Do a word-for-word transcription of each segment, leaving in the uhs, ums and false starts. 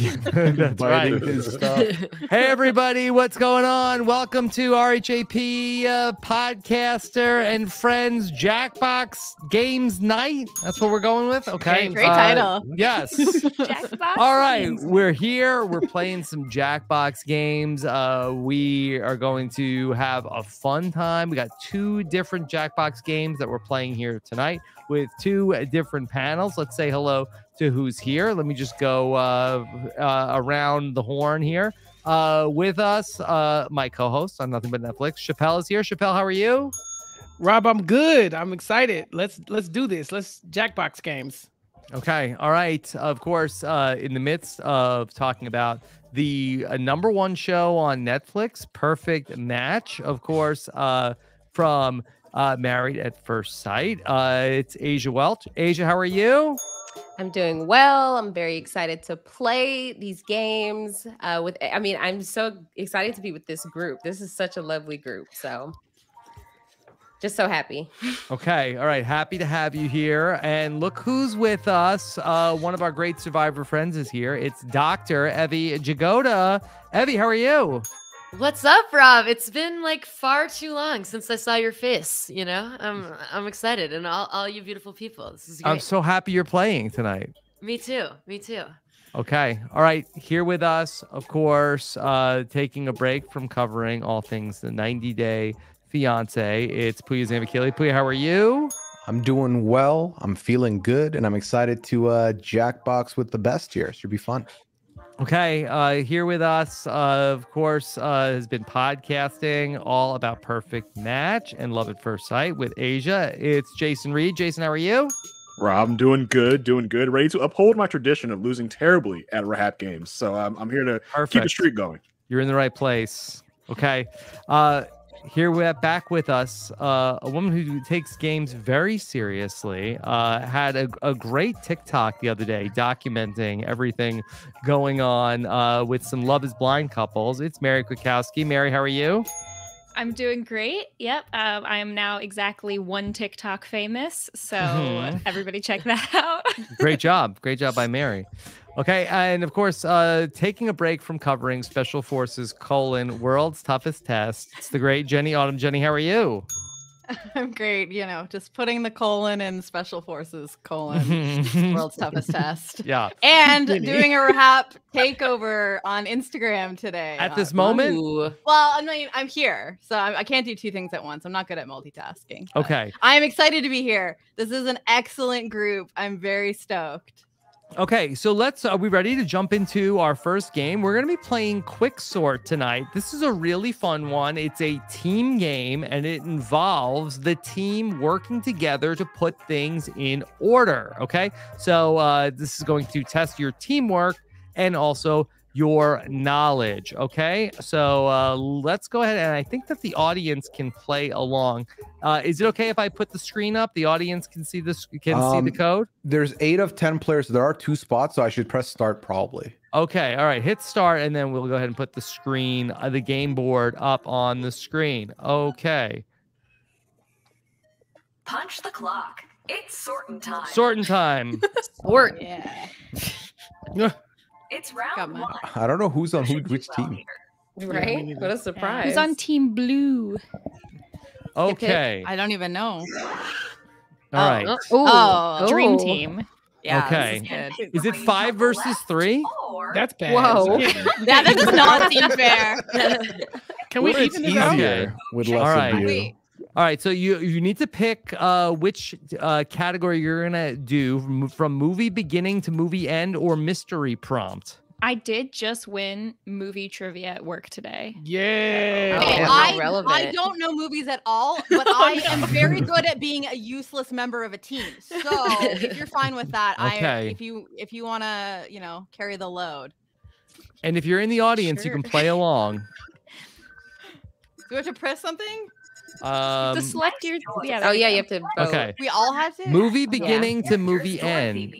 That's right. Hey, everybody, what's going on? Welcome to R H A P uh, podcaster and friends Jackbox Games Night. That's what we're going with. Okay, great uh, title. Yes. Jackbox. All right, we're here. We're playing some Jackbox games. Uh, we are going to have a fun time. We got two different Jackbox games that we're playing here tonight with two different panels. Let's say hello to who's here. Let me just go uh, uh, around the horn here. Uh, with us, uh, my co-host on Nothing But Netflix, Chappell is here. Chappell, how are you? Rob, I'm good. I'm excited. Let's let's do this. Let's Jackbox games. Okay. All right. Of course, uh, in the midst of talking about the uh, number one show on Netflix, Perfect Match, of course, uh, from uh, Married at First Sight. Uh, it's Aysha Welch. Aysha, how are you? I'm doing well. I'm very excited to play these games uh, with. I mean, I'm so excited to be with this group. This is such a lovely group. So just so happy. Okay. All right. Happy to have you here. And look who's with us. Uh, one of our great Survivor friends is here. It's Doctor Evie Jagoda. Evie, how are you? What's up, Rob? It's been like far too long since I saw your face. You know, I'm I'm excited, and all all you beautiful people. This is great. I'm so happy you're playing tonight. Me too. Me too. Okay. All right. Here with us, of course, uh, taking a break from covering all things the ninety day fiance. It's Pooya Zambichili. Pooya, how are you? I'm doing well. I'm feeling good, and I'm excited to uh, Jackbox with the best here. Should be fun. Okay, uh, here with us, uh, of course, uh, has been podcasting all about Perfect Match and Love at First Sight with Aysha. It's Jason Reed. Jason, how are you? Rob, I'm doing good, doing good. Ready to uphold my tradition of losing terribly at RHAP games. So um, I'm here to Perfect. Keep the streak going. You're in the right place. Okay. Uh, here we're back with us, uh, a woman who takes games very seriously, uh, had a, a great TikTok the other day documenting everything going on uh, with some Love is Blind couples. It's Mary Kwiatkowski. Mary, how are you? I'm doing great. Yep. Um, I am now exactly one TikTok famous. So mm-hmm. everybody check that out. Great job. Great job by Mary. Okay, and of course, uh, taking a break from covering Special Forces colon World's Toughest Test. It's the great Jenny Autumn. Jenny, how are you? I'm great. You know, just putting the colon in Special Forces colon World's Toughest Test. Yeah, and doing a RHAP takeover on Instagram today. At this uh, moment? Ooh. Well, I mean, I'm here, so I, I can't do two things at once. I'm not good at multitasking. Okay. I'm excited to be here. This is an excellent group. I'm very stoked. Okay, so let's, are we ready to jump into our first game? We're going to be playing Quicksort tonight. This is a really fun one. It's a team game, and it involves the team working together to put things in order, okay? So uh, this is going to test your teamwork and also your knowledge, okay? So uh, let's go ahead, and I think that the audience can play along. Uh, is it okay if I put the screen up? The audience can see this, can um, see the code. There's eight of ten players. There are two spots, so I should press start probably. Okay, all right, hit start, and then we'll go ahead and put the screen, uh, the game board up on the screen. Okay. Punch the clock. It's sorting time. Sorting time. Sort. Yeah. It's round one. I don't know who's on who, which team. Right? What a surprise. Who's on team blue? Okay. I don't even know. All right. Oh, oh, oh. Dream team. Yeah. Okay. Is, is it five versus three? That's bad. Whoa. That does not seem fair. Can we even it out? Okay. With less All right. of you. All right. So you you need to pick uh, which uh, category you're gonna do from, from movie beginning to movie end or mystery prompt. I did just win movie trivia at work today. Yeah. Okay, I, I don't know movies at all, but I am very good at being a useless member of a team. So if you're fine with that, okay. I if you if you want to, you know, carry the load. And if you're in the audience, sure. you can play along. Do we have to press something? Um, to select your yeah, oh yeah, you have to vote. Okay. We all have to movie beginning yeah. to movie end.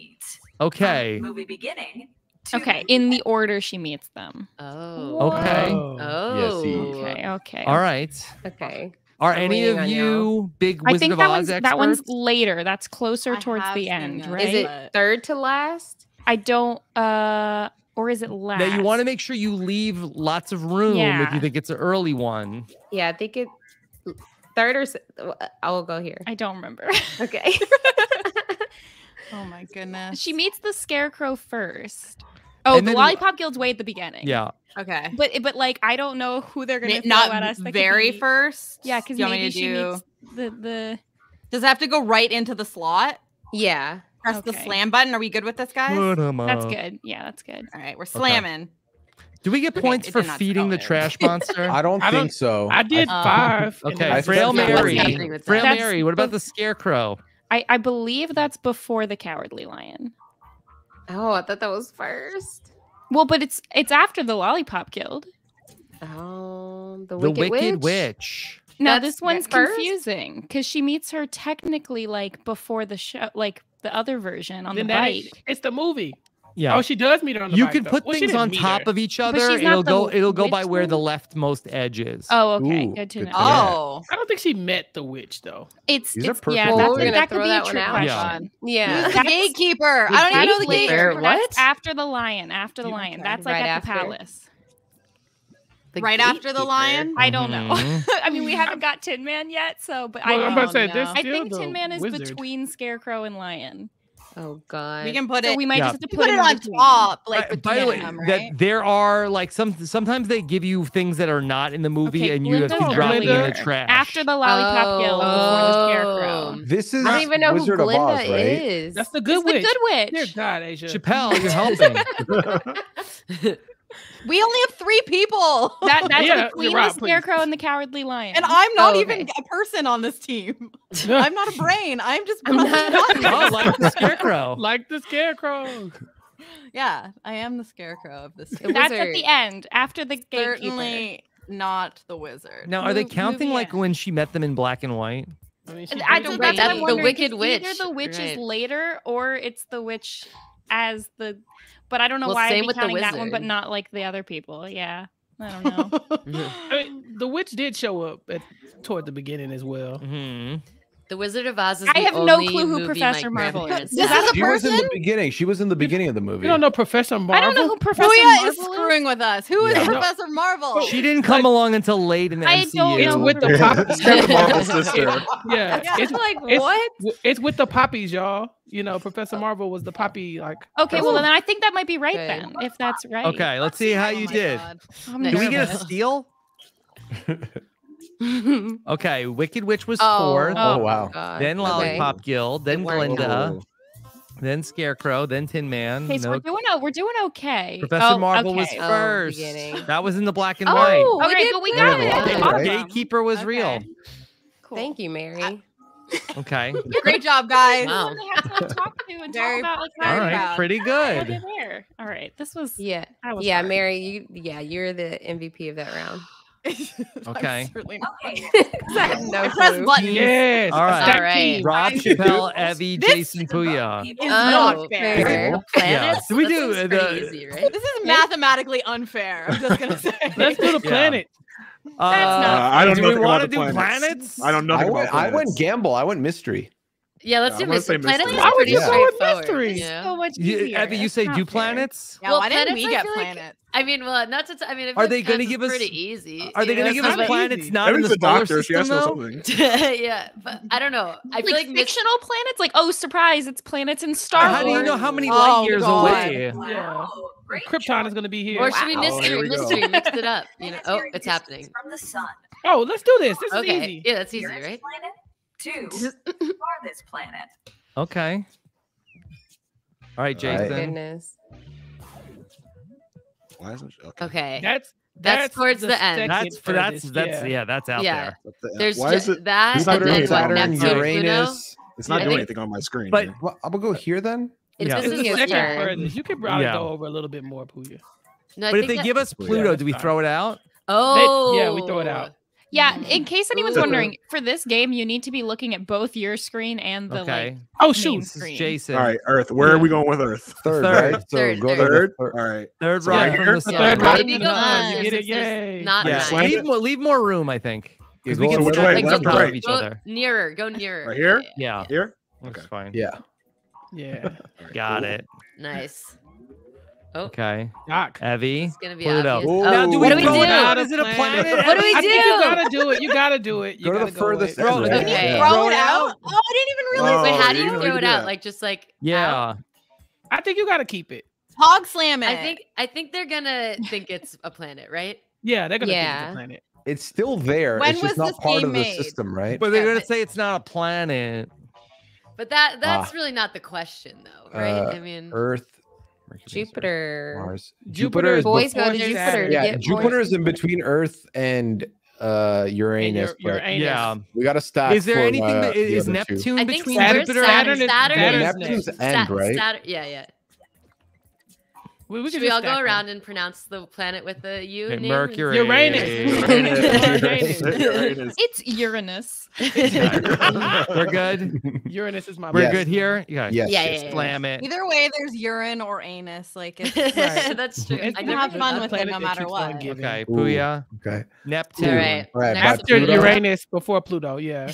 Okay. Movie beginning. Okay, in the order she meets them. Oh. Okay. Oh. Okay. Okay. All right. Okay. Are I'm any of you big Wizard I think of that Oz one's, experts? That one's later. That's closer I towards the end, right? Is it third to last? I don't. Uh. Or is it last? That you want to make sure you leave lots of room yeah. if you think it's an early one. Yeah, I think it's third or I will go here. I don't remember. Okay. Oh my goodness. She meets the Scarecrow first. Oh, and the then, Lollipop Guild's way at the beginning. Yeah. Okay. But but like I don't know who they're gonna throw at us. That very be, first. Yeah, because maybe she do... meets the the. Does it have to go right into the slot? Yeah. Press okay. the slam button. Are we good with this, guys? That's good. Yeah, that's good. All right, we're slamming. Okay. Do we get points okay, for feeding the there. trash monster? I don't I think don't, so. I did um, five. Okay. Frail Mary. Frail Mary. What about the Scarecrow? I, I believe that's before the Cowardly Lion. Oh, I thought that was first. Well, but it's it's after the Lollipop Guild. Oh, the Wicked, the Wicked Witch. Witch. Now that's this one's confusing because she meets her technically like before the show, like the other version on then the bike. Is, it's the movie. Yeah. Oh, she does meet her on the you bike. You can put well, things on top her. of each other. It'll go. It'll go by where the leftmost edge is. Oh, okay. Ooh, good to know. Oh, I don't think she met the witch though. It's, it's yeah. Well, that's, that could be a trick question. Yeah. yeah. The gatekeeper. I don't even know the gatekeeper. What? After the lion. After the lion. That's like at the palace. Right after the lion? I don't know. I mean, we haven't got Tin Man yet, so but well, I, don't say, know. I think Tin Man is wizard. between Scarecrow and Lion. Oh God. We can put so it. We might yeah. just have to put, put it on between. top. Like right, by the way, them, right? that there are like some sometimes they give you things that are not in the movie okay, and you Glinda have to drop it in the trash. After the Lollipop Guild oh. before the Scarecrow. This is I don't even know Wizard who Glinda Oz, right? is. That's the good witch. The good witch. God, Aysha. Chappell, you're helping. We only have three people. That, that's yeah, the Queen, right, the Scarecrow, please. and the Cowardly Lion. And I'm not oh, even okay. a person on this team. I'm not a brain. I'm just I'm not not like the Scarecrow. Like the Scarecrow. Yeah, I am the Scarecrow of this. The that's wizard. At the end, after the Gatekeeper. Certainly not the wizard. Now, are they counting like when she met them in black and white? I, mean, I don't know. That's the Wicked Witch. Either the witch right. is later, or it's the witch as the. But I don't know well, why I'm counting that one, but not like the other people. Yeah, I don't know. I mean, the witch did show up at, toward the beginning as well. Mm-hmm. The Wizard of Oz is I the have only no clue who Professor Marvel is. This is that she a person? was in the beginning. She was in the beginning of the movie. You don't know Professor Marvel? I don't know who Professor Pooya Marvel is. is screwing with us. Who yeah. is no. Professor Marvel? She didn't come like, along until late in the I M C U. Don't it's know. with the poppies. Marvel sister. Yeah. yeah. It's like what? It's, it's with the poppies, y'all. You know, Professor Marvel was the poppy. Like okay, well then I think that might be right okay. then, if that's right. Okay, let's see how oh you did. Do nervous. we get a steal? Okay, Wicked Witch was oh, fourth. Oh wow! God. Then Lollipop okay. Guild, then Glinda, oh. then Scarecrow, then Tin Man. Okay, so no. we're doing oh, we're doing okay. Professor oh, Marvel okay. was first. Oh, that was in the black and white. Oh, okay, we, but we got it. it. Right? Gatekeeper was okay. real. Cool. Thank you, Mary. I okay. Great job, guys. Wow. Very about, like, all right, about. pretty good. All right, this was yeah, was yeah, hard. Mary. You yeah, you're the M V P of that round. Okay. Certainly not. Okay. no I press buttons. Yes. All right. All right. Rob, Chappell, Evie, Jason, Pooya. It's not oh, fair. fair. Planets. Yeah. We this do is the, easy, right? This is mathematically unfair. I'm just gonna say. Let's do the planet. Yeah. Uh, That's not. Uh, I don't do know. We want to do planets. planets? I don't know. I went, I went gamble. I went mystery. Yeah, let's yeah, do mystery. Planets. Why would you go with mystery? So much easier. Evie, you say do planets? Yeah. Why didn't we get planets? I mean, well, not to. T I mean, I mean, going to give us pretty easy. Are they going to give us planets easy. not in the solar doctor, system? She though? Yeah, but I don't know. I like feel like fictional planets, like oh, surprise, it's planets in Star Wars. How do you know how many light oh, years God. away? Wow. Yeah. Krypton is going to be here. Or should we wow. mystery, oh, we mystery, mix it up? You know, oh, it's happening. From the sun. Oh, let's do this. This okay. is easy. Yeah, that's easy, right? Planet two, farthest planet. Okay. All right, Jason. Goodness. Why is it? Okay. okay, that's that's, that's towards the, the end. That's for that's that's yeah, yeah that's out yeah. there. That's the There's Why is it that it's not doing Saturn, Uranus? It's not I doing think, anything on my screen. But well, I'm gonna go here then. It's yeah. the second furthest. You could probably yeah. go over a little bit more, Pooya. No, but if they give us Pluto, yeah, do we throw it out? Oh, they, yeah, we throw it out. Yeah, in case anyone's Ooh. wondering, for this game, you need to be looking at both your screen and the okay. like. Oh shoot, screen. Jason. All right, Earth. Where yeah. are we going with Earth? Third, third. right? So third, go third. third. All right, third right. Yeah, from the yeah. Third right. You get it? Yay! Not yeah. nice. Leave, leave more room, I think. Because we can so right, like, go, right. each go other. Nearer. Go nearer. Right here. Yeah. yeah. Here. That's okay. fine. Yeah. Yeah. Got cool. it. Nice. Oh. Okay. Doc. Evie. It's going to be pull obvious. It up. Now, do we what do we do? Is it a planet? What do we do? I think you got to do it. You got to do it. You go to the go furthest. Roll it, okay. Roll, Roll it out? out? Oh, I didn't even realize. Wait, how do you throw it out? Like, just like. Yeah. Out. I think you got to keep it. Hog slam it. I think, I think they're going to think it's a planet, right? Yeah, they're going to yeah. think it's a planet. It's still there. When it's just was not part of made? the system, right? But they're going to say it's not a planet. But that that's ah. really not the question, though, right? Uh, I mean, Earth. Mercury, Jupiter. Mars. Jupiter. Jupiter boys go to Jupiter. Yeah, Jupiter is in between Earth and uh, Uranus. And Uranus. Yeah, we got to stop. Is there anything uh, that is, the is Neptune between Jupiter and Neptune's Saturn, end, right? Saturn, yeah, yeah. We, we Should we all go around them. and pronounce the planet with the U and name? Mercury. Uranus. Uranus. Uranus. Uranus. It's Uranus. We're good. Uranus is my We're yes. good here? Yeah. Yes. Yeah, yes. yeah, yeah. Slam it. Either way, there's urine or anus. Like, it's, right. That's true. I can have fun with it no matter what. Okay. Pooya. Okay. Neptune. All right. All right. After Uranus, before Pluto. Yeah.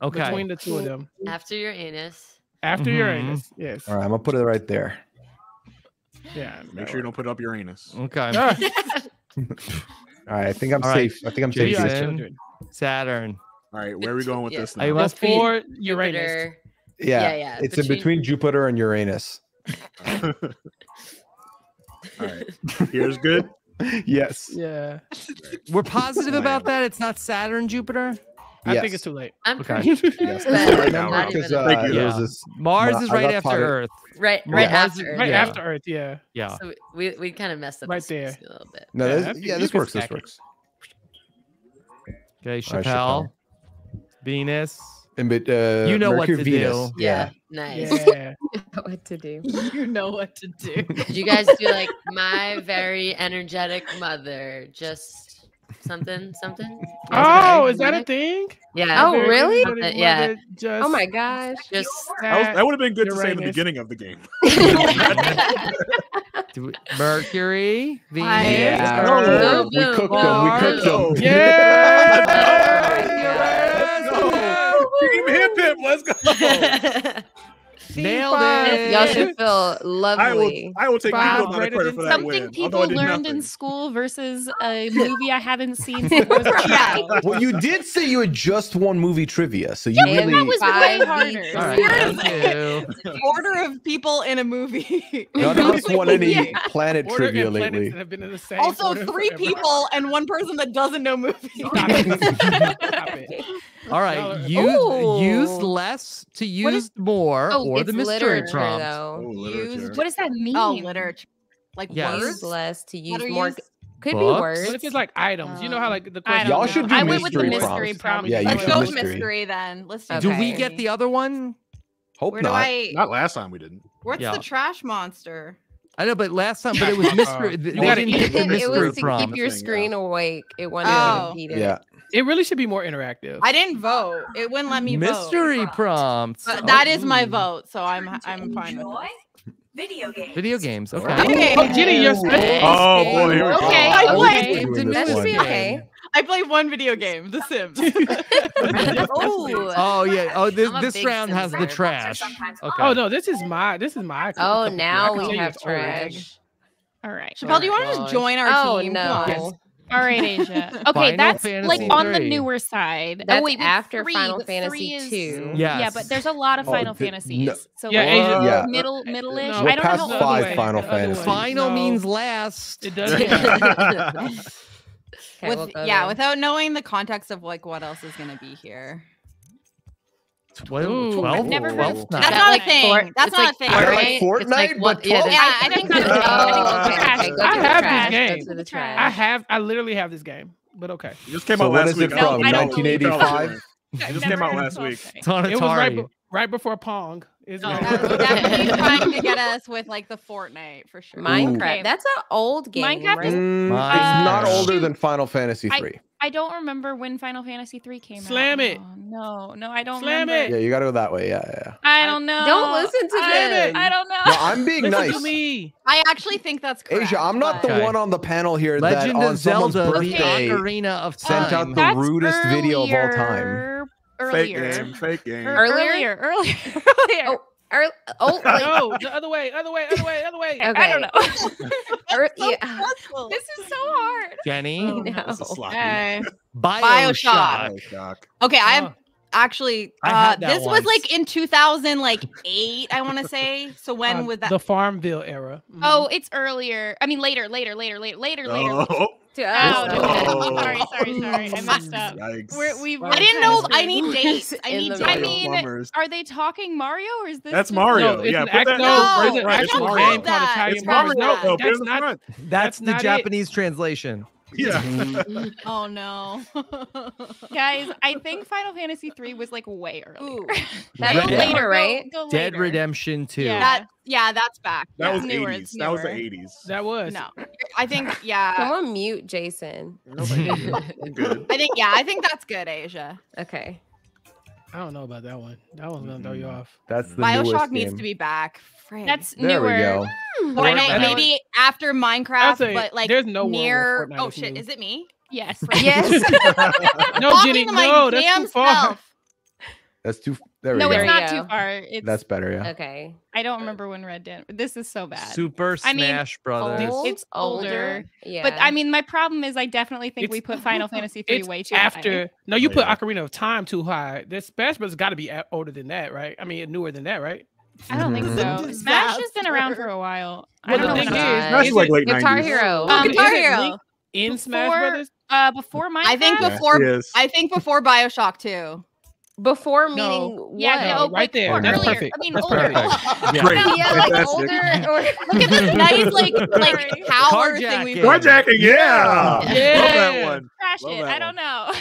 Okay. Between the two of them. After your anus. After mm-hmm. Uranus. Yes. All right. I'm going to put it right there. Yeah, make sure you don't put up Uranus. Okay. All right, All right I think I'm All safe. Right. I think I'm Jason, safe. Children. Saturn. All right, where are we going with yeah. this now? Before Uranus. Yeah, yeah, yeah. It's between... in between Jupiter and Uranus. All right. Here's good? Yes. Yeah. We're positive about that? It's not Saturn, Jupiter? I yes. think it's too late. I'm okay. yes. right now, right. uh, yeah. this, Mars well, is right after potted. Earth. Right, right yeah. after Earth. Right yeah. after Earth, yeah. Yeah. So we we kind of messed up right there. a little bit. No, yeah, yeah this works. This works. Okay, Chappell, right, Venus. And but uh, you know Mercury, what to Venus. do. Yeah, yeah. nice. Yeah. You know what to do. You know what to do. Did you guys do like my very energetic mother? Just. Something, something. Oh, is that a thing? Yeah. Oh, really? Yeah. Just, oh my gosh. Just that, was, that would have been good Uranus. to say in the beginning of the game. Mercury, Venus. Yeah. Oh, we cooked Mars. them. We cooked them. Yeah. Team hip hip. Let's go. Nailed it. Y'all should feel lovely. I will, I will take Rob, right credit for that Something win, people learned nothing. in school versus a movie I haven't seen since I was a child. Well, you did say you had just won movie trivia, so you yeah, really... that was way harder. Right, the order of people in a movie. None of us won any yeah. planet order trivia lately. That have been in the same also, three forever. people and one person that doesn't know movies. Stop it. Stop it. All right, use, use less to use more. Oh, or the mystery prompt. Though. Ooh, use, what does that mean? Oh, literature. Like yes. words? Less to use more. Used? Could Books? be words. What if it's like items? Um, you know how like the question. Y'all should do I went with the mystery prompt. Yeah, Let's go with mystery. mystery then. Let's do, okay. do we get the other one? Hope Where not. Do I... Not last time we didn't. What's yeah. the trash monster? I know, but last time, but it was mystery. They didn't get the mystery prompt. It was to keep your screen awake. It wanted to repeat it. Yeah. It really should be more interactive. I didn't vote. It wouldn't let me Mystery vote. Mystery prompts. But that oh, is my vote, so I'm I'm fine with it. Video games. Video games. Okay. okay. Oh, Jenny, you're. Oh boy, here we go. Okay, I played. That should be okay. I played one video game, The Sims. oh. oh yeah. Oh, this, this round Sims has the trash. Okay. Oh no, this is my this is my. Oh, now we have trash. All right. Chappell, do you want to just join our team? Oh no. All right, Asia. Okay, that's like on the newer side. That's oh, wait, after three, Final Fantasy is... two. Yes. Yeah, but there's a lot of Final oh, Fantasies. No. So yeah, like, yeah. middle, middle-ish. No. I don't past know. Five way. Final Fantasy. Final no. means last. It does. okay, With, we'll yeah, there. without knowing the context of like what else is gonna be here. twelve, twelve, I've never heard of that's not a thing. That's not a thing. Fortnite, like, but yeah, I think that's I have this game. I have, I literally have this game. But okay, it just came out last week. From nineteen eighty-five. It just came out last week. It was right, right before Pong. Is definitely trying to get us with like the Fortnite for sure. Minecraft. That's an old game. Minecraft is not older than Final Fantasy three. I don't remember when Final Fantasy three came Slam out. Slam it. Oh, no, no, I don't Slam remember. Slam it. Yeah, you got to go that way. Yeah, yeah. I don't know. Don't listen to them. I don't know. No, I'm being listen nice. To me. I actually think that's correct. Asia, I'm not but... the one on the panel here Legend that on someone's Zelda birthday Ocarina of Time. Sent out the that's rudest earlier, video of all time. Earlier. Fake game. Fake game. Earlier. Earlier. earlier. Oh. Early, oh, like, no, the other way, other way, other way, other way. Okay. I don't know. Early, so yeah. This is so hard. Jenny, oh, no. This is Bioshock. Bioshock. Bioshock. Okay, I have actually. Uh, this once. was like in two thousand, like eight, I want to say. So when uh, was that? The Farmville era. Mm. Oh, it's earlier. I mean, later, later, later, later, later, oh. later. To, oh, oh. No. Sorry, sorry, sorry. I messed up. We're, we've, I didn't know. I need dates. I need. I mean, are they talking Mario or is this? That's Mario. No, yeah, put that. No, no, right, it's Mario. That. It's Mario. That. No, that's not. Front. That's, that's the not Japanese it. translation. Yeah. Oh no, guys! I think Final Fantasy three was like way earlier. That was later, right? Go, go later. Dead Redemption two. Yeah, that, yeah that's back. That yeah. was eighties. That was the eighties. That was. No, I think yeah. Go on mute, Jason. Good. I think yeah. I think that's good, Asia. Okay. I don't know about that one. That one's gonna throw you off. That's the Bioshock needs game. to be back. Frank. That's there newer. Mm, Fortnite, maybe after Minecraft, a, but like there's no near. Oh shit! Is it me? Yes. Yes. No, Jenny. No, that's too far. Self. That's too. There we no, go. it's not too far. It's, that's better. Yeah. Okay. I don't remember when Red did. This is so bad. Super Smash I mean, Brothers. Old, it's older. older. Yeah. But I mean, my problem is I definitely think it's, we put Final Fantasy three way too after. High. No, you put Ocarina of Time too high. This Smash Brothers got to be older than that, right? I mean, newer than that, right? I don't think so. Smash has been around for a while. Well, I don't the know thing is, Smash is like late nineties. Guitar Hero. Um, Guitar Hero. In before, Smash Brothers? Uh, before Minecraft? I think before. Yes, I think before Bioshock too. Before meaning no. what? Yeah, no, right like there. That's earlier. perfect. I mean, That's older. Perfect. Oh. Yeah. Great. Yeah, like Fantastic. older. Or, look at this nice, like, like power thing we've done. Carjacking, yeah. yeah. Love that one. Crash Love it. I don't know.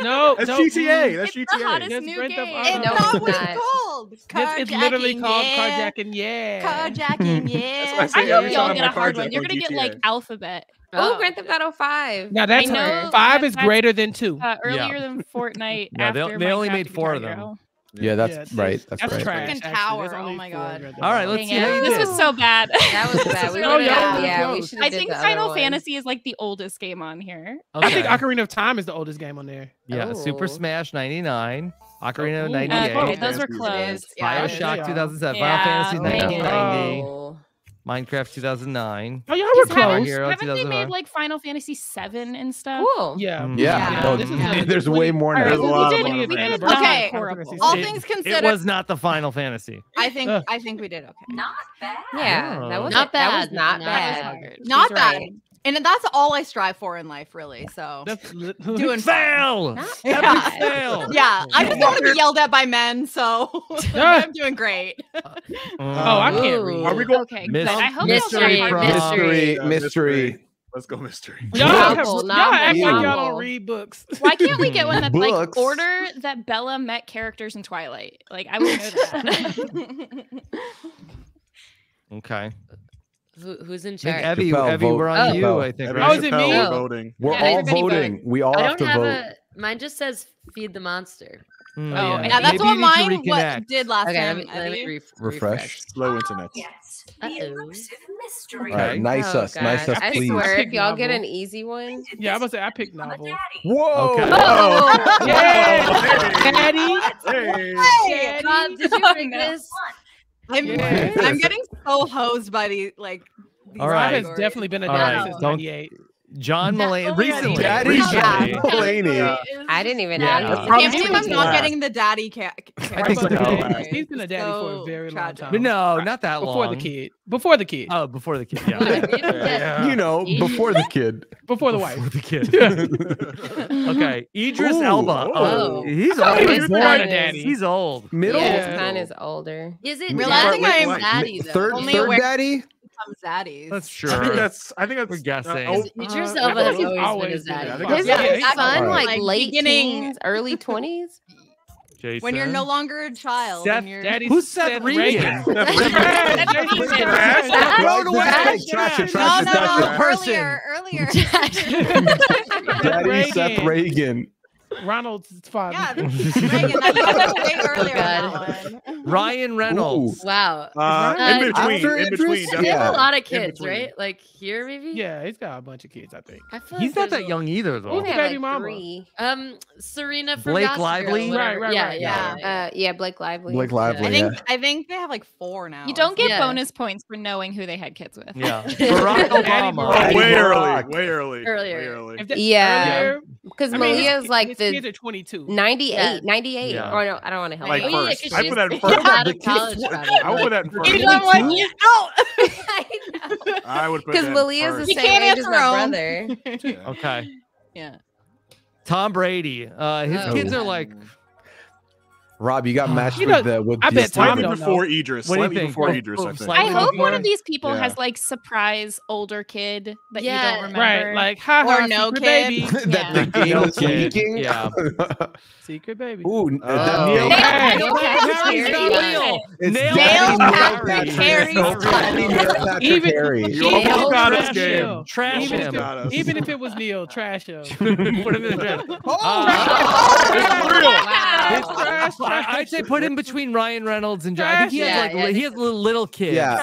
No, that's no, G T A. That's G T A. It's the hottest That's new game. It's not what it's called. Carjacking, it's literally called yeah. Carjacking, yeah. Carjacking, yeah. I, I hope y'all get a hard one. You're gonna get like Alphabet. Oh, oh, Grand Theft Auto Five. Now that's hard. Five is greater than two. Uh, earlier yeah. than Fortnite. Yeah, after they, they only made four of them. Hero. Yeah, that's yeah, right. That's, that's right. Freaking tower. Actually, oh my god. All right, let's Dang see. It. This was so bad. That was bad. We oh, no, bad. Yeah, we I think Final Fantasy is like the oldest game on here. Okay. I think Ocarina of Time is the oldest game on there. Yeah, Ooh. Super Smash ninety-nine, Ocarina of ninety-eight. Uh, okay, those were close. Yeah. Bioshock two thousand seven, yeah. Final Fantasy nineteen ninety. Minecraft two thousand nine. Oh, y'all were close. Haven't, haven't they made like Final Fantasy seven and stuff? Cool. Yeah. Yeah. yeah. No, this is yeah. There's way like, more now. Right, well, we did, we did okay. All it, things considered. It was not the Final Fantasy. I think I think we did okay. Not bad. Yeah. That was not bad. That was not bad. Not bad. And that's all I strive for in life, really. So that's doing fail. Not yeah. fail. Yeah, I just don't want to be yelled at by men, so I'm doing great. Uh, oh, I can't read. Are we going? Okay, Mis I hope mystery, mystery, uh, mystery, mystery. Let's go, mystery. Y'all act like y'all don't read books. Why can't we get one that's like order that Bella met characters in Twilight? Like I would know that. Okay. Who, who's in charge? Evie, Evie, we're on oh. you, I think. Right? Oh, is it me? We're voting. We're yeah, all voting. voting. We all I have to have vote. A, mine just says feed the monster. Mm, oh, yeah. yeah that's Maybe what mine what did last okay, time. Let me, let me re refresh. Slow internet. Oh, yes. Uh -oh. The elusive mystery. All right, nice oh, us, God. nice us, please. I swear, if y'all get an easy one. Yeah, I was say I picked novel. Whoa! Okay. Oh. Yeah. Daddy. Hey. Hey. Bob, did you bring this? I'm, yeah. I'm getting so hosed by the like. These All right, has definitely been a dad since ninety-eight. John Mulaney, recently, daddy, daddy. Mulaney. I didn't even yeah. know. I can't believe I'm not getting the daddy cat. I think so. Right. He's been a daddy so for a very tragic. long time. But no, not that long. Before the kid. Before the kid. Oh, before the kid. Yeah. yeah. yeah. You know, before the kid. Before the wife. Before the kid. Yeah. Okay, Idris Ooh, Elba. Oh, he's old. He's daddy. He's old. Middle. Yeah. Mine is older. Is it? Realizing I am daddy though. Third, third daddy. Zaddies. That's true. I think that's. I think that's. We're guessing. Uh, oh, yourself uh, has always, always been a zaddy. Yeah, Isn't yeah, it yeah, fun? Right. Like late teens, early twenties. Jason. When you're no longer a child. Seth, you're... Who's Seth Reed? Seth Reed. Throw it away. Trash it, trash it, trash it. Earlier, earlier. Daddy Seth Reagan. Ronald's father. Yeah, Ryan, oh, Ryan Reynolds. Ooh. Wow. Uh, in between, uh, in between. He yeah. has a lot of kids, right? Like here, maybe. Yeah, he's got a bunch of kids. I think I feel he's like not that young either, though. He's got like mama. Three. Um, Serena. Blake Gossip Lively. Right, right, yeah, right. Yeah, yeah. Uh, yeah, Blake Lively. Blake Lively. Yeah. I think yeah. I think they have like four now. You don't get yeah. bonus points for knowing who they had kids with. Yeah. Barack Obama. Way early. Way early. Earlier. Yeah. Because Malia's like the. Kids are twenty-two. ninety-eight. Yeah. ninety-eight. Yeah. Oh, no, I don't want to help. Like oh, first. Yeah, I put that in first. Out of college, I would put that in first. You don't want you out. I know. I would put that in first. Because Malia's the same age as my brother. Yeah. Okay. Yeah. Tom Brady. Uh, his oh. kids are like. Rob, you got matched you with know, the with I bet Tom before know. Idris. What slightly do you think? Before oh, Idris, I think. I hope one of these people yeah. has like surprise older kid that yeah. you don't remember. Right, like ha ha, or no kid. that yeah. the game no is kid. leaking. Yeah. Secret baby. Ooh, oh. uh, Neil Patrick. Neil Patrick Harry. Even Neil trash him. Even if it was Neil, trash him. Put him in the trash. Oh, trash. I'd say put him between Ryan Reynolds and John. I think he has yeah, like yeah. he has little, little kids. Yeah,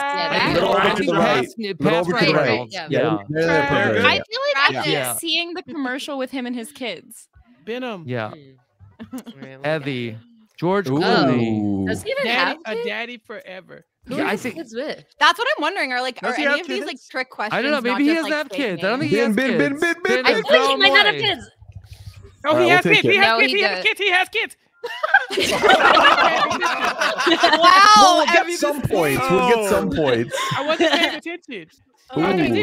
yeah. Little over to the right. Past, past right. Yeah. Yeah. Yeah. I feel like yeah. I keep yeah. seeing the commercial with him and his kids. Benham. Yeah. Evie. George Clooney. Does he even daddy, have a daddy forever? Who yeah, I think kids with? That's what I'm wondering. Are like Does are any of kids? These like trick questions? I don't know. Maybe he doesn't have kids. I don't think he has kids. I feel like he might not have kids. Oh, he has kids. He has kids. He has kids. He has kids. Wow! We'll get some points. We'll get some points. I wasn't paying attention. Oh, I didn't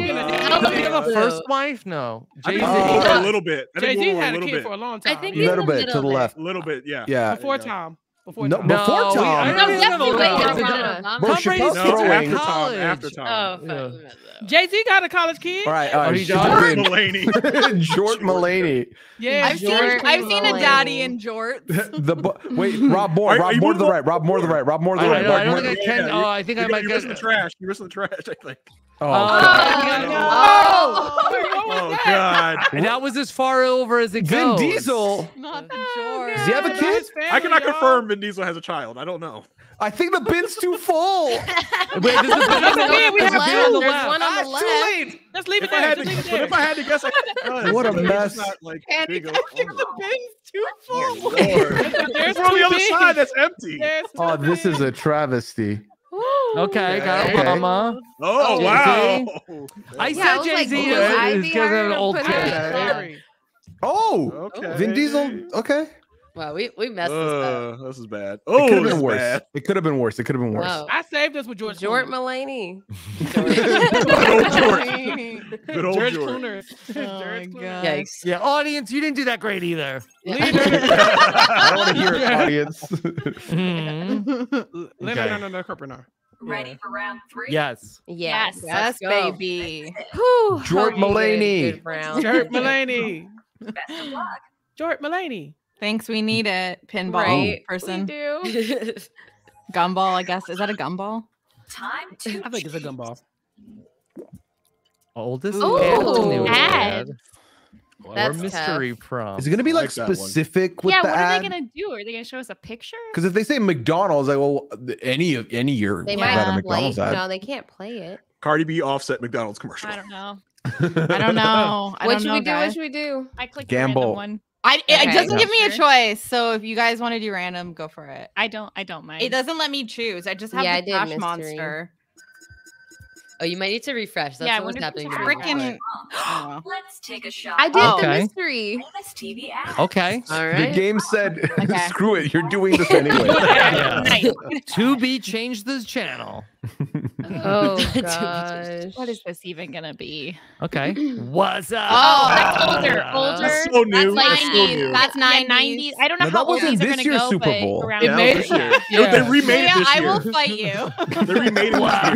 have a first wife. No, Jay-Z oh. a little bit. Jay-Z had a kid for a long time. I think a little bit to the left. A little bit, yeah. Yeah. Before Tom. Before no, Tom. Before Tom. No, definitely after Tom. After Tom. Oh, Jay-Z got a college kid. All right, uh, Jort Mulaney. Jort Mulaney. Yeah, I've Jort seen I've seen a daddy in jorts. the wait, Rob Moore, Rob Moore to the right, Rob Moore to the right, Rob Moore to the right. I don't think I can. Oh, I think I might get. You missed the trash. You missed the trash. I think. Oh, oh God! And that was as far over as it goes. Vin Diesel. Not the jorts. Does he have a kid? I cannot confirm Vin Diesel has a child. I don't know. I think the bin's too full. Wait, there's a bin on the left. There's one on the left. Too late. Let's leave it there. If I had to guess, I could. What a mess. I think the bin's too full. There's one on the other side that's empty. Oh, this is a travesty. Okay, got Obama. Oh, wow. I said Jay-Z is because of an old kid. Oh, Vin Diesel. Okay. Wow, we, we messed uh, this up. This is bad. Oh, it could have been worse. Bad. It could have been worse. It could have been worse. Wow. I saved us with George Jort Mulaney. George Mulaney. Good old George. George Clooney. Oh, God. Yikes. Yeah, audience, you didn't do that great either. Yeah. Leader. I don't want to hear it, audience. Mm-hmm. Okay. No, no, no, no, no. Ready yeah. for round three? Yes. Yes, yes, yes baby. Jort Mulaney. Jort Mulaney. Best of luck. Jort Mulaney. Thanks, we need it. Pinball right. person. We do. Gumball, I guess. Is that a gumball? Time to. I think it's a gumball. Oldest. Oh, ads. Or that's mystery tough. Prom. Is it going to be like, like specific with yeah, the ad? Yeah, what are they going to do? Are they going to show us a picture? Because if they say McDonald's, like, well, any of any year they might have a McDonald's ad. No, they can't play it. Cardi B offset McDonald's commercial. I don't know. I don't know. I what don't should know, we do? Guy. What should we do? I clicked the random one. I, it okay. doesn't give me a choice, so if you guys want to do random, go for it. I don't. I don't mind. It doesn't let me choose. I just have yeah, the Flash monster. Oh, you might need to refresh. That's yeah, what was happening. Freaking. Oh. Let's take a shot. I did oh. the okay. mystery. T V app. Okay. All right. The game said, okay. "Screw it, you're doing this anyway." yeah. Yeah. To be changed this channel. Oh gosh. What is this even gonna be? Okay. What's up? Oh, that's older. Older. That's so new. That's nineties. That's nineties. I don't know no, how old these are gonna go, Super Bowl. But around yeah, this year. Yeah. They remade yeah, it this year. I will fight you. They remade it. Wow.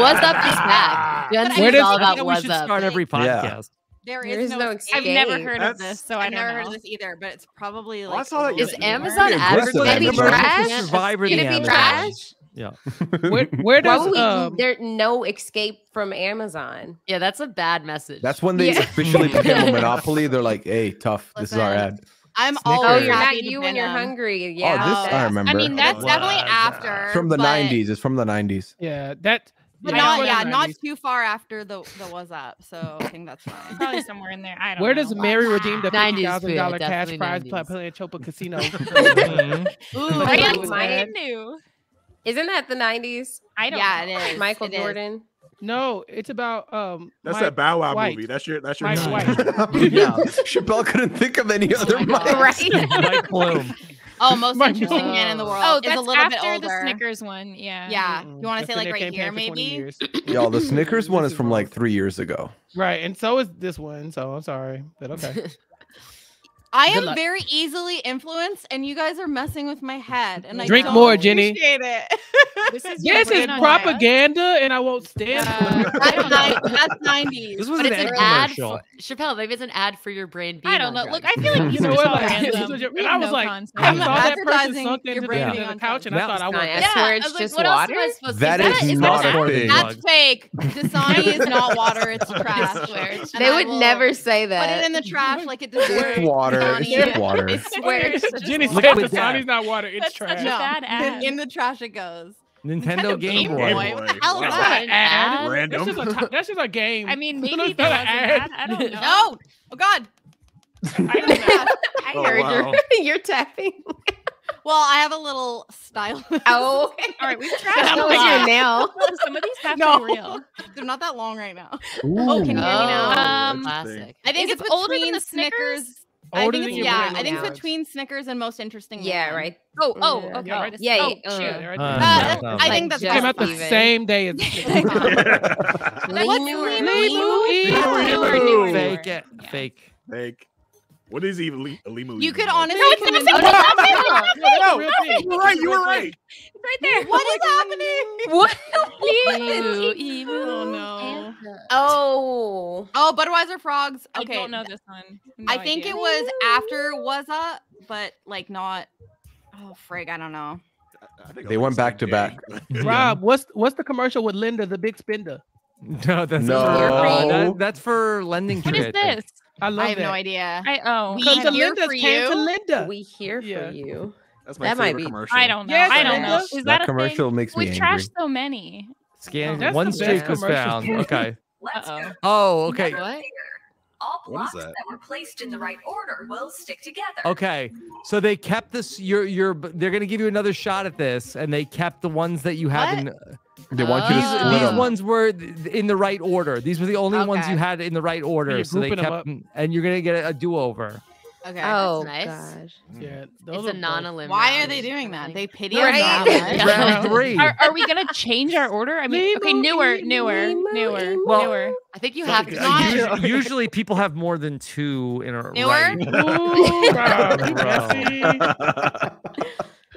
What's up this pack? Where does all about what's up? Start every podcast. Yeah. There, there is, is no. Escape. I've never heard that's, of this, so I've I never know. heard of this either. But it's probably like. Oh, is yesterday. Amazon advertising trash? Survivor the Amazon. Trash? Yeah. Where, where does we, um, there no escape from Amazon? Yeah, that's a bad message. That's when they yeah. officially became a monopoly. They're like, "Hey, tough. Listen, this is our ad." I'm Snickers. always oh, you're happy not you when you're hungry. Yeah, oh, this oh, I remember. I mean, that's oh, definitely wow. after from the nineties. It's from the nineties. Yeah, that. But not yeah, not too far after the the was up. So I think that's fine. Probably somewhere in there. I don't. Where know. does Mary redeem the fifty thousand dollar cash prize by playing Chopa Casino? Ooh, I knew. Isn't that the nineties? I don't. Yeah, know. it is. Michael it Jordan. Is. No, it's about um. That's Mike that Bow Wow White. movie. That's your that's your. Mike White. Yeah, Chappell couldn't think of any other oh Mike. Right. Mike Bloom. Oh, most Mike interesting Bloom. man in the world. Oh, that's is a little after bit older. the Snickers one. Yeah. Yeah. Mm-hmm. You want to say like right here, maybe? Y'all, the Snickers one is from like three years ago. Right, and so is this one. So I'm sorry, but okay. I Good am luck. very easily influenced, and you guys are messing with my head. And I drink don't more, Jenny. Appreciate it. This is, yes, it's propaganda, and I won't stand uh, for it. That's nineties. This was but an, it's an ad for Chappell. Maybe it's an ad for your brain. Being I don't know. Drugs. Look, I feel like you know what? And I was like, I saw that person sunk into the couch, and I thought I was. I swear it's just water. That is not a thing. That's fake. Dasani is not water. It's trash. They would never say that. Put it in the trash like it deserves. Water. It's just water. It's just Jenny said Dasani's not water. It's That's trash. No. Bad ad. In the trash it goes. Nintendo, Nintendo Game, Game Boy. Boy. What the hell That's is that? An ad. Random. That's just, a that's just a game. I mean, maybe that's not an ad. I don't know. No. Oh God. I don't know. I heard oh, wow. you're, you're tapping. Well, I have a little style. Oh, okay. All right. We've tried that was your nail. Some of these have no. been real. They're not that long right now. Ooh. Oh, can you hear me now? Um, Classic. I think it's older than the Snickers. I think it's, yeah, I think it's between Snickers and most interesting. Yeah, one. right. Oh, oh, okay. Yeah, right. yeah, oh, yeah. Sure. Uh, uh, no, I think like that's came out the same day as Snickers. What's Fake it. Fake. Fake. What is even Limu? You could honestly. No, it's not. No, you were right. You were right. Right there. What is happening? What? Oh no. Oh. Oh, Budweiser frogs. Okay. I don't know this one. I think it was after was up, but like not. Oh frig, I don't know. They went back to back. Rob, what's what's the commercial with Linda, the big spender? No, that's no. That's for lending. What is this? I, love I have that. no idea. I oh, we here for you. To Linda. We here for yeah. you. That's my that favorite might be. commercial. I don't know. Yes, I don't know. Is that, that a commercial thing? makes me. We trashed so many. Scan oh, one streak was found. Okay. Let's go. Oh, okay. What? All blocks that? that were placed in the right order will stick together. Okay. So they kept this. You're you're. They're gonna give you another shot at this, and they kept the ones that you haven't. They want you to split these, these ones were in the right order. These were the only okay. ones you had in the right order. So they kept them, and you're gonna get a, a do-over. Okay. Oh, that's nice. Gosh. Yeah, it's a non-elimination. Why are they doing that? They pity right? us. Round three. Are, are we gonna change our order? I mean, okay, newer, newer, newer, well, newer. I think you have to. Not... Usually, people have more than two in a newer? right. Ooh, wow, wow.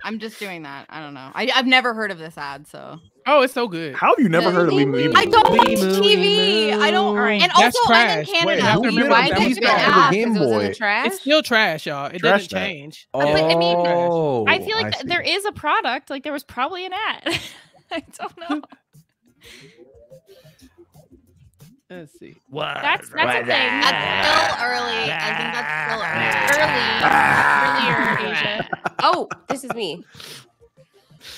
I'm just doing that. I don't know. I, I've never heard of this ad, so. Oh, it's so good. How have you never no, heard of Limu Limu? I don't watch T V. I don't. Right. And That's also, trash. I'm in Canada. Wait, you why did you ask? Game Boy. It was in the trash? It's still trash, y'all. It trash doesn't that. change. Oh, but, I mean, I feel like I there is a product. Like, there was probably an ad. I don't know. Let's see. What? That's, that's a thing. That's still early. I think that's still early. Early. Earlier, Asia. Oh, this is me.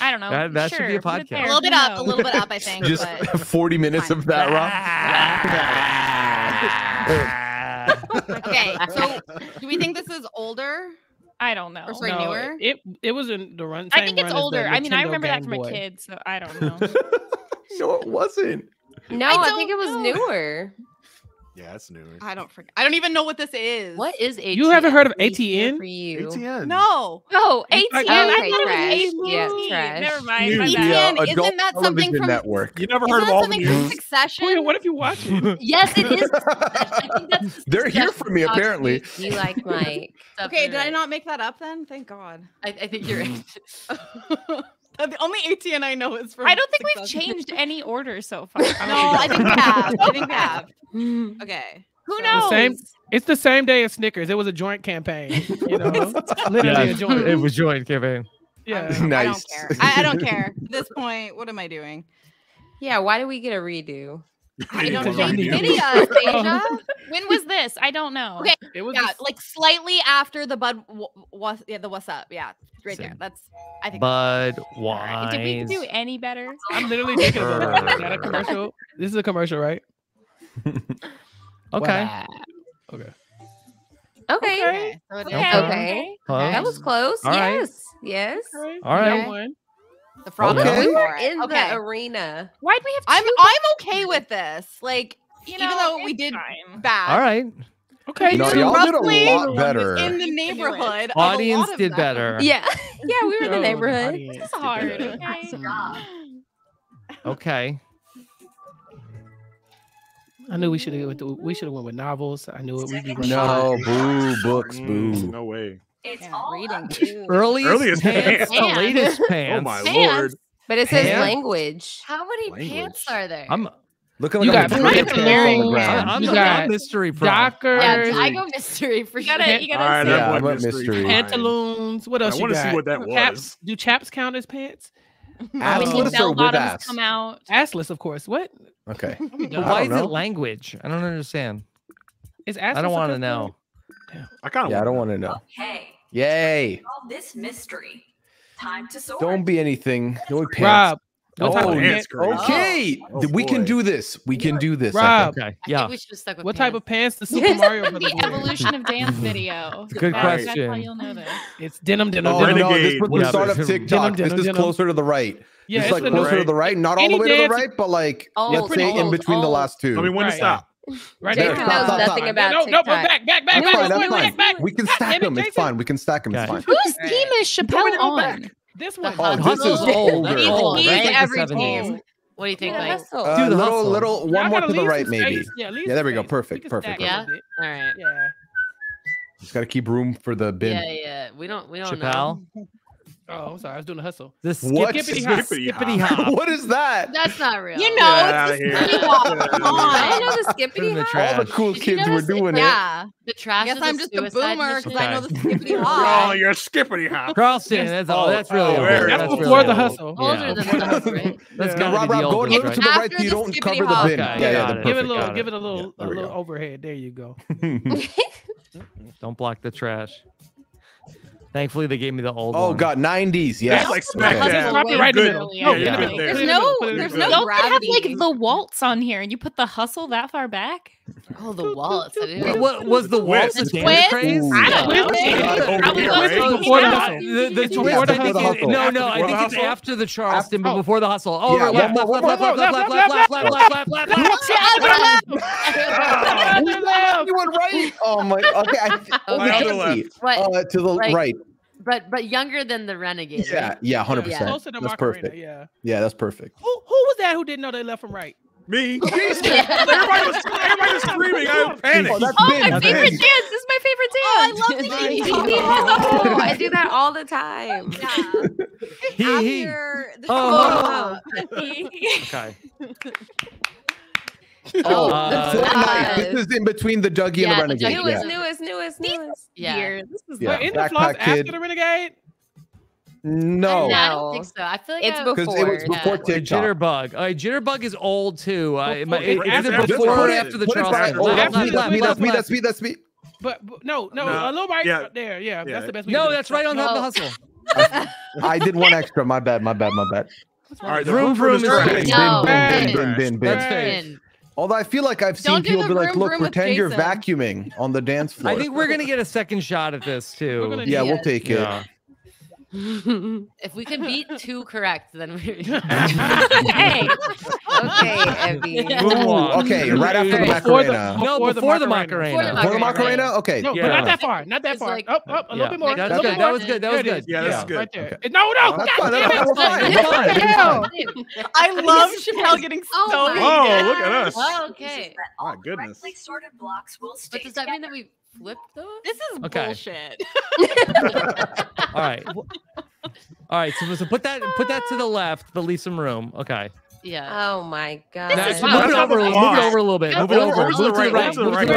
I don't know. That, that sure. should be a podcast. A little bit up. A little bit up, I think. Just but forty minutes fine. of that, Rob. Okay. So do we think this is older? I don't know. Or sorry, no, newer? It, it was in the run. I think it's older. I mean, I remember that from a kid, so I don't know. No, it wasn't. No, I, I think it was know. newer. Yeah, it's newer. I don't forget. I don't even know what this is. What is A T N? You haven't heard of A T N? For you. A T N. No. No, A T N. Oh, okay, I thought trash. it was A T N. Yeah, Never mind. My bad. A T N, isn't that something from network? You never heard of all the news? Succession? Wait, what if you watch it? Yes, it is. I think that's They're here for me, apparently. You like my Okay, did I not make that up then? Thank God. I, I think you're right. The only A T N I know is from. I don't think we've changed any order so far. No, I think we have. I think we have. Okay. Who so knows? The same, it's the same day as Snickers. It was a joint campaign. You know, literally yeah, a joint. It was joint campaign. Yeah. Nice. I don't care. I, I don't care. At this point, what am I doing? Yeah. Why do we get a redo? I don't know. Pity us, Asia. When was this? I don't know. Okay, it was yeah, just... like slightly after the bud. Was yeah, the what's up? Yeah, right Same. there. That's I think. Bud wise. Did we do any better? I'm literally thinking about that. Is that a commercial? This is a commercial, right? okay. okay. Okay. Okay. Okay. Okay. okay. That was close. All yes. Right. Yes. Okay. All right. Okay. The frog. Okay. We were in okay. the arena. Why'd we have? Two I'm I'm okay with this. Like, you know, even though we did time. bad. All right. Okay. No, y'all did a lot better. In the neighborhood. Audience of a lot did of better. Yeah. Yeah. We were in the neighborhood. This is hard. Okay. okay. I knew we should have went. We should have went with novels. I knew it. We'd be no boo books. Boo. Mm, no way. It's yeah, all reading. Too. Earliest, Earliest pants. pants. The latest pants. Oh my pants. Lord! But it says pants. language. How many language. pants are there? I'm looking. Like you got I'm you got mystery. Dockers. Yeah, I go mystery for sure. You gotta, you gotta all right, yeah, I went mystery. Pantaloons. What else? I want to see what that was. Caps. Do chaps count as pants? Assless or with ass? Come out. Assless, of course. What? Okay. But why is it language? I don't understand. It's I don't want to know. I kind of. Yeah, I don't want to know. Okay. Yay. All this mystery. Time to sort. Don't be anything. No pants. Rob. Oh, pants? Okay. Oh, we can do this. We can do this. Rob. Okay. Yeah. I think we should have stuck with what pants. type of pants does Super Mario Brothers wear? The evolution of dance video. Good All question. Right. That's how you'll know this. It's denim, denim, oh, denim. No, this was start up TikTok. This is closer to the right. Yeah, it's, it's like closer right. to the right, not Any all the way to the right, but like old, let's say old, in between old. the last two. I mean, when right. to stop? Right there. Jason knows nothing stop. about no, TikTok. No, no, back, back, back, back, back, back, back. We can stack them. It's fine. We can stack them. It's fine. Whose team is Chappell on? This one. Oh, this is older. He's every team. What do you think? Like, do the little, little one more to the right, maybe. Yeah, there we go. Perfect, perfect. Yeah. All right. Yeah. Just gotta keep room for the bin. Yeah, yeah. We don't, we don't know. Oh, I'm sorry. I was doing a hustle. The skip skippity hop. Skippity hop. What is that? That's not real. You know, it's the skippity hop. I know the skippity hop. All the cool Did kids were doing it. Yeah. The trash. I guess I'm just a boomer because I know the skippity hop. Oh, you're a skippity hop. Carlson. That's all. That's really old. That's before the hustle. Older than the hustle, right? Let's go. Rob, Rob, go a little to the right so you don't cover the bin. Yeah, yeah. Give it a little. Give it a little. A little overhead. There you go. Don't block the trash. Thankfully, they gave me the old. Oh one. God, nineties, yeah. That's like smack okay. yeah. Drop it right in the middle. Yeah, yeah. Yeah. There's, there's no, there's no. Don't have like the waltz on here, and you put the hustle that far back. Oh, the waltz. What was the waltz? The twist? Craze? I don't know. The twist. No, no. I think it's after the Charleston, but before the hustle. Oh, left, left, left, left, left, left, left, left, left, left. You went right. Oh my. Okay. What? To the right. But but younger than the Renegade. Yeah. Yeah. Hundred percent. That's perfect. Yeah. Yeah. That's perfect. Who who was that? Who didn't know they left from right? Me. Jesus. Yeah. Everybody, was, everybody was screaming. I panicked. Oh, that's oh been, my that's favorite been. dance. This is my favorite dance. Oh, I love the T V has a hole. I do that all the time. Yeah. After the oh. Okay. Oh, uh, so nice. This is in between the Dougie yeah, and the Renegade. Newest, yeah. newest, newest, newest. Yeah. Year. This is yeah. like in the floss after the Renegade. No. no, I don't think so. I feel like it's I, before. It was before yeah. TikTok. Jitterbug. All right, Jitterbug is old too. Before, uh, it, it, it, after, is it before or after the Charleston? Oh, that's me. That's me. That's me. That's me. That's me. But, but no, no, no, a little bite yeah. up there. Yeah, yeah, that's the best. No, we that's right on top of the hustle. I, I did one extra. My bad. My bad. My bad. All right, vroom vroom is right. Bin bin bin bin bin. Although I feel like I've seen people be like, look, pretend you're vacuuming on the dance floor. I think we're gonna get a second shot at this too. Yeah, we'll take it. If we could beat two correct, then we. Hey, okay, Evie. Ooh, okay, right after the Macarena. The, no, before, before the Macarena. Before the Macarena, okay. No, yeah. but not that far. Not that far. Like, up, up, a yeah. little bit more. That's good. That was good. That was good. Yeah, that's good. Right there. Okay. No, no. That's God damn it. That's fine. I love Chappell getting so. Oh, oh, look at us. Oh, okay. My goodness. Sorted blocks will stick. But does that mean that we? Flip those? This is okay. bullshit. All right, all right. So, so put that put that to the left, but leave some room. Okay. Yeah. Oh my god. Nice. Move it over. Move it over a little bit. Move it over. Move to the right. Move to the right.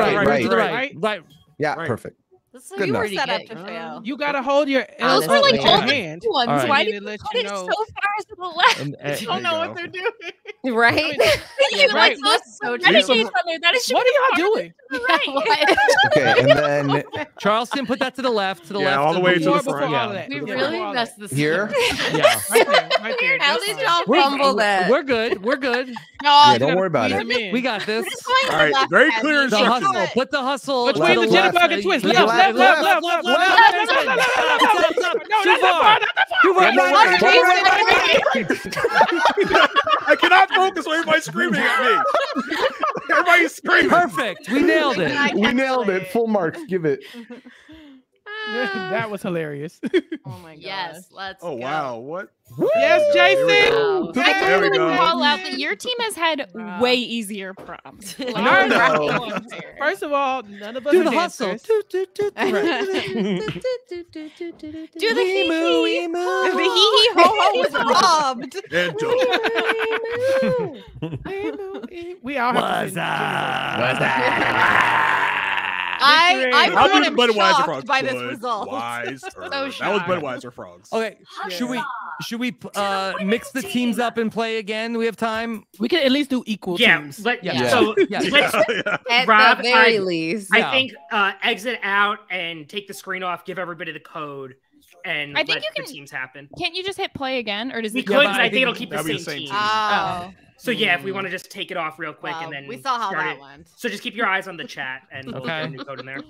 Right. Right. Yeah. Perfect. So you were set up to fail. You gotta hold your those were like old ones. Why did you put it so far to the left? You don't know what they're doing, right? Right. What are y'all doing? Okay, and then Charleston, put that to the left, to the left, all the way to the front. We really messed this here. Yeah, right there. How did y'all fumble that? We're good. We're good. No, don't worry about it. We got this. All right, very clear instructions. Put the hustle. Which way the jitterbug and twist? Left. Left, left, left, left, left, left, left, too far. Too far. I cannot focus on everybody screaming at me. Everybody's screaming. Perfect. We nailed it. We nailed it. Full marks. Give it. That was hilarious. Oh my god. Yes, let's go. Oh wow. What? Yes, Jason. I can really call out that your team has had way easier prompts. First of all, none of us do the hustle. Do the hee hee. The hee hee ho ho was robbed. We all have that. I, I am Budweiser frogs by this result. So that was Budweiser frogs. Okay, should we should we uh, mix the teams up and play again? Do we have time? We can at least do equal yeah, teams. Let, yeah. yeah. So yeah. Let's, yeah. At Rob, the very I, least. I think uh, exit out and take the screen off. Give everybody the code. And I think let you can, the teams happen. Can't you just hit play again, or does we it could? But I think it'll keep the same, the same team. team. Oh. Oh. So yeah, if we want to just take it off real quick, well, and then we saw how that it. went. So just keep your eyes on the chat and okay. new code in there.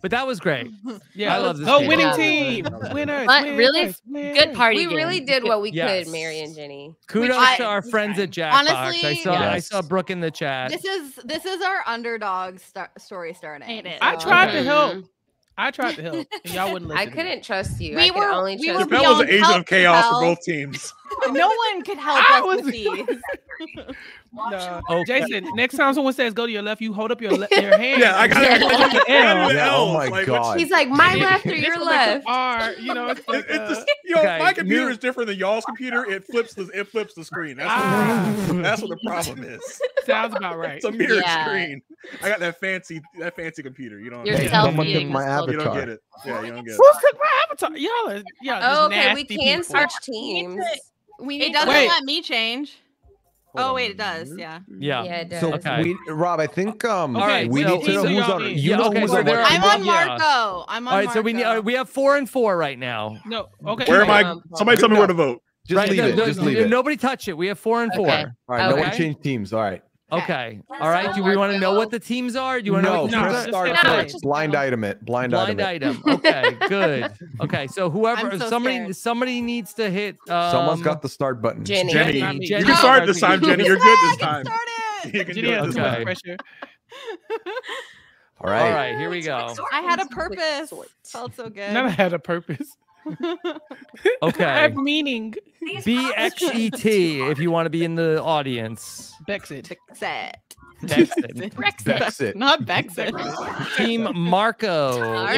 But that was great. Yeah, I love this. Oh, game. winning team, winners! But winners, really, winners. Good party. We game. really did what we yes. could, Mary and Jenny. Kudos I, to our friends at Jackbox. Honestly, I saw yes. I saw Brooke in the chat. This is this is our underdog star story starting. So. I tried okay. to help. I tried to help, and y'all wouldn't listen. I couldn't trust you. We I were only we trust Chappell was an agent of chaos for both teams. No one could help I us was... with these. No. Oh, Jason, next time someone says go to your left, you hold up your, le your hand. Yeah, I got it. Yeah, oh my like, god. He's like my left or your left. Like you know, it's like, uh... it's just, you know okay. my computer is different than y'all's computer. It flips the it flips the screen. That's, ah. what, the, that's what the problem is. Sounds about right. It's a mirror yeah. screen. I got that fancy that fancy computer. You don't. Your selfie. Took my avatar. You don't get it. Yeah, you don't get it. Who took my avatar? Y'all, y'all. Okay, we can search teams. We need it doesn't wait. let me change. Hold oh on. wait, it does. Yeah. Yeah. Yeah it does. So okay. we, Rob, I think um okay, we so, need to know who's on. You yeah, know okay, who's so on. I'm on Marco. Yeah. I'm on. All right, Marco. so we need. Uh, we have four and four right now. No. Okay. Where am I? Somebody tell me where to vote. Just right, leave no, it. No, just leave no, it. Nobody touch it. We have four and okay. four. All right. Okay. No one change teams. All right. Okay. All right. Do we want to know what the teams are? Do you want to know? No. Press start first. Blind item it. Blind item. Blind item. Okay. Good. Okay. So whoever, somebody, somebody needs to hit. Someone's got the start button. Jenny. Jenny. You can start this time, Jenny. You're good this time. You can do it this time. All right. All right. Here we go. I had a purpose. Felt so good. Never had a purpose. Okay. I have meaning. B X E T if you want to be in the audience. Bexit. Bexit. Bexit. Brexit. Bexit. Not Bexit. Team Marco. Right.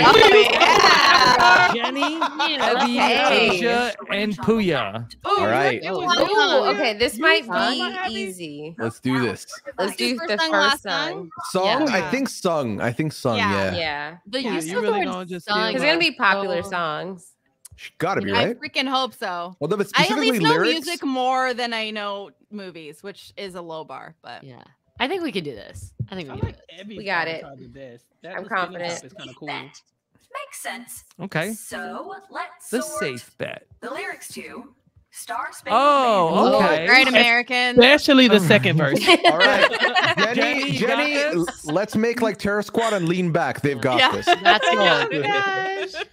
Yeah. Jenny, Evie, Aysha, and Pooya. All right. Ooh, okay, this might be easy. Let's do this. Let's do the first song. Song? Yeah. I think sung. I think sung. Yeah. Yeah. yeah. The yeah, use of really the word sung. Because it's gonna be popular oh. songs. Gotta be, right? I freaking hope so. Well, but I at least know lyrics? music more than I know movies, which is a low bar, but yeah. I think we can do this. I think we I can like do this. We got it. That I'm confident. It's kind of cool. Bet. Makes sense. Okay. So let's the sort safe bet. The lyrics to Star Spangled Oh, okay. Oh, Great American. Especially the second verse. All right. Jenny, Jenny, Jenny let's make like Terror Squad and lean back. They've got yeah. this. That's good.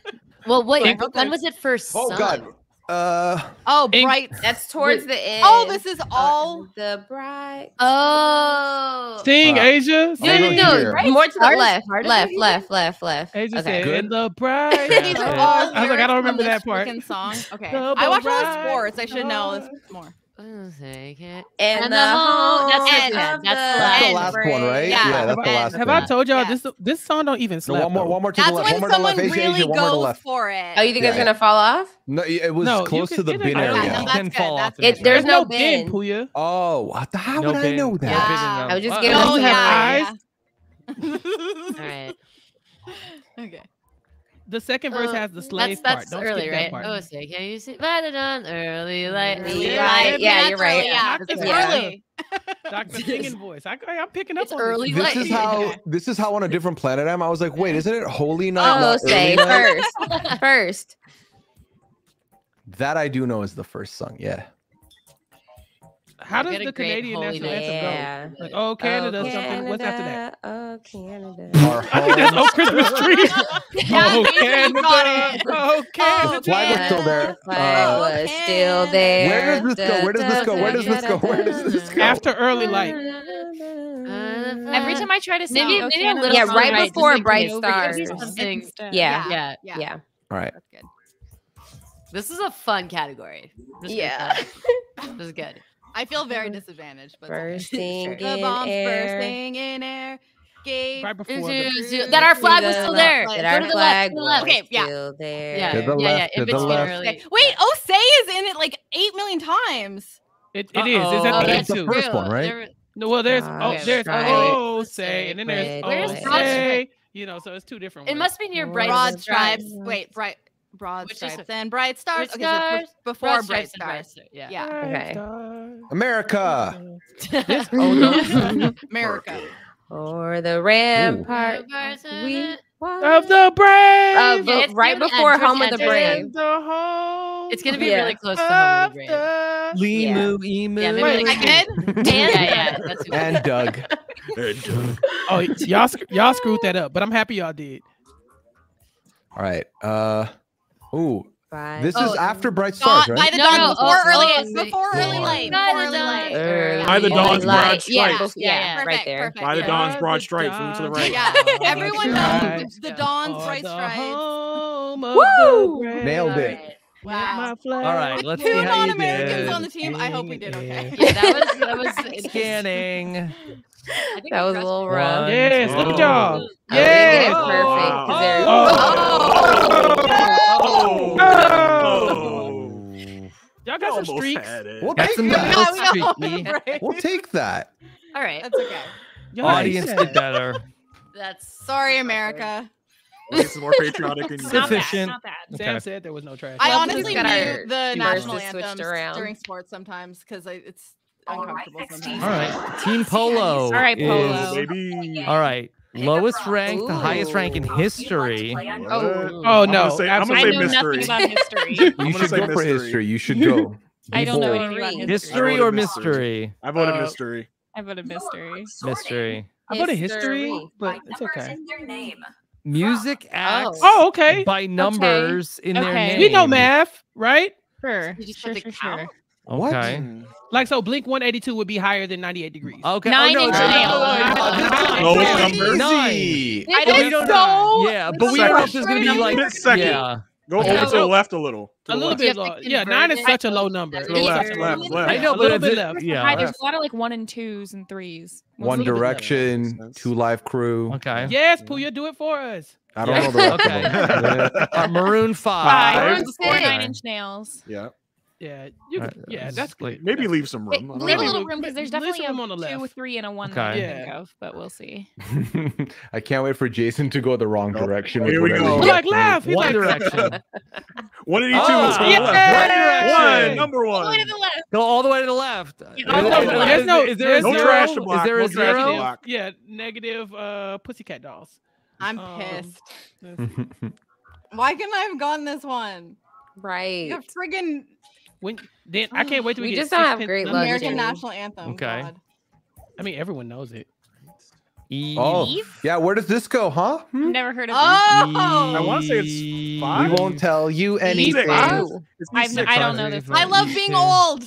Well, what like, when was it first? Oh sung? God. Uh, oh, bright. Ink. That's towards Wait. the end. Oh, this is all uh, the bright. Oh, sing, uh, Asia. No, no, no. Right. More to the left, left, left, left, left, left. Asia okay. said, "The bright." These are all I was like, I don't remember that part. Song. Okay, the I watch a lot of sports. I should know this more. And, and the, the home. That's, that's, that's the last one, right? Yeah, yeah that's I, the last have one. Have I told y'all yeah. this? This song don't even slap. No, one more, one more to that's the left. That's when someone left. really Asia, goes for it. Oh, you think yeah. it's gonna fall off? No, it was no, close to the bin area. Can fall off. There's no bin, Pooya. Oh, how would I know that? I was just giving. Oh yeah. All right. Okay. The second verse uh, has the slave that's, part. That's early, right? That oh, say, can you see? But it on early light. Yeah, yeah, you're right. Yeah, it's early. Doctor Singing voice. I, I'm picking up it's on early this. Light. This is how. This is how on a different planet I am. I was like, wait, isn't it holy night? Oh, say first, first. That I do know is the first song. Yeah. How does the Canadian national anthem go? Like, oh, Canada, oh, Canada, something. What's after that? Oh, Canada. I think that's Oh Christmas Tree. Oh, Canada. Oh, Canada. Why was still there? Why was still there? Where does this go? Where does this go? Where does this go? Where does this go? After early light. Every time I try to sing, maybe, maybe a little yeah, right before Bright Stars. Yeah, yeah, yeah. All right. That's good. This is a fun category. Yeah. This is good. I feel very disadvantaged, but bursting the bombs air. bursting in air. Gave right before the, that our flag was still there. That our flag was still there. Okay, yeah, yeah, yeah, yeah. In between early. Okay. Wait, Oh Say is in it like eight million times. It it uh -oh. is. Is that oh, the, that's the first real. one, right? There, no, well, there's oh, there's Oh Say, and then there's Oh Say. You know, so it's two different ones. It must be near Broad Stripes. Wait, Bright. Broad Which Stripes and Bright Stars. Okay, stars. So before Broad Bright Stars. Stars. Yeah. yeah. Okay. America. America. Or the rampart we of the brave. Of the, right before end, Home of the Brave. The it's gonna be yeah. really close to Home of the Brave. Yeah. Move, emu. Yeah, Wait, like again? And, yeah, yeah, that's and Doug. And Doug. Oh, y'all y'all screwed that up, but I'm happy y'all did. All right. Uh. Ooh, Bright. this oh, is after Bright Stars, right? By the no, dawn, no, before, oh, early, oh, before early light. Before early light. Early by the dawn's broad stripes. Yeah, yeah, yeah. Perfect, right there. Perfect, by yeah. the dawn's broad stripes, move to the right. Yeah, everyone knows the dawn's bright stripes. Woo! Nailed it. Wow. All right, let's With see two how you did. On the team, I hope we did okay. Yeah, that was that was scanning. I think that was a little rough. Yes, good job. Yes, perfect. Y'all got some streaks. We'll take that. We'll take that. All right, that's okay. Audience did better. That's sorry, America. This is more patriotic and sufficient. Not bad. Not bad. Sam okay. said there was no trash. I honestly knew the national anthem during sports sometimes because it's uncomfortable. All right, sometimes. All right. Team Polo. All right, Polo. Is, baby. All right, lowest rank, the highest rank in history. Oh, oh no! I'm gonna say, I'm gonna say mystery. history. You I'm should say go mystery. for history. You should go. I don't know anything about history. History or mystery? I voted mystery. I voted mystery. Mystery. I voted history, but it's okay. Music acts oh. oh, okay. by numbers okay. in okay. their name. You know math, right? Sure. Did you sure, sure, sure. Okay. What? Like, so Blink one eighty-two would be higher than ninety-eight degrees. Okay. Nine oh, no, no, no, no, no, no, no, no. I don't, we don't know. Yeah, but we don't know if it's going to be like... Yeah. Go over yeah. to the left a little. A little bit. Yeah, nine is such a low number. Left, left, left. I know, but a little bit left. Yeah. There's a lot of like one and twos and threes. One Direction, Two Live Crew. Okay. Yes, Pooya, do it for us. I don't know the rest of them. Maroon Five. Maroon Four, Nine Inch Nails. Yeah. Yeah. You. Yeah. That's great. Maybe leave some room. Leave a little room because there's definitely a two, three, and a one that I think of, but we'll see. I can't wait for Jason to go the wrong direction. Here we go. Like left. One Direction. One eighty-two. One. Number one. All the way to the left. Go all the way to the left. There's no. Is there no trash to block? Is there a zero? Yeah. Negative. Uh, pussycat dolls. I'm pissed. Why couldn't I have gotten this one? Right. You're friggin'. When then I can't wait to we, we get just don't have great love American national anthem. Okay, God. I mean everyone knows it. Eve? Oh yeah, where does this go, huh? Hmm? Never heard of. Oh, Eve. I want to say it's five. We won't tell you anything. Oh. I don't know this. I love being old.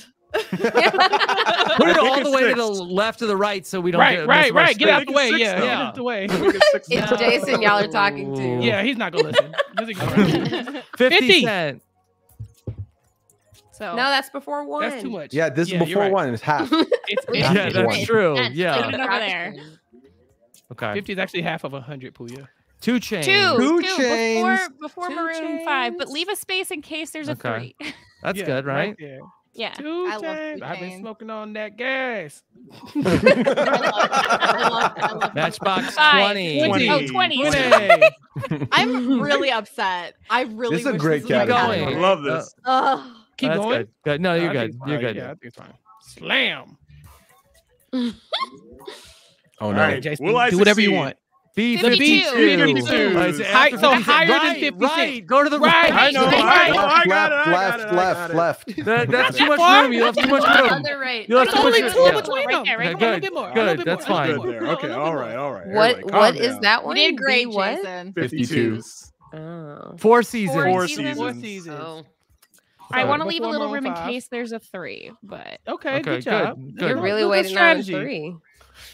Put it all the way six. to the left to the right, so we don't. Right, get right, right. Get out the way. Yeah, yeah, out the way. It's Jason. Y'all are talking to. Yeah, he's not gonna listen. Fifty Cent. So, no, that's before one. That's too much. Yeah, this yeah, is before right. one. It's half. it's, it's half yeah, that's one. true. That's yeah. Over there. Okay. fifty is actually half of one hundred, Pooya. Two Chains. Two. Two, two Chains. Before, before two Maroon chains. five. But leave a space in case there's a okay. three. That's yeah, good, right? right Yeah. Two I chains. Love I've been smoking on that gas. I love, I love, I love Matchbox twenty. twenty. Oh, twenty. twenty. I'm really upset. I really this is wish a great this category. Going. I love this. Uh, Keep oh, going. Good. Good. No, you're no, good. You're good. Yeah, I think it's fine. Slam. Oh, no. Right, Jason, do I whatever succeed? You want. B fifty-two. fifty-two. Right, so higher right, than fifty-six. Right. Go to the right. I know. I know. I got it. Left, left, left. That, that's too much room. You left too much room. You left too much room. There's only two between them. Right there. Good. Good. That's fine. Okay. All right. All right. What? What is that one? You did great, Jason. fifty-two. Four seasons. Four seasons. Four seasons. I want to leave a little room in case there's a three, but okay. Good job. You're really waiting on three.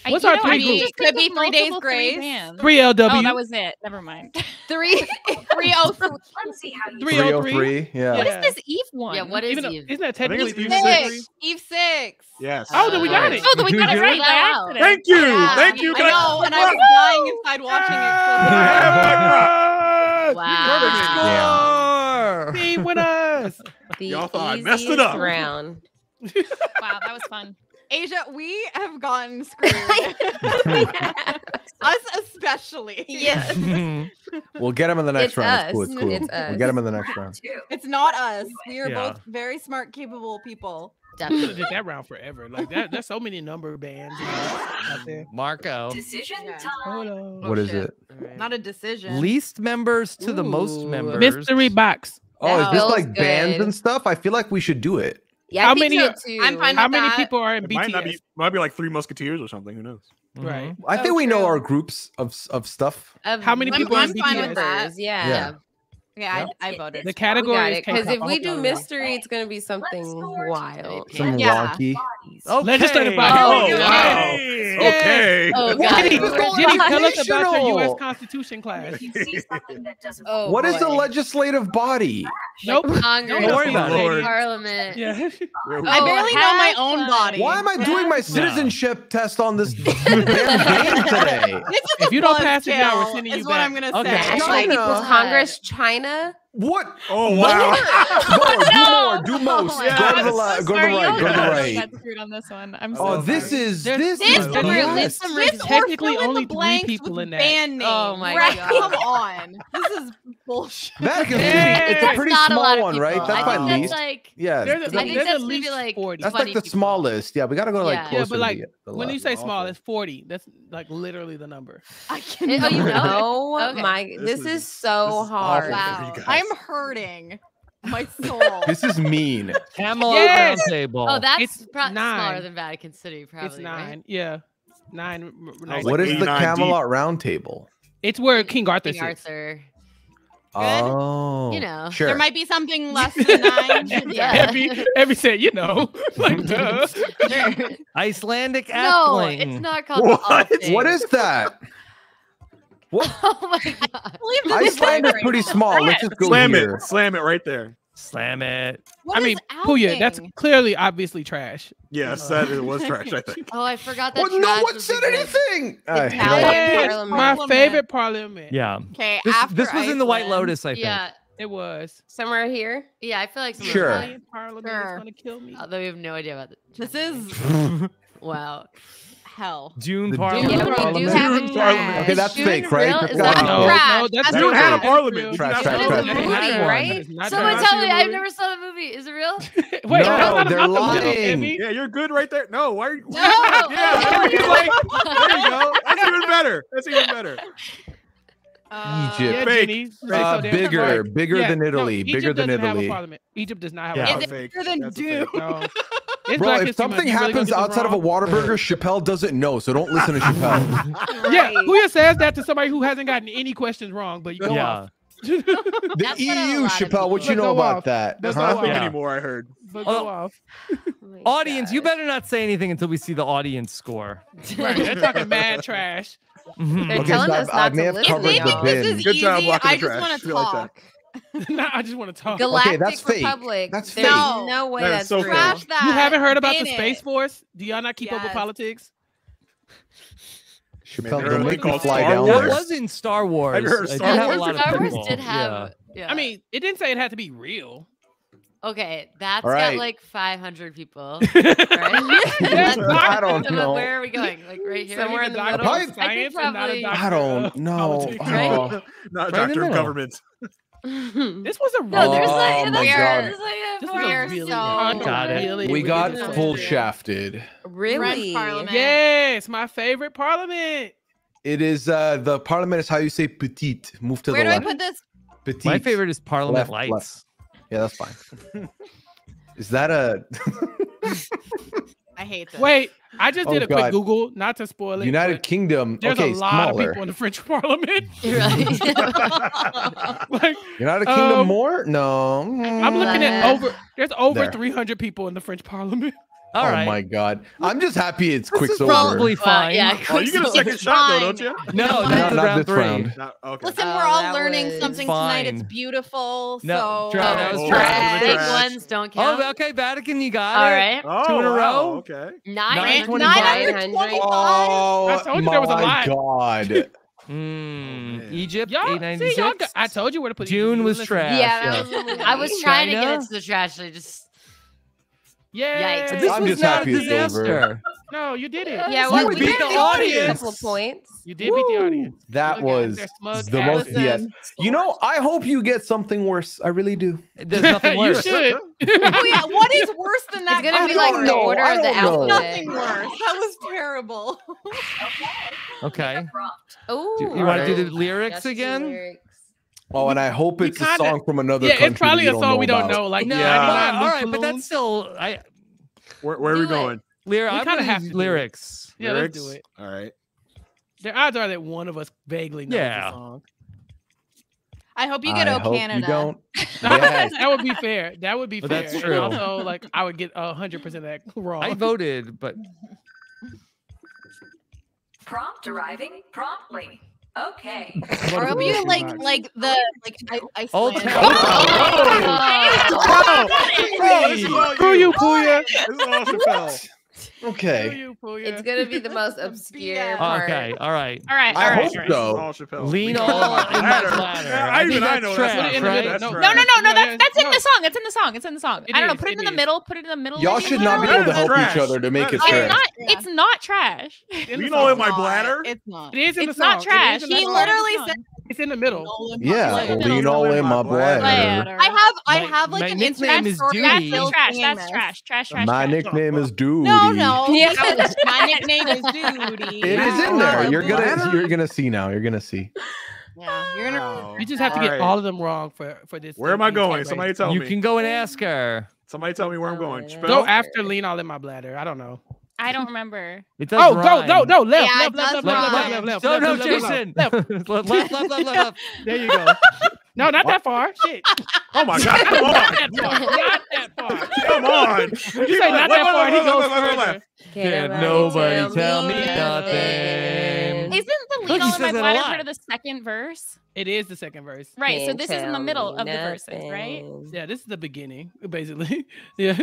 What's I, our know, three? It could be three days grace. Three L W. Oh, that was it. Never mind. Three. Three O three. Let's see how you. Three O three. Yeah. What is this Eve one? Yeah. What is Even Eve? A, isn't that technically Eve six? Eve six. Yes. Oh, then we got it. Oh, then we got it right now. Thank you. Yeah. Thank you. I know. And I was dying inside watching it. Wow. Perfect score. Team with us. Y'all thought I messed it up. Round. Wow, that was fun. Aysha, we have gotten screwed. Yeah. Us especially. Yes. We'll get them in the next it's round. Us. It's cool. It's cool. It's we'll us. Get them in the next round. It's not us. We are yeah. both very smart, capable people. Definitely. We did that round forever. Like that. There's so many number bands out there. Marco. Decision time. Oh, what is it? Right. Not a decision. Least members to Ooh. The most members. Mystery box. Oh, that is this like good. Bands and stuff? I feel like we should do it. Yeah, how many? So I'm fine how with many that. People are in it B T S? Might, not be, might be like Three Musketeers or something. Who knows? Mm-hmm. Right. I think oh, we true. Know our groups of of stuff. Of, how many I'm, people? I'm are in fine B T S? With that. Yeah. Yeah. Yeah, yeah. I, I voted. The category because if we do mystery, it's going to be something wild. Some yeah. wonky. Okay. Legislative body. Oh, wow. Okay. Oh, Jenny, Jenny, tell us about your U S Constitution class. Oh, what boy. Is a legislative body? Nope. Congress. Lord. Lord. Parliament. Yeah. Oh, I barely know my own body. Why am I doing my citizenship no. test on this damn game today? If you don't pass it now, we're sending you back. Is what I'm going to say. Actually, equals Congress, China. What? Oh wow! More, do more, do most. Yeah, go to the, so go to the right, go to the right. I got screwed on this one. I'm so oh, this sorry. Is this, this is yes. this technically only three people in that. Banding. Oh my right. god! Come on, this is bullshit. That can be, it's a pretty not small a one, right? That's my least. Like, yeah, there's at least like forty. That's like the smallest. Yeah, we gotta go like closer. Yeah, but like when you say small, it's forty. That's like literally the number. I can. Oh, you know, my this is so hard. Wow. I'm hurting my soul. This is mean. Camelot yes! Roundtable. Oh, that's it's nine. Smaller than Vatican City, probably. It's nine. Right? Yeah, nine. nine. What like is the Camelot Roundtable? It's where King Arthur. King Arthur. Oh, you know, sure. There might be something less than nine. Yeah. Every every set, you know, like duh. Sure. Icelandic. No, Athling. It's not called. What? What is that? What? Oh my god! Iceland is pretty small. Let's just go slam here. It, slam it right there. Slam it. What I mean, Pooya, that's clearly, obviously trash. Yes, uh, that was trash. I think. Oh, I forgot that. Well, no one said anything. Uh, yes, my favorite parliament. Yeah. Okay. This, after this was Iceland. In the White Lotus, I think. Yeah, it was somewhere here. Yeah, I feel like somewhere sure. Italian parliament sure. is gonna kill me. Although we have no idea about this. This is wow. Hell. June Parliament. Yeah, Parliament. June June Parliament. Okay, that's June fake, right? That's no, no, that's not a Parliament. Trash, trash, trash. It's a movie, right? Someone tell me, I've never saw the movie. Is it real? Wait, no, no, they're lying. The yeah, you're good right there. No, why are you? No. Yeah, you're like, there you go. That's even better. That's even better. Uh, Egypt. Fake. Uh, bigger, bigger yeah, than Italy. No, bigger than Italy. Egypt does not have yeah. a parliament. Bigger than Dune. It's bro, if something happens really outside of a Whataburger, Chappell doesn't know, so don't listen to Chappell. Yeah, Pooya says that to somebody who hasn't gotten any questions wrong, but you go yeah. off. The E U, Chappell, what you know about off. That? That's huh? not yeah. anymore, I heard. But go oh. off. Oh audience, God. You better not say anything until we see the audience score. Right, they're talking mad trash. Mm-hmm. They're okay, telling so us I, not I to listen. If they think this is good easy, job I just want to talk. No, I just want to talk. Galactic okay, that's Republic. Fake. That's fake. No, no way. That that's so true. That. You haven't heard about Ain't the it. Space Force? Do y'all not keep yes. up with politics? Chappell, man, they called Fly Down. That was in Star Wars. I've heard Star Wars. Star Wars did have. Yeah. Yeah. I mean, it didn't say it had to be real. Okay, that's right. Got like five hundred people. Right? I don't know. Where are we going? Like right here? Somewhere in the middle. Probably, science I, probably, not a I don't know. Oh, right? Not a doctor of government. This was a no, there's like, oh my god. This was a really so got it. Really we got full shafted. Really? Yes, my favorite parliament. It is uh the parliament is how you say petite. Move to Where the left. Where do I put this? Petite. My favorite is Parliament left, Lights. Left. Yeah, that's fine. Is that a... I hate that. Wait, I just oh did a God. quick Google, not to spoil it. United Kingdom. There's okay, a lot smaller. of people in the French Parliament. Like, United um, Kingdom more? No. I'm looking at over... There's over there. three hundred people in the French Parliament. All oh right. my God! I'm just happy it's Quicksilver. This is probably fine. Well, yeah, oh, you get a second shot fine. though, don't you? No, that's no, round three. Round. Not, okay. Listen, oh, we're all learning was... something fine. tonight. It's beautiful. No, so trash. That was trash. Big ones don't count. Oh, okay, Vatican, you got all it. All right, two oh, in a row. Wow, okay, nine, nine, nine hundred twenty-five. Oh, I told you my there was a lot. God. Mm, oh, Egypt, eight ninety-six. I told you where to put. June was trash. Yeah, I was trying to get into the trash. I just. Yeah, this I'm was just not happy a disaster. No, you did it. Yeah, well, you we beat the audience. A couple of points. You did Woo. beat the audience. That was the most. Yes. You know, I hope you get something worse. I really do. There's nothing worse. You should. Oh yeah, what is worse than that? It's gonna I be like know. the order of the alphabet. Nothing worse. That was terrible. Okay. Okay. Oh. You want right. to do the lyrics That's again? The lyrics. Oh, and I hope it's kinda, a song from another yeah, country. Yeah, it's probably a song we don't know. Like, no, yeah. but, all right, but that's still. I. Where, where are we going? Lyric. I kind of have lyrics. Yeah, lyrics? Let's do it. All right. The odds are that one of us vaguely knows yeah. the song. I hope you get I "O Canada." You don't. Yes. That would be fair. That would be but fair. That's true. Also, like, I would get a hundred percent that wrong. I voted, but. Prompt arriving promptly. Okay. Or it'll be like, like, like the, like, I, I oh, oh, oh, oh, oh, you, Pooya. Okay. It's going to be the most obscure part. Okay, all right. All right, all right. I hope so. Lean all in that ladder. I even I know that's No, no, no, no, that's in the song. It's in the song. It's in the song. I don't know. Put it in the middle. Put it in the middle. Y'all should not be able to help each other to make it trash. It's not trash. Lean all in my bladder? It's not. It is in the song. It's not trash. He literally said. It's in the middle. Yeah, lean all in my bladder. I have, I have like an Instagram story. That's trash. That's trash. Trash, trash. My nickname is Dude. No, no. My nickname is Duty. It is in there. You're gonna, you're gonna see now. You're gonna see. Yeah, you're gonna. Oh, you just have to get right. all of them wrong for for this. Where am I going? Somebody tell you me. You can go and ask her. Somebody tell me where I'm going. Go no, after lean all in my bladder. I don't know. I don't remember. It does oh, rhyme. go, go, no, left, yeah, left, left, left, left, left, left, left, no, no, Jason, left, left, left, left, left. There you go. No, not that far. Shit. Oh my God. Come on. Not that far. Come on. You say not that far. He goes further. Can't nobody tell me nothing. Isn't the lead on my bladder part of the second verse? It is the second verse. Right. So this is in the middle of the verses, right? Yeah. This is the beginning, basically. Yeah.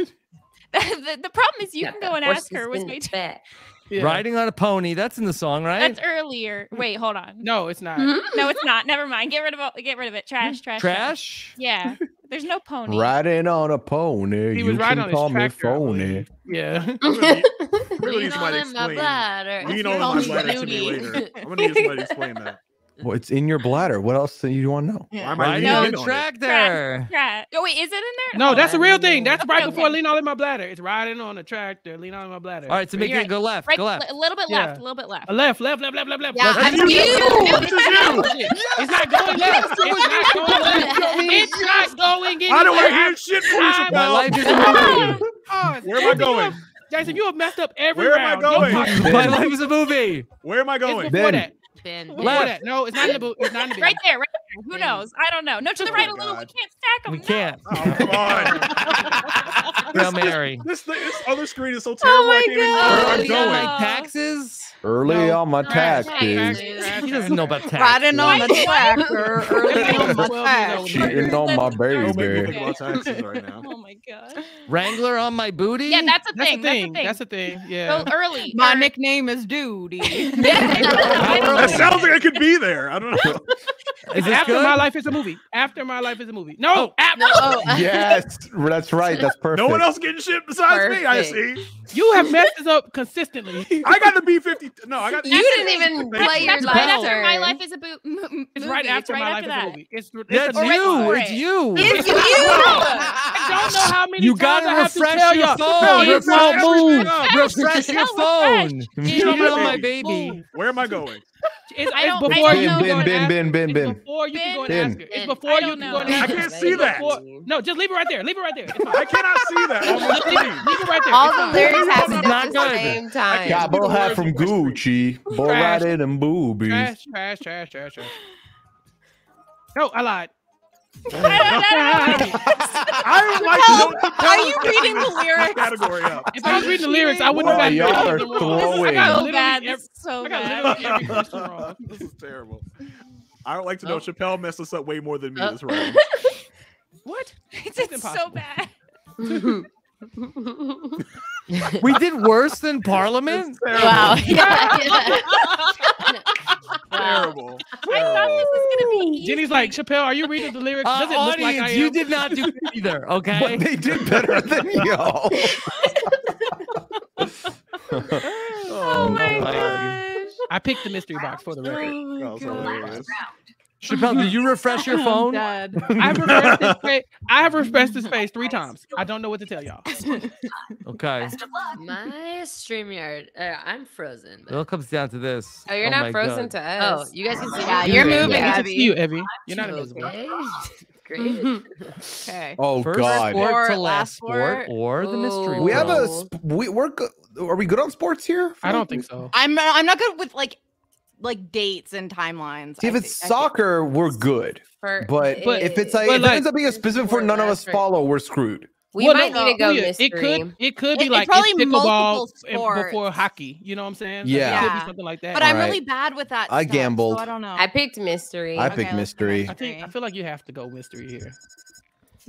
the, the problem is you yeah, can go and ask her was way too yeah. Riding on a pony. That's in the song, right? That's earlier. Wait, hold on. No, it's not. No, it's not. Never mind. Get rid of it. Get rid of it. Trash, trash, trash. trash. Yeah. There's no pony. Riding on a pony. He you was can on call me phony. Yeah. really, really need somebody to explain. You know my bladder to me later. I'm gonna need somebody to explain that. Well, it's in your bladder. What else do you want to know? Yeah. Why am I no, in track there. Track. Oh, wait, is it in there? No, oh, that's a real thing. That's right okay, before okay. lean all in my bladder. It's riding on a tractor. Lean all in my bladder. All right, so make it go left. Right, go left. A little bit yeah. left. A little bit left. A left, left, left, left, left, left. Yeah, that's you. It's you. It's not going left. It's not going left. It's not going anywhere. I don't want to hear shit from you. My life is Where am I going? Jason, you have messed up every round. Where am I going? My life is a movie. Where am I going? Before that. Been. Left. No, it's not in the boot. It's not in the boot. Right there, right there. Who knows? I don't know. No, to the oh right a little. We can't stack them. We no. can't. Oh, come on. Hail Mary. This, this, this other screen is so terrible. Oh my I can't God. Even know where I'm going. Taxes? Early no. on my taxes. He doesn't know about taxes. Riding on my tracker. Early on my taxes. Cheating on my baby. Oh my God. Wrangler on my booty? Yeah, that's a thing. That's a thing. That's a thing. Yeah. Go early. My nickname is Duty. That sounds like I could be there. I don't know. Is After good? My Life is a Movie. After My Life is a Movie. No. Oh, after- no. Oh. Yes. That's right. That's perfect. No one else getting shit besides perfect. me, I see. You have messed this up consistently. I got the B fifty. No, I got the You didn't even play your life. Right after My Life is a bo- m- movie. It's right after it's right My after Life that. is a Movie. It's, it's, That's it's you. It's you. It's you. I don't know how many you times I have to tell you. You gotta refresh your phone. Refresh your phone. You are my baby. Where am I going? It's, I don't, it's before I don't you know. Bin, bin, bin, bin, bin. It's before you bin, can go and bin. ask her. It's before you can know. go and ask her. I can't see that. Before... No, just leave it right there. Leave it right there. I cannot see that. leave, leave it right there. All it's the lyrics happen at the good. same time. Got Bo Hat from Gucci. Bo Rotted and Boobies. Trash, trash, trash, trash, trash. No, I lied. I don't like no, Are you reading the lyrics? Category up. If I was reading the lyrics, I wouldn't have gotten it wrong. I got so bad. Every, so I got bad. Every question wrong. This is terrible. I don't like to know. Oh. Chappell messed us up way more than me. Oh. That's right. What? It's, it's so bad. We did worse than Parliament? Wow. Yeah, yeah. Terrible. I thought this was gonna be easy. Jenny's like, Chappell, are you reading the lyrics? Uh, Does it audience, look like I am? You did not do either, okay? But they did better than y'all. oh, oh my, my gosh. I picked the mystery box for the record. Oh my Chappell, did you refresh your phone? I have refreshed this page. I have refreshed this page three times. I don't know what to tell y'all. Okay. My StreamYard, uh, I'm frozen. But... It all comes down to this. Oh, you're oh not frozen God. to us. Oh, you guys can see. Yeah, you're moving. Yeah, I can see you, Evie. You're not invisible. Great. Okay. Oh First God. Sport to last sport or Ooh. the mystery. We have a. Sp- we we're go- Are we good on sports here? I don't think so. I'm. I'm not good with like. Like dates and timelines. See, if it's think, soccer, we're good. For, but, but if it's like, if like, it ends up being a specific for none of us follow, we're screwed. We well, might no, need to go mystery. It could, it could it, be like it's pickleball before hockey. You know what I'm saying? Yeah. Like, it could be something like that. But All I'm right. really bad with that. I stuff, gambled. So I don't know. I picked mystery. I okay, picked mystery. I think I feel like you have to go mystery here.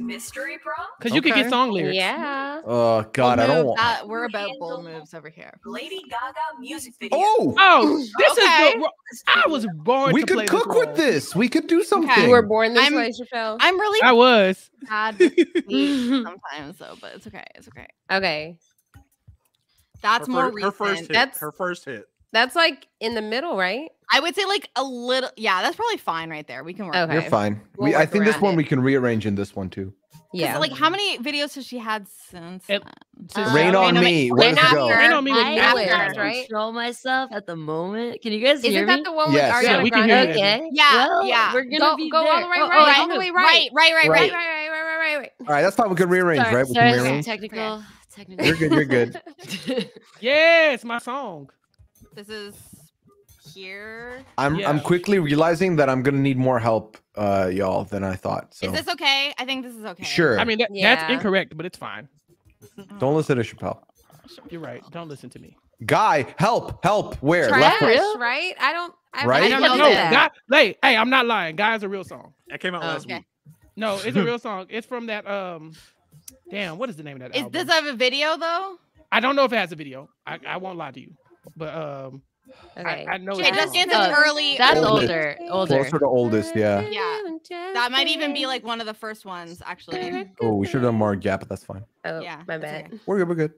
Mystery, bro? Because you okay. can get song lyrics. Yeah. Oh, God, I don't want that. We're about bold moves over here. Lady Gaga music video. Oh! Oh, this okay. is the... I was born we to play We could cook this with this. We could do something. Okay. You were born this I'm, way, Chappell. I'm really... I was. Bad sometimes, though, but it's okay. It's okay. Okay. That's her more first, recent. Her first hit. That's, her first hit. That's, like, in the middle, right? I would say like a little, yeah, that's probably fine right there. We can work. Okay. You're fine. We'll we, I think this one it. we can rearrange in this one too. Yeah. Like how many videos has she had since? It, since uh, rain, on rain on me. Where does it go? Rain on me. With I would right? control myself at the moment. Can you guys Isn't hear me? Isn't that the one with yes. Ariana yeah, Grande? Okay. Yeah. Well, yeah. We're gonna go, be go there. all the way right, right, all the way right, right, right, right, right, right, right, right, right. All right, that's fine. We can rearrange, right? We can rearrange. Technical, technical. You're good. You're good. Yeah, it's my song. This is. Here. I'm yeah. I'm quickly realizing that I'm gonna need more help, uh, y'all, than I thought. So. Is this okay? I think this is okay. Sure. I mean that, yeah. that's incorrect, but it's fine. Don't listen to Chappell. You're right. Don't listen to me. Guy, help, help. Where? Trash, Left, right? I don't. I, right? I don't know. No, that. God, hey, hey, I'm not lying. Guy is a real song. That came out oh, last okay. week. No, it's a real song. It's from that. Um, damn. What is the name of that? Is, album? Does it have a video though? I don't know if it has a video. I, I won't lie to you, but um. Okay. I, I know it just stands as early. That's oldest. older, older, closer to oldest. Yeah, yeah. That might even be like one of the first ones, actually. Oh, we should have done more gap, but that's fine. Oh, yeah, my bad. Okay. We're good. We're good.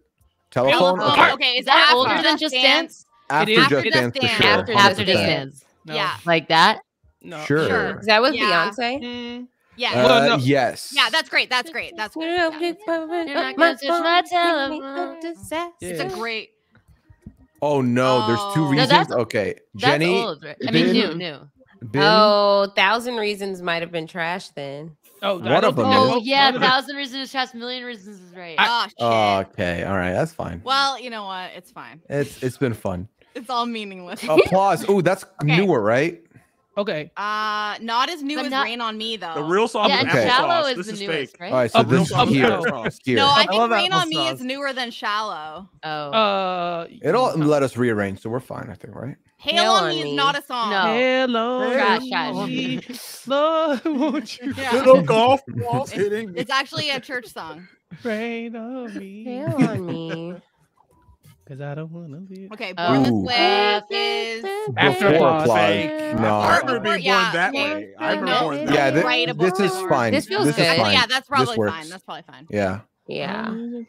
Telephone. Telephone. Okay. okay, is that older than Just Dance? After Just Dance, for sure. After, after Just Dance. No. Yeah, like that. No, sure. sure. Is that with yeah. Beyonce? Mm. Yeah. Uh, well, no. Yes. Yeah, that's great. That's great. That's great. It's a great. Oh no, oh. there's two reasons. No, that's, okay, that's Jenny. Old, right? I mean, new, new. Bin? Oh, Thousand Reasons might have been trash then. Oh, one of them. Oh is. yeah, Thousand Reasons is trash. Million Reasons is right. I, oh, shit. Okay, all right, that's fine. Well, you know what? It's fine. It's it's been fun. It's all meaningless. Applause. Oh, that's okay. newer, right? Okay. Uh, not as new I'm as not... Rain on Me though. The real song yeah, is okay. Shallow is this the is newest, fake. right? All right, so oh, this oh, is here. Oh, here. No, I think I Rain on Me songs. is newer than Shallow. Oh. Uh, It'll no. let us rearrange, so we're fine, I think, right? Hail, Hail on, on Me is not a song. No. Hail on Trash, Me, Lord, won't you? Yeah. Little golf balls hitting me. It's actually a church song. Rain on Me. Hail on Me. because I don't want to be. Okay, born this way is after four fake. No, I've never been born that way. I've never born that way. Yeah, this is fine. This feels good. Yeah, that's probably fine. That's probably fine. Yeah. Yeah. Uh,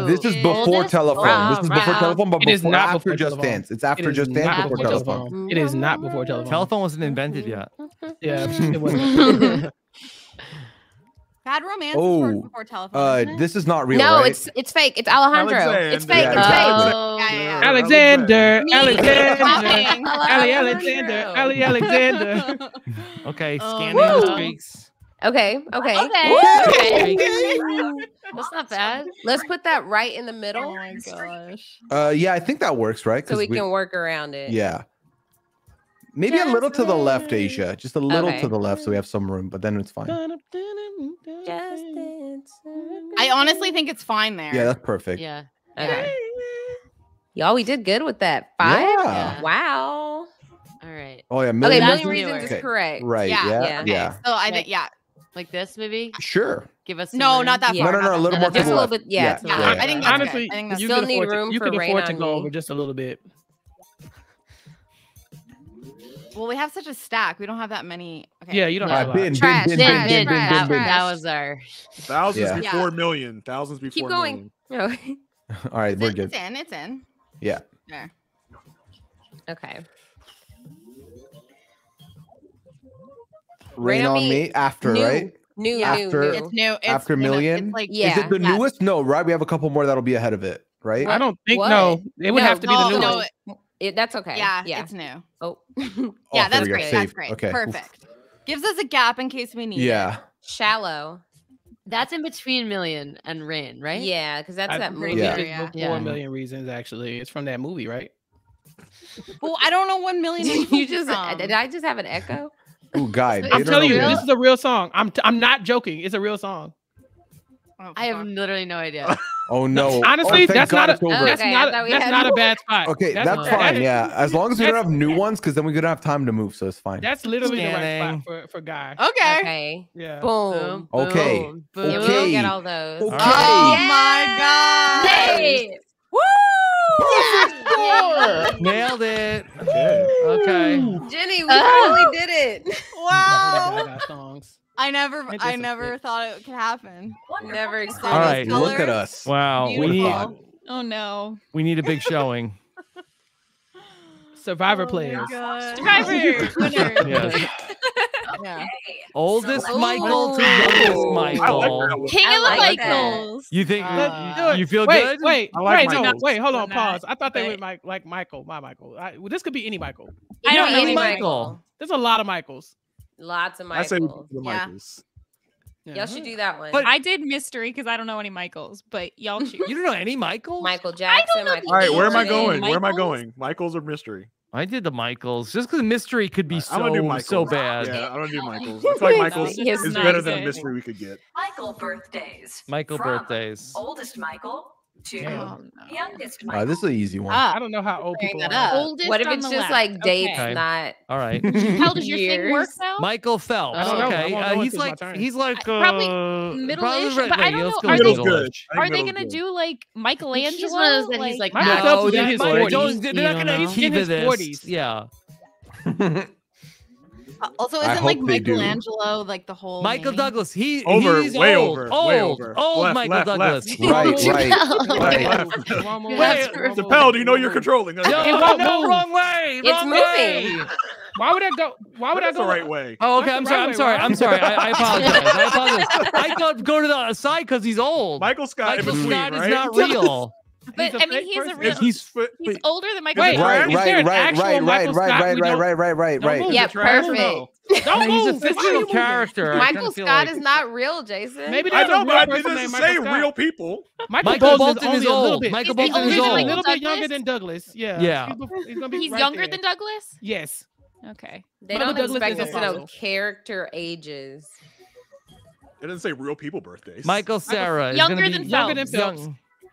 this is before telephone. This is before telephone, but before after Just Dance. It's after Just Dance before telephone. It is not before telephone. Telephone wasn't invented yet. Yeah, it wasn't. Bad Romance oh, before telephone. Uh, it? This is not real. No, right? it's it's fake. It's Alejandro. Alexander. It's fake. Yeah, it's oh. fake. Yeah, yeah, yeah. Alexander. Alexander. Alexander. Ali Alexander. Ali Alexander. Okay, scanning uh, the streaks. Okay. Okay. Okay. okay. That's not bad. Let's put that right in the middle. Oh my gosh. Uh, yeah, I think that works, right? So we, we can work around it. Yeah. Maybe Jasmine. A little to the left, Asia. Just a little okay. to the left, so we have some room. But then it's fine. I honestly think it's fine there. Yeah, that's perfect. Yeah. Okay. Y'all, we did good with that. Five. Yeah. Wow. All right. Oh yeah. Million okay. Million Reasons is okay. correct. Right. Yeah. Yeah. yeah. Okay. yeah. So I think yeah. Like this, maybe? Sure. Give us some no, room. Not that far. No, no, no, a little more. Just a little bit. Yeah. yeah. yeah. yeah. I think that's honestly, good. I think that's you still need room for rain on me. You can afford to go over just a little bit. Well, we have such a stack. We don't have that many. Okay. Yeah, you don't have a trash. That was our thousands yeah. before yeah. million. Thousands before. Keep going. Million. All right, it's we're in, good. It's in. It's in. Yeah. There. Okay. Rain on me, me after new, right? New. After new, it's new. It's after million. It's like, yeah. Is it the yeah. newest? No, right? We have a couple more that'll be ahead of it, right? What? I don't think what? no. It would no, have to no, be the newest. No, It, that's okay. Yeah, yeah, it's new. Oh, yeah, that's great. Saved. That's great. Okay. Perfect. Oof. Gives us a gap in case we need. Yeah. It. Shallow. That's in between Million and Rain, right? Yeah, because that's I, that movie. Yeah. Yeah. Before yeah. Million Reasons, actually, it's from that movie, right? Well, I don't know what Million. you just from. Did I just have an echo? Ooh, guy. I'm telling you, real? This is a real song. I'm t I'm not joking. It's a real song. Oh, I have literally no idea. Oh no! Honestly, oh, that's God not a that's okay, not that's not a bad spot. Okay, that's, that's fine. That is, yeah, as long as we don't have new ones, because then we don't have time to move, so it's fine. That's literally Scanning. the right spot for for Guy. Okay. Okay. Yeah. Boom. boom okay. Boom. Okay. We'll get all those. Okay. Oh yeah. my God! Hey. Woo! Nailed it. Okay. okay. Jenny, we finally oh. did it. Wow. songs. I never, I never good. thought it could happen. Wonderful. Never expected. All right, colors. Look at us! Wow, Beautiful. we need. Oh no, we need a big showing. Survivor oh players. Survivor winners. Yeah. Okay. Oldest so, Michael oh. to youngest Michael. Like King of the like Michaels. You think uh, you feel wait, good? Wait, I like wait, no, wait, hold on, pause. I thought they went like, like Michael, my Michael. I, well, this could be any Michael. I don't know any Michael. Michael. There's a lot of Michaels. Lots of Michaels. I say the Michaels. Yeah. Y'all should do that one. But I did mystery because I don't know any Michaels, but y'all choose. You don't know any Michaels? Michael Jackson. Michael. All right, where am I going? Michaels? Where am I going? Michaels or mystery? I did the Michaels just because mystery could be so, do so bad. Yeah, I don't do Michaels. I feel like Michaels is nice better than a mystery we could get. Michael birthdays. Michael From birthdays. Oldest Michael. To oh, no. youngest Michael. Uh, this is an easy one. Uh, I don't know how old people are. What if it's just left. like dates, okay. not all right? How does your thing work now? Michael Phelps. Oh, okay, uh, he's, like, he's like he's uh, like probably middle-ish, but I don't know. Are they, good. Are they gonna good. do like Michelangelo? He's one of those that he's like, like no, they're not gonna keep his forties. Yeah. Uh, also, isn't like Michelangelo like the whole Michael name? Douglas? He over, he's way old, over, old, way over. Old left, Michael left, Douglas. Left. Right, right. Chappell, do you know you're controlling? No, no, wrong way. It's wrong moving. Way. Why would I go? Why would I go the right way? Oh, okay. I'm sorry. I'm sorry. I'm sorry. I apologize. I apologize. I don't go to the side because he's old. Michael Scott. Michael Scott is not real. But I mean, he's a real. He's, he's older than Michael. Wait, right, is there an right, actual right, Michael right, Scott? Right, right, right, right, right, right, right. Yeah, perfect. No. Don't move. He's a fictional character. Michael Scott like... is not real, Jason. Maybe I know, but I didn't say real people. Michael, Michael Bolton is, is old. Michael Bolton is old. A little bit younger than Douglas. Yeah. Yeah. He's, he's, he's right younger there. than Douglas. Yes. Okay. They don't expect us to know character ages. It didn't say real people birthdays. Michael Cera is younger than Phelps.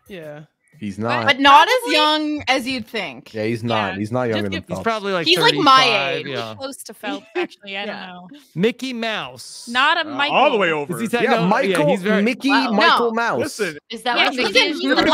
Yeah. He's not, but not as young as you'd think. Yeah, he's not. Yeah. He's not younger than Phelps. He's probably like he's like my age, yeah. close to Phelps. Actually, I yeah. don't know. Mickey Mouse, not a Michael. Uh, all the way over. Is he yeah, no, Michael, yeah, he's very... Mickey, wow. Michael no. Mouse. Listen, is that yeah, what Mickey he Michael,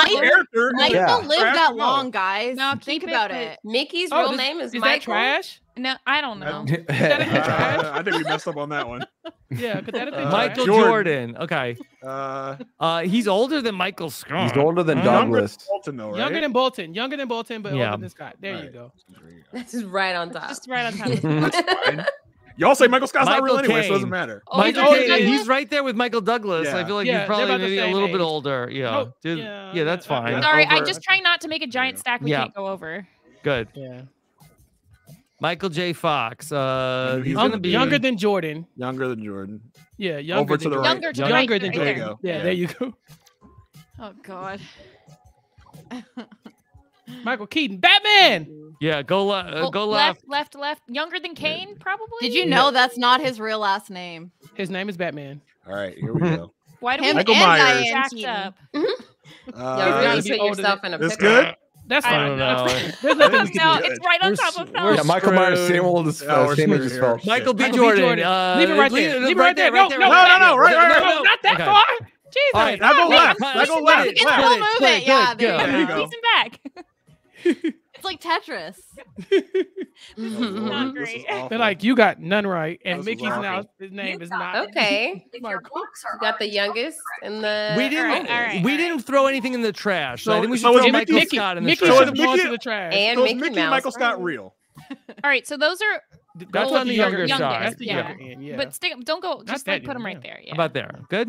Michael yeah. lived that long, guys. No, think about it. Mickey's real name is Michael. Is that trash? No, I don't know. Uh, uh, I think we messed up on that one. Yeah, could that have been uh, Michael Jordan? Jordan. Okay. Uh, uh, he's older than Michael Scott. He's older than Douglas. Younger than Bolton, though, right? Younger than Bolton. Younger than Bolton, but yeah. older than Scott. There, right. you go. there you go. This is right on top. Just right on top. Y'all say Michael Scott's Michael not real Kane. anyway, so it doesn't matter. Oh, Michael he's, Kane, he's right there with Michael Douglas. Yeah. I feel like yeah, he's probably maybe a little age. bit older. Yeah. Oh, Dude, yeah, yeah, that's fine. Yeah. Sorry, over. I just try not to make a giant yeah. stack we yeah. can't go over. Good. Yeah. Michael J. Fox. Uh, he's gonna be younger than Jordan. Younger than Jordan. Yeah, younger Over to than the younger right. To younger right. than Jordan. There you go. Yeah, yeah, there you go. Oh, God. Michael Keaton. Batman! Yeah, go, le uh, go left. Left, left, left. Younger than Kane, probably? Did you know that's not his real last name? His name is Batman. All right, here we go. Why do we Michael Myers. Jacked up? Mm -hmm. uh, you put yourself in a picture. That's good? That's fine. No, it's right on we're, top of Phelps. Yeah, Michael Myers, same old as Phelps. Yeah, yeah, Michael B. Jordan. Uh, leave it right leave, there. Leave it right there. No, no, no, no, right, right, no, not that okay. far. Jesus. All right, now go left. Now go left. It's a whole movement. Yeah, there you go. Back. It's like Tetris. Not great. They're like, you got none right, and Mickey's now his name is not okay. Got the youngest and the we didn't we didn't throw anything in the trash. So I think we should throw Michael Scott in the trash. And Mickey Michael Scott real. All right, so those are that's on the younger side. Yeah, but stick don't go just like put them right there. Yeah, about there. Good.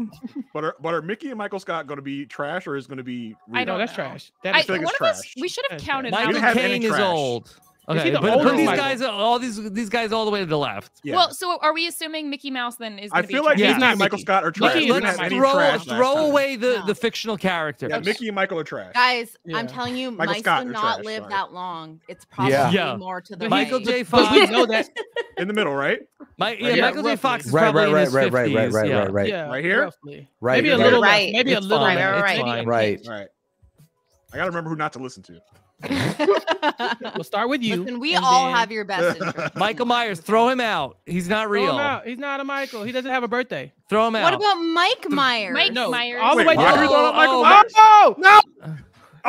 But are but are Mickey and Michael Scott going to be trash or is going to be? I know that's trash. That's trash. We should have counted. Michael Caine is old. Okay, but put these guys, all these these guys, all the way to the left. Yeah. Well, so are we assuming Mickey Mouse then is? I feel like he's not Michael Scott or trash. Let's throw throw away the the fictional characters. Yeah, Mickey and Michael are trash. Guys, I'm telling you, Michael Scott did not live that long. It's probably more to the Michael J. Fox. You know that in the middle, right? Yeah, Michael J. Fox is probably in his fifties. Right, right, right, right, right, right. Right here. Right. Maybe a little. Right. Maybe a little. Right. Right. Right. I gotta remember who not to listen to. We'll start with you. Listen, we and all then... have your best interest. Michael Myers, throw him out. He's not real. He's not a Michael. He doesn't have a birthday. Throw him out. What about Mike Myers? Mike no. Myers. All the Wait, way down. Oh, Michael Myers. Oh, no. no.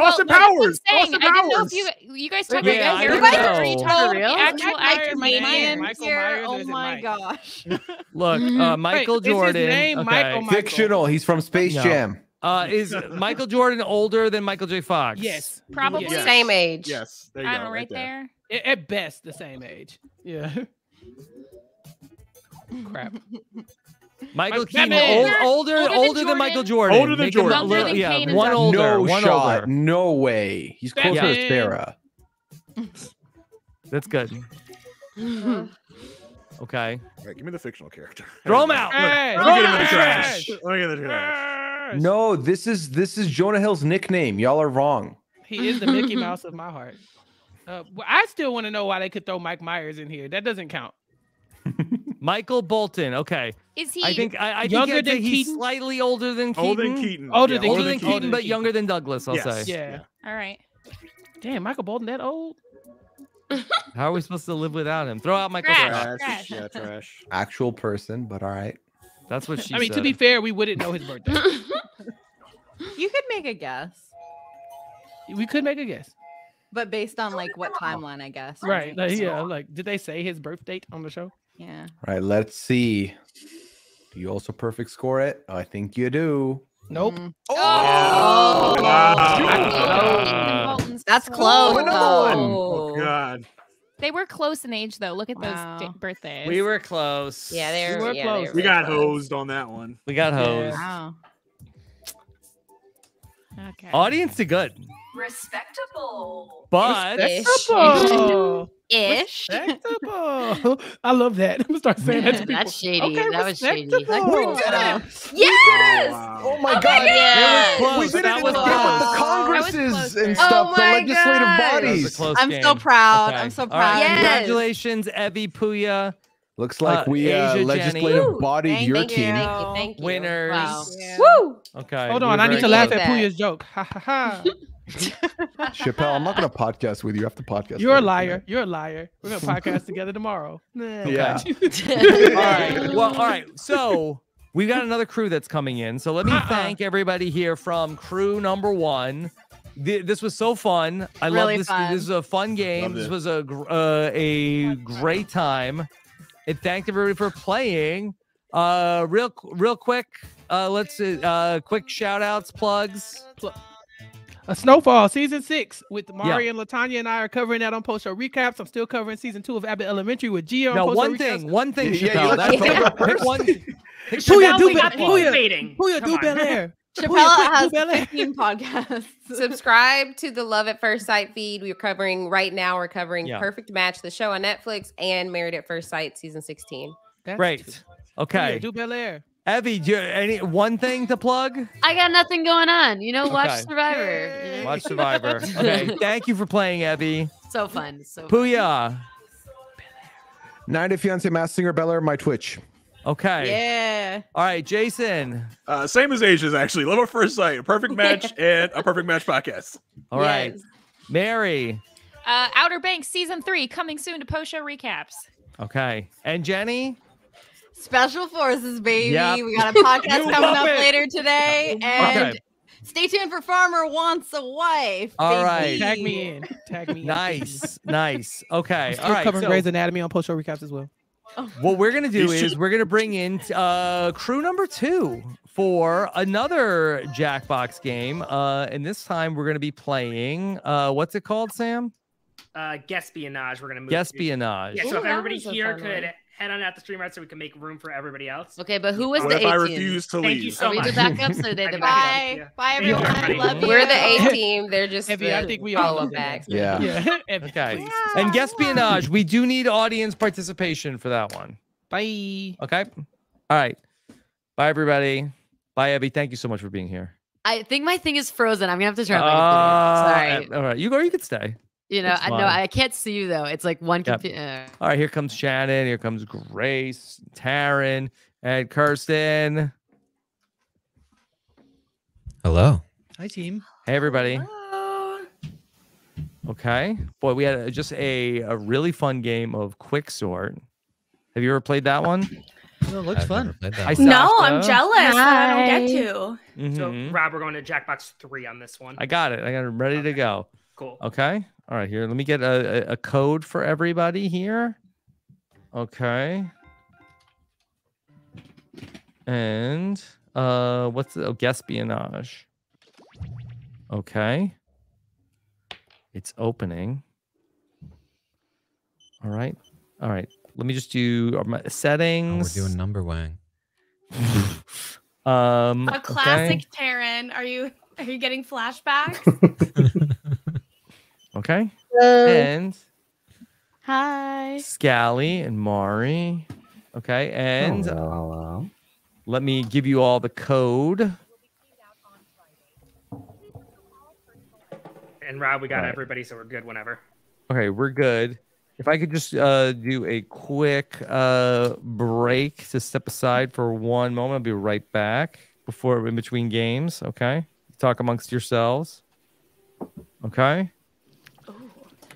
Austin well, Powers. Austin I didn't know if you, you guys talked yeah, about that. Are you talking about actual actor Michael Myers? Oh my gosh. Look, uh, Michael Wait, Jordan. Is his name okay. Michael fictional. He's from Space no. Jam. Uh, is Michael Jordan older than Michael J. Fox? Yes, probably yes. same age. Yes, there you I'm go, right, right there. there. At best, the same age. Yeah. Crap. Michael Keaton, old, older, older, older than, Jordan. than Michael Jordan. Older than Make Jordan. Older than yeah, Kane one older. No one shot. Older. No way. He's closer yeah. to Sarah. That's good. Okay. Right, give me the fictional character. Throw him out. Hey, Look, hey, let me get him in the trash. Hey, let me get in the trash. No, this is this is Jonah Hill's nickname. Y'all are wrong. He is the Mickey Mouse of my heart. Uh, well, I still want to know why they could throw Mike Myers in here. That doesn't count. Michael Bolton. Okay. Is he? I think I, I younger think than he's Keaton? slightly older than Keaton. Older than Keaton. Older, yeah, than, older Keaton, than Keaton, Keaton, but younger than Douglas. I'll yes. say. Yeah. yeah. All right. Damn, Michael Bolton that old. How are we supposed to live without him? Throw out Michael trash. Trash. Yeah, trash. Actual person, but all right. That's what she I mean, said. To be fair, we wouldn't know his birthday. You could make a guess. We could make a guess. But based on like what timeline, I guess. Right. Like, yeah. Like, did they say his birth date on the show? Yeah. All right. Let's see. Do you also perfect score it? I think you do. Nope. Mm. Oh! oh! Wow. wow. That's close. Oh, oh. oh God. They were close in age, though. Look at wow. those birthdays. We were close. Yeah, they were, we were yeah, close. They were we really got close. hosed on that one. We got hosed. Wow. Okay. Audience is good. Respectable. But respectable. Ish. Respectable. I love that. I'm gonna start saying that to people. That's shady. Okay, that was shady. Like, we did it. Yes. Wow. Oh my oh God. Yes. It was close. We did that it was close. The Congresses and stuff. Oh the legislative God. bodies. I'm game. so proud. Okay. I'm so proud. Right. Yes. Congratulations, Evie, Pooya. Looks like uh, we uh, Asia, legislative Jenny. body thank your you, team thank you, thank you. winners. Wow. Yeah. Woo! Okay. Hold on, I need to laugh at Pooya's joke. Ha ha ha. Chappell, I'm not going to podcast with you. I have to podcast. You're a liar. Today. You're a liar. We're going to podcast together tomorrow. Yeah. All right. Well, all right. So we've got another crew that's coming in. So let me uh-uh. thank everybody here from crew number one. The, this was so fun. I really love this. Fun. This is a fun game. This was a uh, a great time. And thank everybody for playing. Uh, real real quick. Uh, let's uh, quick shout outs, plugs. Pl- A Snowfall season six with Mari yeah. and Latanya, and I are covering that on post show recaps. I'm still covering season two of Abbott Elementary with Gio. No, on one, thing, one thing, yeah, that's yeah. That's one thing, Chappell. That's one. Pooya do Bel Air. Chappell has fifteen podcasts. Subscribe to the Love at First Sight feed. We're covering right now. We're covering yeah. Perfect Match, the show on Netflix, and Married at First Sight season sixteen. That's great. True. Okay. Pooya do Bel Air. Evie, do you, any one thing to plug? I got nothing going on. You know, watch okay. Survivor. Watch Survivor. Okay, thank you for playing, Evie. So fun. So Pooya. ninety Fiance Masked Singer Bel Air, my Twitch. Okay. Yeah. All right, Jason. Uh, same as Aysha's, actually. Love at First Sight, Perfect Match, and a Perfect Match podcast. All right. Yes. Mary. Uh, Outer Banks season three coming soon to post show recaps. Okay, and Jenny. Special Forces, baby. Yep. We got a podcast coming up it. later today. And okay. stay tuned for Farmer Wants a Wife. All baby. right. Tag me in. Tag me nice. in. Nice. Nice. Okay. I'm still All right. covering so, Grey's Anatomy on post show recaps as well. What we're going to do is we're going to bring in uh, crew number two for another Jackbox game. Uh, and this time we're going to be playing, uh, what's it called, Sam? Uh, Guespionage. We're going to move. Guespionage. To. Yeah, so Ooh, if everybody here could... One. Head on out the stream right so we can make room for everybody else. Okay, but who was what the if A-team? I refuse to leave. Thank you so Are much. We do backups or they the bye. Backups? Bye, everyone. I love you. We're the A-team. They're just Evie, the I think we all love backs. Yeah. yeah. Evie, okay. Please. And Guespionage, we do need audience participation for that one. Bye. Okay. All right. Bye, everybody. Bye, Evie. Thank you so much for being here. I think my thing is frozen. I'm gonna have to turn my computer. Sorry. All right. You go. You can stay. You know, I know I can't see you though. It's like one computer. Yep. All right, here comes Shannon. Here comes Grace, Taryn, and Kirsten. Hello. Hi, team. Hey, everybody. Hello. Okay, boy, we had just a a really fun game of Quicksort. Have you ever played that one? Well, it looks I've fun. I no, I'm jealous. Hi. I don't get to. Mm-hmm. So, Rob, we're going to Jackbox three on this one. I got it. I got it ready okay. to go. Cool. Okay. All right, here. Let me get a, a, a code for everybody here. Okay. And uh, what's the oh, Guespionage? Okay. It's opening. All right. All right. Let me just do my settings. Oh, we're doing number wang. um, a classic okay. Taryn. Are you are you getting flashbacks? Okay. Hello. And hi, Scally and Mari. Okay, and hello, hello. Let me give you all the code. And Rob, we got right. everybody, so we're good. Whenever. Okay, we're good. If I could just uh, do a quick uh, break to step aside for one moment, I'll be right back before in between games. Okay, talk amongst yourselves. Okay.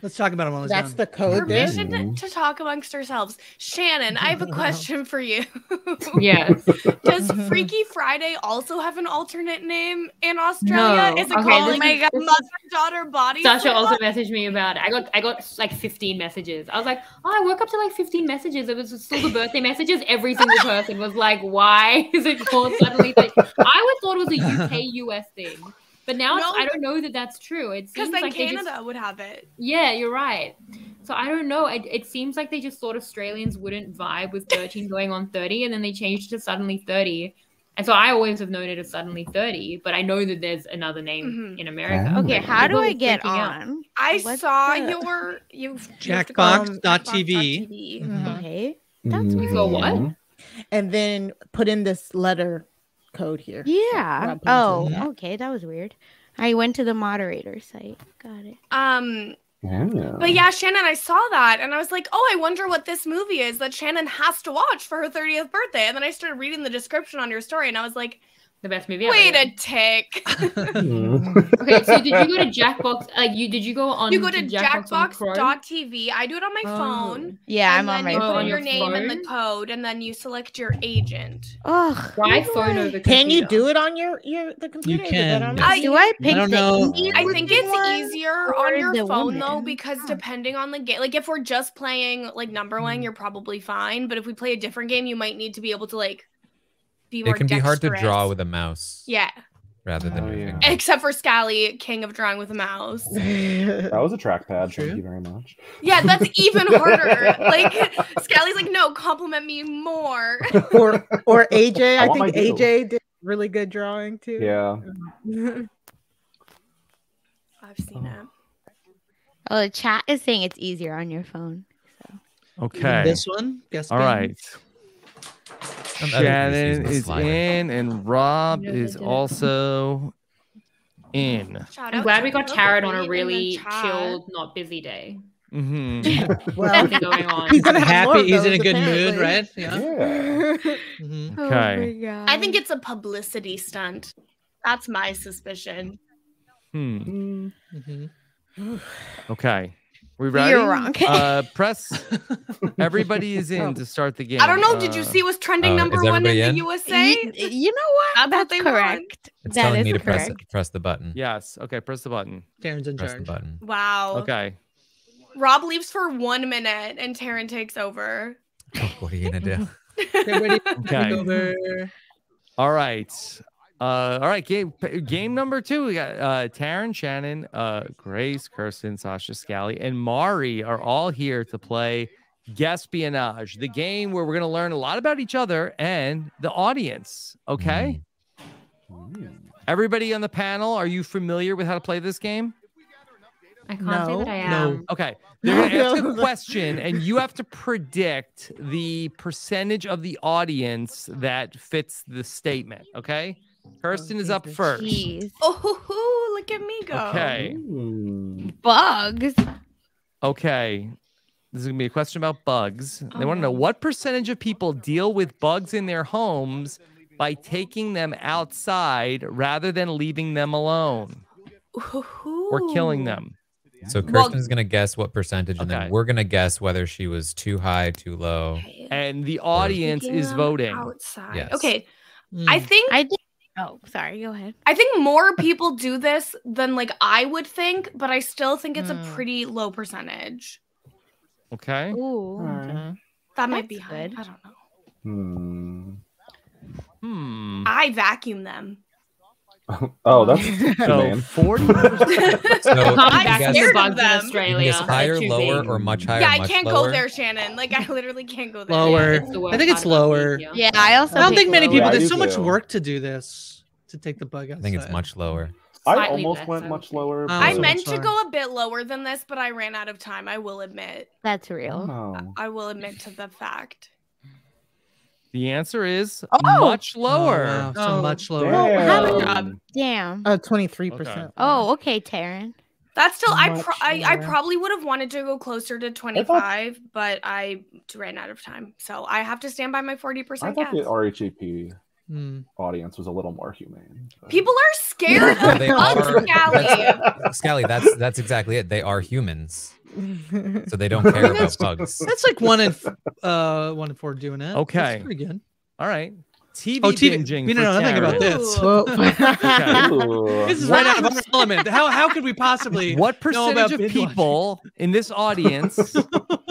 Let's talk about them on the That's down. the code. Permission to, to talk amongst ourselves. Shannon, I have a question for you. Yes. Does Freaky Friday also have an alternate name in Australia? No. Is it okay, called like mother-daughter body? Sasha also messaged me about it. I got I got like fifteen messages. I was like, oh, I woke up to like fifteen messages. It was still the birthday messages. Every single person was like, why is it called suddenly? Like, I would thought it was a U K U S thing. But now no, it's, I don't know that that's true. It seems like Canada just, would have it. Yeah, you're right. So I don't know. It, it seems like they just thought Australians wouldn't vibe with thirteen going on thirty, and then they changed it to suddenly thirty. And so I always have known it as suddenly thirty, but I know that there's another name mm-hmm. in America. Oh. Okay, how People do I get on? Out. I What's saw the... your you Jackbox dot T V. Jackbox. Mm-hmm. Okay, that's mm-hmm. weird. So what? And then put in this letter. Code here. Yeah. Oh, yeah. Okay. That was weird. I went to the moderator site. Got it. Um. Oh. But yeah, Shannon, I saw that, and I was like, oh, I wonder what this movie is that Shannon has to watch for her thirtieth birthday. And then I started reading the description on your story, and I was like, the best movie ever. Wait a tick. Okay, so did you go to Jackbox? Like, you did you go on? You go to Jackbox dot T V. I do it on my oh. phone. Yeah, and I'm on my phone. You put on your name phone? and the code, and then you select your agent. Oh, why phone over? Can you do it on your your the computer? You can. Do, I, do I pick I the? Easier I think it's one? easier on your phone woman? though, because depending on the game, like if we're just playing like number one, you're probably fine. But if we play a different game, you might need to be able to like. Be more it can dexterous. be hard to draw with a mouse. Yeah. Rather than oh, yeah. Except for Scally, king of drawing with a mouse. That was a trackpad. True. Thank you very much. Yeah, that's even harder. Like Scally's like, no, compliment me more. Or or A J. I, I think A J did really good drawing too. Yeah. I've seen that. Oh, the chat is saying it's easier on your phone. So. Okay. This one. Guess All right. Shannon is in, and Rob is also in. I'm glad we got tarot on a really chilled, not busy day. Mm-hmm. Well, going on. He's happy. He's in a good mood, right? Yeah. Mm-hmm. Okay. Oh I think it's a publicity stunt. That's my suspicion. Hmm. Mm-hmm. Okay. We ready? You're wrong. Uh, press. Everybody is in to start the game. I don't know. Uh, Did you see what's trending uh, number one in, in the U S A? You, you know what? That's, That's correct. It's that telling is me to press, press the button. Yes. Okay. Press the button. Taryn's in press charge. The button. Wow. Okay. Rob leaves for one minute and Taryn takes over. Oh, what are you going to do? Okay. Over. All right. Uh, all right, game game number two. We got uh, Taryn, Shannon, uh, Grace, Kirsten, Sasha, Scally, and Mari are all here to play Guespionage, the game where we're going to learn a lot about each other and the audience. Okay, mm. everybody on the panel, are you familiar with how to play this game? I can't no, say that I am. No. Okay, they're going to ask a question, and you have to predict the percentage of the audience that fits the statement. Okay. Kirsten oh, is up first. Geez. Oh, look at me go. Okay. Ooh. Bugs. Okay. This is going to be a question about bugs. Oh. They want to know what percentage of people deal with bugs in their homes by taking them outside rather than leaving them alone Ooh. or killing them. So Kirsten's well, going to guess what percentage, okay. and then we're going to guess whether she was too high, too low. And the audience is voting. Outside. Yes. Okay. Mm. I think... I think Oh, sorry. Go ahead. I think more people do this than like I would think, but I still think it's mm. a pretty low percentage. Okay. Ooh. Uh-huh. That might That's be good. High. I don't know. Hmm. Hmm. I vacuum them. Oh, that's so forty. So I'm scared of them. Australia. Higher, lower, or much higher? Yeah, I much can't lower. go there, Shannon. Like I literally can't go there. Lower. The I think it's lower. Video. Yeah, I also. I don't think many lower. people. Yeah, there's so too. much work to do this to take the bug out. I think it's much lower. Slightly I almost less, went so. much lower. Um, I meant to go a bit lower than this, but I ran out of time. I will admit. That's real. Oh. I will admit to the fact. The answer is oh. much lower. Oh, wow. So oh, much lower. Damn. Damn. Oh, twenty-three percent. Okay. Oh, okay, Taryn. That's still, I, pro I I probably would have wanted to go closer to twenty-five, I but I ran out of time. So I have to stand by my forty percent. I thought the R H A P mm. audience was a little more humane. But... people are scared of Scally. Scally, that's, that's exactly it. They are humans. So they don't care about bugs. That's like one in uh one in four doing it. Okay, that's pretty good. All right, T V oh, binging. We don't know nothing about this. Okay. This is right out of our element. How how could we possibly? What percentage of people watching? in this audience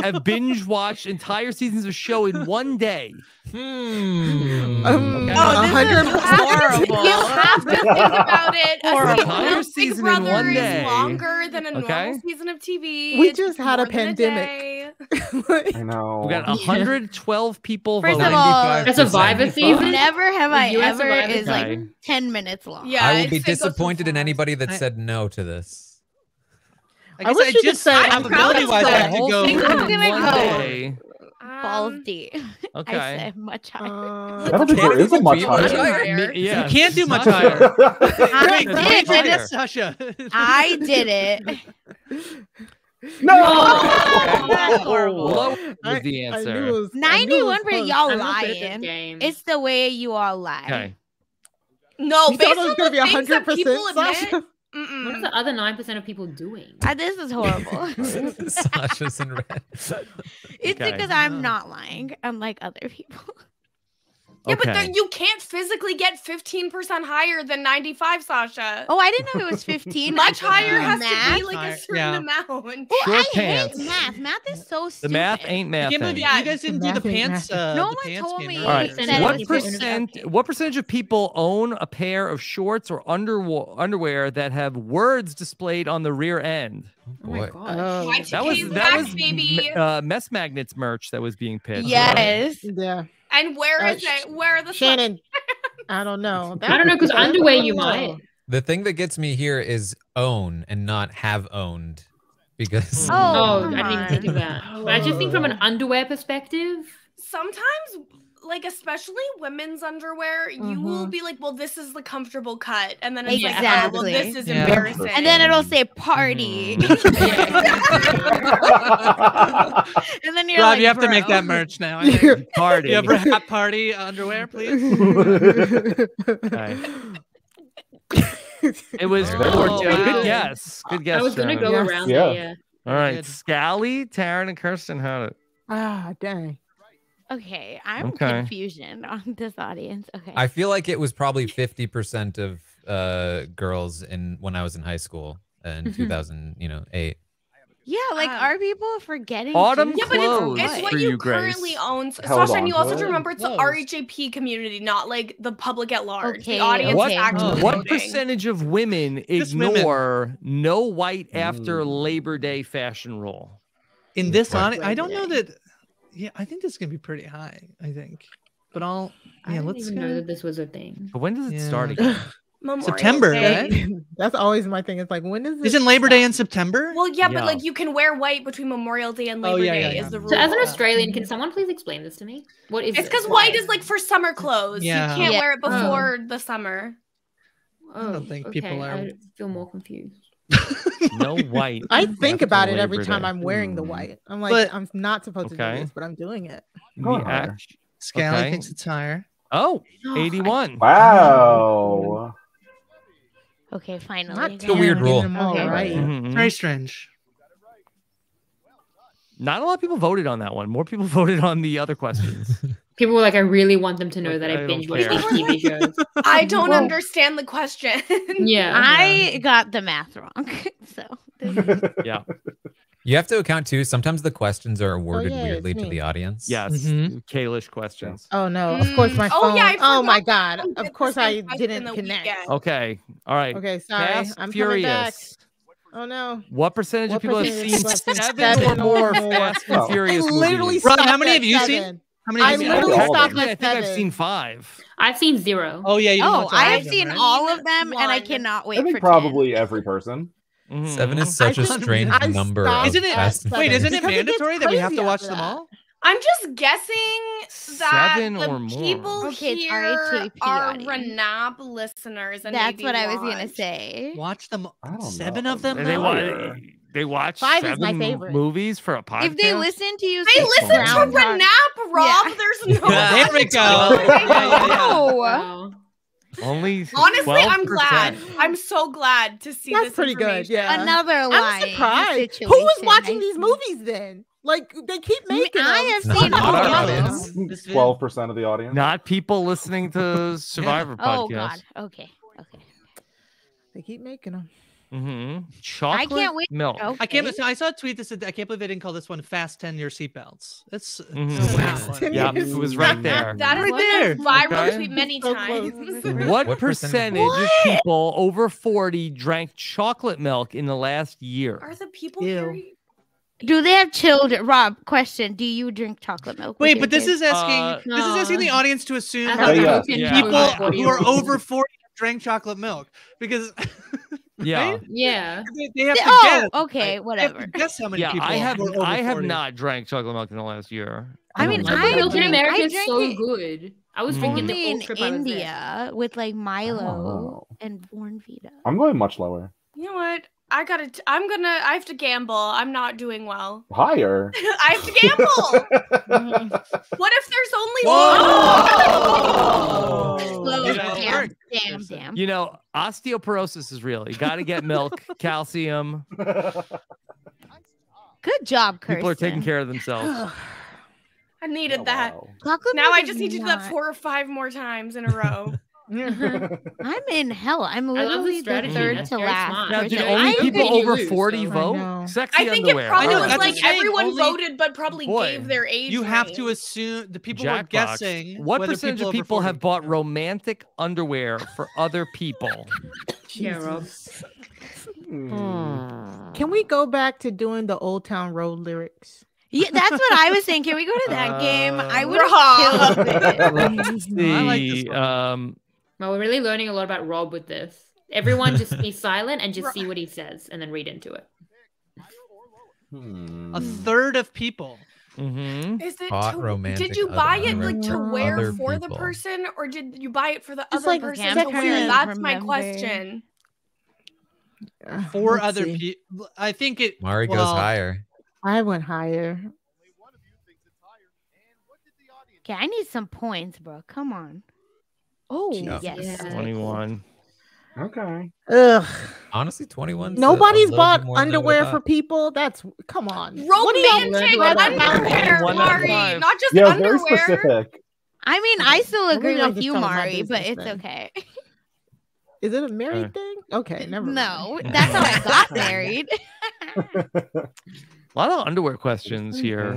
have binge watched entire seasons of show in one day? Hmm. Um, okay. Oh, this one hundred is horrible. You have to think about it. Or a entire season Big Brother in one day is longer than a normal okay. season of T V. We it's just had a pandemic. A I know. We got one hundred twelve yeah. people. First of all, that's a Survivor season. Never have I ever Survivor is okay. like ten minutes long. Yeah, I would be disappointed in anybody that I, said no to this. I, I wish I you just said probability wise I have to go. I'm gonna go balls deep. Okay. I said much higher. Uh, I don't think there is a much higher. higher. Yeah. You can't do much higher. I did it, Sasha. I did it. No. Oh, that's horrible. Low is the answer. Ninety-one percent y'all lying. It's the way you all lie. Okay. No, you based thought it was going to be one hundred percent. Mm-mm. What are the other nine percent of people doing? Uh, this is horrible. Sasha's in red. It's okay. Because I'm not lying, unlike other people. Yeah, okay. But you can't physically get fifteen percent higher than ninety-five, Sasha. Oh, I didn't know it was fifteen. Much higher has math. to be like higher, a certain yeah. amount. Well, sure I pants. hate math. Math is so stupid. The math ain't math. You guys didn't do the pants. Uh, no the one pants told me. Right. What percent? What percentage of people own a pair of shorts or underwear underwear that have words displayed on the rear end? Oh my God. Uh, that was that was baby. Uh, Mess Magnets merch that was being pitched. Yes. Right? Yeah. And where uh, is it? Where are the Shannon? I don't know. That I don't know because underwear you might. The thing that gets me here is own and not have owned, because oh, oh I didn't think of that. But I just think from an underwear perspective, sometimes. Like, especially women's underwear, you mm-hmm. will be like, well, this is the comfortable cut. And then it's exactly. like, oh, well, this is yeah. embarrassing. And then it'll say party. Mm-hmm. And then you're Rob, like, you have Bro. to make that merch now. I think. Party. You have RHAP party underwear, please? It was oh, good guess. Good guess. I was going to go yes. around yeah. there, yeah. All right. Good. Scally, Taryn, and Kirsten had it. Ah, dang. Okay, I'm okay. confusion on this audience. Okay, I feel like it was probably fifty percent of uh, girls in when I was in high school in mm-hmm. two thousand, you know, eight. Yeah, like um, are people forgetting? Autumn yeah, clothes. But it's, it's what you, you currently own, Sasha. On, and you also have to remember it's clothes. the R H A P community, not like the public at large. Okay. The audience what, actually. What voting. percentage of women Just ignore women. no white after mm. Labor Day fashion rule? In this, on I don't know that. Yeah, I think this is gonna be pretty high. I think, but I'll. Yeah, I didn't let's even know that this was a thing. But when does it yeah. start again? September, right? That's always my thing. It's like, when is it? Isn't Labor Day in September? Well, yeah, yeah, but like you can wear white between Memorial Day and Labor oh, yeah, Day yeah, yeah. is the rule. So, as an Australian, can someone please explain this to me? What is? It's because white is like for summer clothes. Yeah. You can't yeah. wear it before oh. the summer. Oh, I don't think okay. people are. I feel more confused. No white. I think about it every time I'm wearing the white. I'm like, but, I'm not supposed okay. to do this, but I'm doing it. Yeah. Scally okay. thinks it's higher. Oh, eighty-one. Wow. Okay, finally. Not too yeah. weird rule. Okay. Right. Mm-hmm. Very strange. Not a lot of people voted on that one. More people voted on the other questions. People were like, I really want them to know like, that I, I binge watched T V shows. I don't Whoa. understand the question. Yeah. I yeah. got the math wrong. So, yeah. You have to account too. Sometimes the questions are worded oh, yeah, weirdly to the audience. Yes. Mm-hmm. Kalish questions. Oh, no. Of course, my phone. Oh, yeah, oh my God. Of course, I didn't connect. Weekend. Okay. All right. Okay. Sorry. Fast, I'm furious. Coming back. Oh no! What percentage what of people percentage have seen seven, seven or more Fast and Furious movies? Rob, how many have you seven. seen? How many? I have literally seen? stopped at I think seven. I've seen five. I've seen zero. Oh yeah. You oh, I have seen right? all of them, One. and I cannot wait. I think for probably ten. every person. Mm-hmm. Seven is such I a strange I number. Isn't it? Fast wait, isn't it mandatory that we have to watch them all? I'm just guessing that seven the or more. people okay, here are RHAP listeners. And That's what watch. I was going to say. Watch them. Seven know. of them. They watch, they watch Five seven is my favorite. movies for a podcast. If they listen to you. They listen to RHAP, Rob. Yeah. There's no. Yeah, there we go. Only honestly, I'm glad. I'm so glad to see That's this pretty good. Yeah. Another lie. I'm surprised. Who was watching these movies then? Like, they keep making I mean, them. I have seen not, not twelve percent of the audience. Not people listening to Survivor yeah. podcast. Oh, God. Okay. Okay. They keep making them. Mm-hmm. Chocolate I can't wait. milk. Okay. I can't. I saw a tweet that said, I can't believe they didn't call this one Fast ten-Year Seatbelts. That's mm-hmm. yeah, it was right there. That is right there. Viral okay. tweet many so times. What, what percentage what? of people over forty drank chocolate milk in the last year? Are the people Ew. very... Do they have children? Rob, question: do you drink chocolate milk? Wait, but this kids? is asking. Uh, this is asking the audience to assume uh, that yeah. people yeah. who are over forty drank chocolate milk because. Yeah, right? yeah. They, they have to oh, guess. Okay, whatever. Guess how many yeah, people I have. Over I have not drank chocolate milk in the last year. I, I mean, I milk in America is so it. good. I was drinking mm. the in trip India with like Milo oh. and Bournvita. I'm going much lower. You know what? I gotta, I'm gonna, I have to gamble. I'm not doing well. Higher. I have to gamble. What if there's only Whoa! one? Whoa! Slow down. damn, damn. You know, osteoporosis is real. You got to get milk, calcium. Good job, Kirsten. People are taking care of themselves. I needed oh, that. Wow. Now I just need not. to do that four or five more times in a row. uh-huh. I'm in hell. I'm literally the third That's to last. Now, did only I'm people over lose, forty so vote? I Sexy I think underwear. It probably was like everyone only... voted, but probably Boy, gave their age. You have range. to assume the people Jackbox. were guessing. What percentage people of people have bought romantic underwear for other people? Yeah, Rob. Mm. Can we go back to doing the Old Town Road lyrics? Yeah, that's what I was thinking. Can we go to that uh, game? I would have killed it. I like this one. Um, well, we're really learning a lot about Rob with this. Everyone just be silent and just see what he says and then read into it. Hmm. A third of people. Mm-hmm. Is it to, did you buy it like to wear for people. the person, or did you buy it for the just other like person to wear? That's remember. my question. Four Let's other people. I think it. Mari well, goes higher. I went higher. Okay, I need some points, bro. Come on. Oh, no. yes. twenty-one. Okay. Ugh. Honestly, twenty-one. Nobody's bought underwear for people. That's, come on. Romantic underwear, Mari. Not just yeah, underwear. Very specific. I mean, I still agree with you, Mari, but it's thing. okay. Is it a married uh, thing? Okay, never mind. No, that's how I got married. A lot of underwear questions here.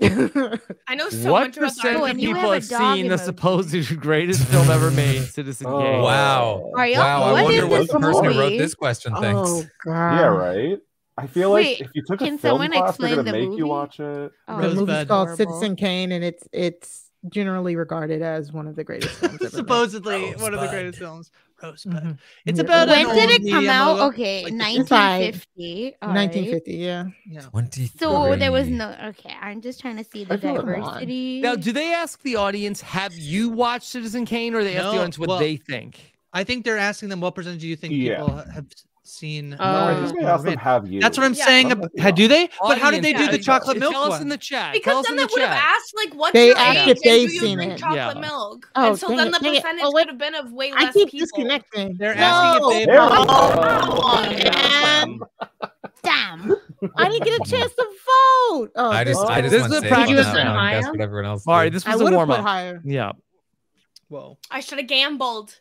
I know so what much about percent of people have, have seen emoji. the supposed greatest film ever made, Citizen oh, Kane? Wow. Are wow. What I wonder what the person who wrote this question thinks. Oh, God. Yeah, right? I feel Wait, like if you took a film class, they're going to make movie? you watch it. Oh, the movie's called Citizen Kane, and it's it's generally regarded as one of the greatest films ever Supposedly Rosebud. one of the greatest films. Rosebud. Mm-hmm. It's about when did it come out? Okay, like nineteen fifty. All right. nineteen fifty, yeah. yeah. So there was no. Okay, I'm just trying to see the diversity. Now, do they ask the audience, "Have you watched Citizen Kane?" Or they no. ask the audience what well, they think? I think they're asking them, "What percentage do you think yeah. people have seen?" Uh, no, I think they ask them, "Have you?" That's what I'm yeah. saying. How do they? Audience, but how did they do yeah, the chocolate yeah. milk? Tell us in the chat. Because then they the would have asked, like, "What's they your age? If they've you seen it. Chocolate yeah. milk?" Oh, and so then it, the percentage oh, would have been of way less people. I keep people. disconnecting. They're no. asking if they. Oh, oh, damn. damn! I didn't get a chance to vote. Oh, I just, oh. I just this is a practice round. Everyone else. All right, this was a warm up. Yeah. Whoa. I should have gambled.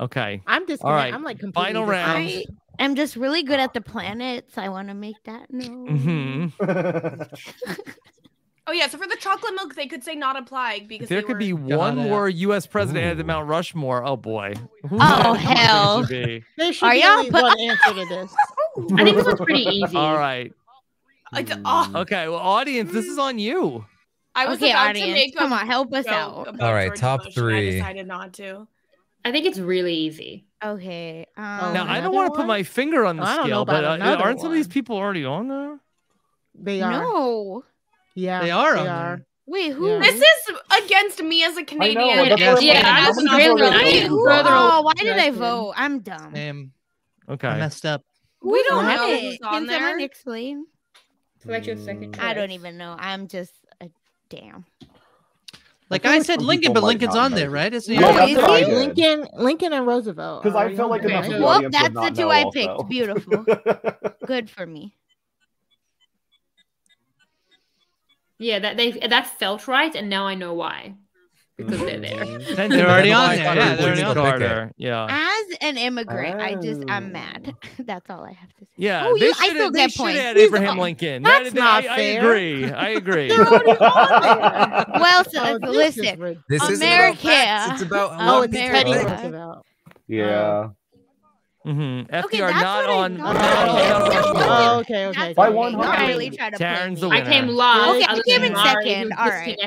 Okay. I'm just All right. I'm like completely Final round. I am just really good at the planets. I want to make that known. Mm-hmm. Oh yeah. So for the chocolate milk, they could say not applying because there could were... be one God, more yeah. U S president Ooh. at the Mount Rushmore. Oh boy. Oh hell. There should Are be only put... one answer to this. I think this was pretty easy. All right. Oh. Okay. Well, audience, this is on you. I was okay, about audience. to make. Come on, help us out. All right. George top Bush, three. I decided not to. I think it's really easy. Okay. Um, now, I don't want to put my finger on the well, scale, but uh, aren't one. some of these people already on there? They are. No. Yeah. They are they on are. there. Wait, who? Yeah. This is against me as a Canadian. I know, Wait, yeah, yeah I was really. I oh, why did I vote? I'm dumb. Damn. Okay. I messed up. We, we don't have it. On Can there? someone explain? Select your second choice. I don't even know. I'm just a damn. Like I, I said, Lincoln, but Lincoln's on there, right? Isn't he? Yeah, is he? Lincoln, Lincoln, and Roosevelt. Because I felt like enough of the audience did not know. Well, that's the two I picked. Beautiful, good for me. Yeah, that they that felt right, and now I know why. Because they're there. They're already on there. Yeah, they're already on Carter. Yeah. As an immigrant, I just I'm mad. That's all I have to say. Yeah. Oh, you, I still get points. Add Abraham Lincoln. That's not fair. I agree. I agree. They're already on there. Well, so listen, this is America. It's about oh, it's America. Yeah. Mm-hmm. F D R okay, that's not on. Oh, okay, okay. By one hundred. I came last. Okay, I came in second. All right.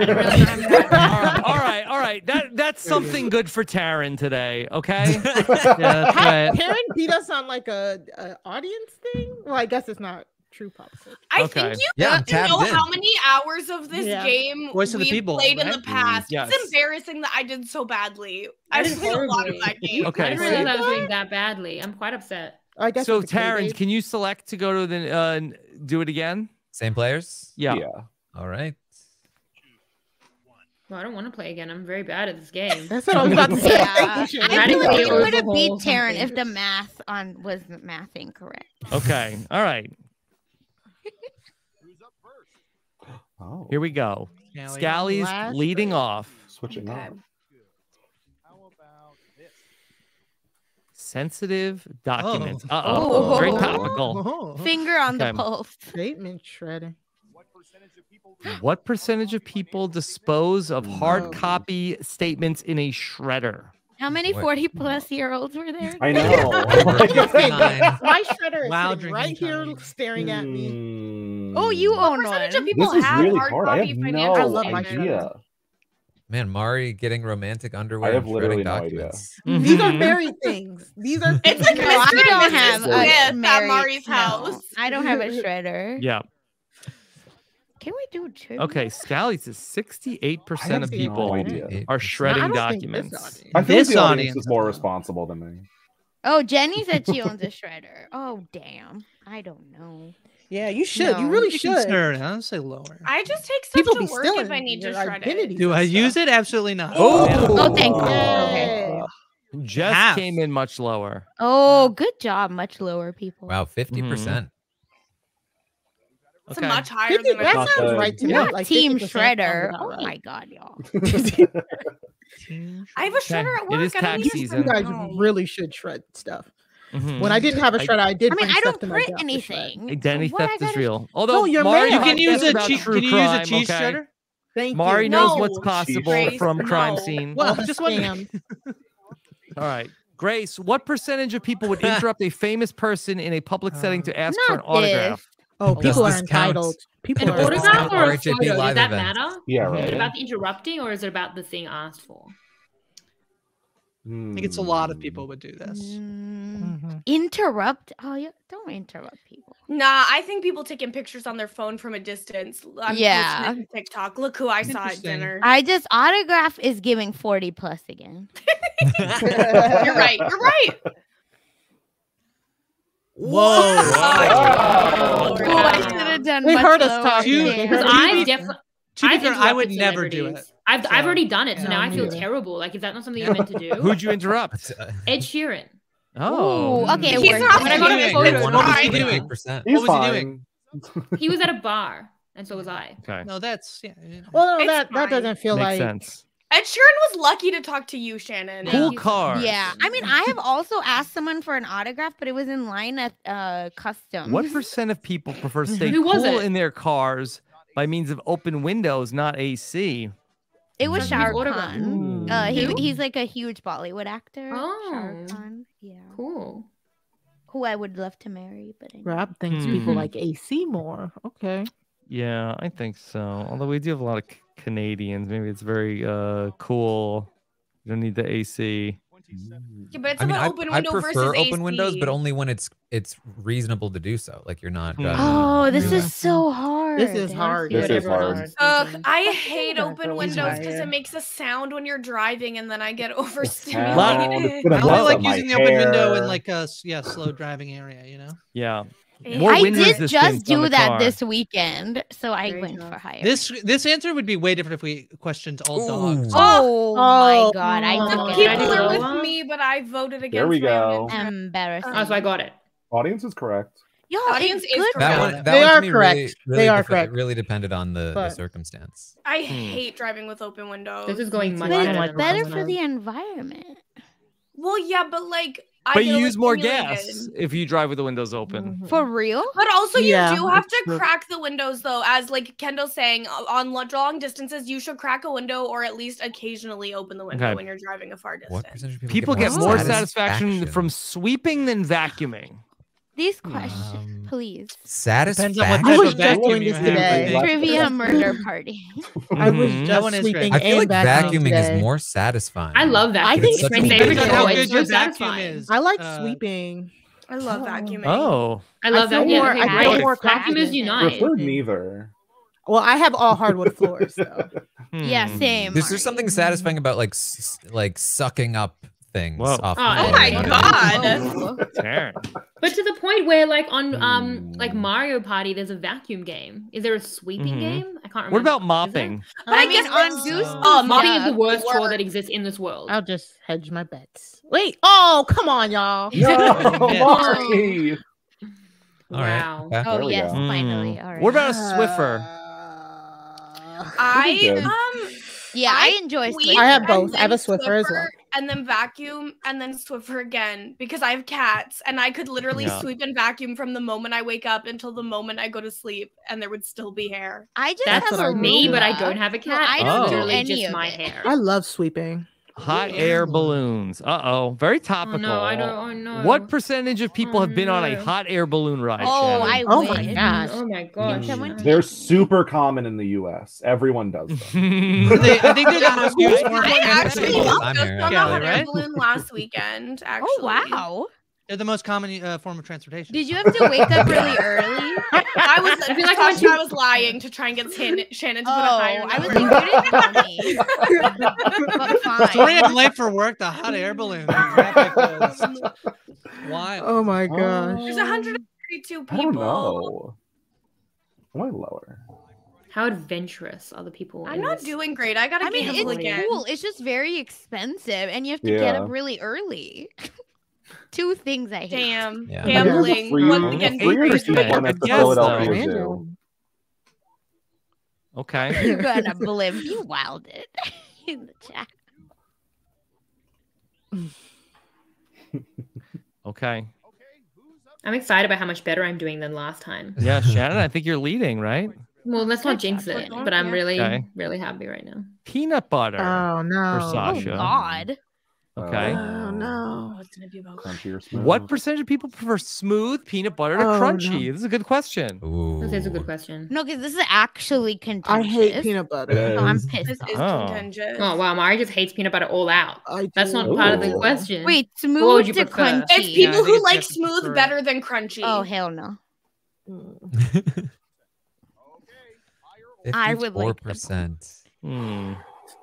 All right. all, right, all right, all right. That that's something good for Taryn today, okay? Yeah, that's right. Taryn beat us on like a, a audience thing. Well, I guess it's not true pop. I okay. think you yeah, know in. how many hours of this yeah. game Voice we people, played right? in the past. Yes. It's embarrassing that I did so badly. I did played a lot of that game. Okay, I didn't realize I was doing that badly. I'm quite upset. I guess so, Taryn, can you select to go to the uh, do it again? Same players. Yeah. yeah. All right. Well, I don't want to play again. I'm very bad at this game. That's what I was about to say. Yeah. Yeah. I feel like it would have beat Taryn if the math on was math incorrect. Okay. All right. Who's up first? Oh. Here we go. Scally's leading break. off. Switching okay. off. How about this? Sensitive documents. Oh. Uh-oh. Oh. Very topical. Oh. Finger on okay. the pulse. Statement shredding. What percentage of people dispose of hard copy statements in a shredder? How many forty plus year olds were there? I know. My shredder is wow, right here time. staring at me. Oh, you own one. What percentage of people have really hard copy I have financial? No I love my shredder. Man, Mari getting romantic underwear and shredding documents. No mm-hmm. These are married things. These are things. It's like no, I don't have a Smith at Mari's house. No, I don't have a shredder. Yeah. Can we do two? Okay, Scally says sixty-eight percent of people no are shredding no, documents. This audience, I think this the audience, audience is more responsible than me. Oh, Jenny said she owns a shredder. Oh, damn. I don't know. Yeah, you should. No, you really you should. I would say lower. I just take stuff people to work if I need to shred it. Do I use it? Absolutely not. Oh, yeah. oh thanks. Uh, okay. Jess Half. came in much lower. Oh, good job. Much lower people. Wow, fifty percent. Mm. It's okay. much higher than that sounds good. right to me. Yeah, like Team Shredder. Oh right. my god, y'all. I have a shredder at work. It is tax season. You guys oh. really should shred stuff. Mm-hmm. When I didn't have a shredder, I, I did. I mean, I don't print anything. Identity so theft gotta... is real. Although no, Mari, you can use a cheese. Can you use a cheese okay. shredder? Thank Mari you. knows no. what's possible Grace, from no. Crime Scene. Well, just one. All right. Grace, what percentage of people would interrupt a famous person in a public setting to ask for an autograph? Oh, people are entitled. People an autograph or a photo? Does that matter? Yeah, right. Is it about the interrupting or is it about the thing asked for? I think it's a lot of people would do this. Mm-hmm. Interrupt? Oh, yeah. Don't interrupt people. Nah, I think people taking pictures on their phone from a distance. I'm yeah. TikTok. Look who I saw at dinner. I just autograph is giving forty plus again. You're right. You're right. Whoa! Oh, oh, I should have done. They heard us talking. I definitely. I would never do it. I've so, I've already done it, so yeah, now I feel yeah. terrible. Like, is that not something you meant to do? Who'd you interrupt? Ed Sheeran. Oh, Ooh, okay. He's not what was he doing? What was he doing? He was at a bar, and so was I. Okay. No, that's yeah. Well, no, that that doesn't feel like sense. Ed Sheeran was lucky to talk to you, Shannon. Cool car. Yeah. I mean, I have also asked someone for an autograph, but it was in line at uh, Customs. What percent of people prefer to stay cool in their cars by means of open windows, not A C? It was Shah Khan. Uh, he, he's like a huge Bollywood actor. Oh. Shah Khan. Yeah. Cool. Who I would love to marry. But anyway. Rob thinks mm-hmm. people like A C more. Okay. Yeah, I think so. Although we do have a lot of Canadians, maybe it's very uh cool. You don't need the A C. Yeah, but it's I mean, about I, open window I prefer versus open A C. windows, but only when it's it's reasonable to do so. Like you're not. Uh, oh, this is that. so hard. This is hard. This is hard. Ugh, I hate open windows because it makes a sound when you're driving, and then I get overstimulated. I only like using the open window in like a yeah slow driving area. You know. Yeah. More I did just do that car. this weekend, so I Very went tough. for higher. This this answer would be way different if we questioned all Ooh. dogs. Oh, oh my god! I the people are with me, but I voted against. There we go. Embarrassing. Oh, so I got it. Audience is correct. Yo, audience is correct. That one, that they are correct. Really, really they are correct. It really depended on the, the circumstance. I hmm. hate driving with open windows. This is going much better, better for the environment. Well, yeah, but like. But you use more gas if you drive with the windows open. For real? But also you yeah, do have to true. crack the windows, though. As like Kendall's saying, on long distances, you should crack a window or at least occasionally open the window okay. when you're driving a far distance. People, people get, get more satisfaction, satisfaction from sweeping than vacuuming. These questions, um, please. Satisfaction. Depends on what type of vacuum you have. Trivia Murder Party. I was just sweeping. I feel like vacuuming today. is more satisfying. I love that. I think it's, it's my favorite. How good your vacuum is. I like uh, sweeping. I love oh. vacuuming. Oh, I love that. Yeah, I feel more confident. Vacuum unite. Prefer neither. Well, I have all hardwood floors, though. Yeah, same. There's there's something satisfying about like like sucking up. Things Whoa. off oh, oh my god! But to the point where, like on um, like Mario Party, there's a vacuum game. Is there a sweeping mm-hmm. game? I can't remember. What about mopping? But I, I mean, guess on Goosebumps. Oh, mopping yeah, is the worst chore that exists in this world. I'll just hedge my bets. Wait. Oh, come on, y'all. No, all wow. Right. Oh, yes, go. Finally. All right. What about a Swiffer? Uh, I, um, yeah, I, I enjoy Swiffer. I have both. I have a Swiffer, Swiffer as well. And then vacuum, and then Swiffer again, because I have cats, and I could literally yeah. sweep and vacuum from the moment I wake up until the moment I go to sleep, and there would still be hair. I just That's have a me, but I don't have a cat. I don't oh. do any just of my it. Hair. I love sweeping. Hot yeah. air balloons. Uh-oh. Very topical. Oh, no, I don't oh, no. What percentage of people oh, have been no. on a hot air balloon ride? Oh, Shannon? I Oh, my gosh. Oh, my gosh. Mm. They're super common in the U S. Everyone does them. they, I think they're the most used. I actually got on a hot air balloon last weekend, actually. Oh, wow. They're the most common uh, form of transportation. Did you have to wake up really early? I was I feel like I, you... I was lying to try and get Shannon to oh, put a higher number. I was like, you didn't tell me. But fine. Sorry I'm late for work. The hot air balloon. Why? Oh my gosh. There's one hundred thirty-two people. I don't know. Why lower? How adventurous are the people? I'm not this? doing great. I gotta. I mean, it's again. cool. It's just very expensive, and you have to yeah. get up really early. Two things I hate. Damn. Yeah. Gambling. Once again, okay. You're gonna believe you wilded in the chat. Okay. I'm excited about how much better I'm doing than last time. Yeah, Shannon, I think you're leading, right? Well, let's not jinx it, but I'm really, okay. really happy right now. Peanut butter. Oh, no. For Sasha. Oh, God. Okay. Oh no! What's gonna be about crunchy or smooth? What percentage of people prefer smooth peanut butter to oh, crunchy? No. This is a good question. Ooh. This is a good question. No, because this is actually contentious. I hate peanut butter. Oh, I'm pissed. This is oh. contentious. Oh wow, Mari just hates peanut butter all out. That's not Ooh. part of the question. Wait, smooth to prefer? Crunchy? It's people yeah, who like smooth prefer. better than crunchy. Oh hell no. Mm. I would like four percent. Hmm.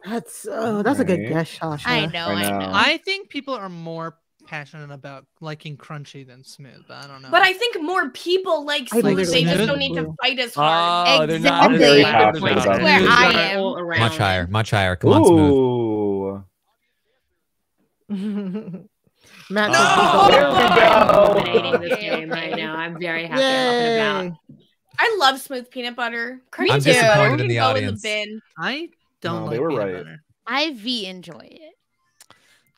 That's oh, that's right. a good guess, Sasha. I know, I know, I know. I think people are more passionate about liking crunchy than smooth. I don't know. But I think more people like smooth. They just don't need to fight as hard. Oh, exactly. They're not very That's where I am. Much higher, much higher. Come Ooh. on, smooth. Matt, no! I'm dominating this game right now. I'm very happy Yay. I'm about. I love smooth peanut butter. Crunchy I'm disappointed in the go audience. In the bin. I. Don't no, like they were right. Butter. I V enjoy it.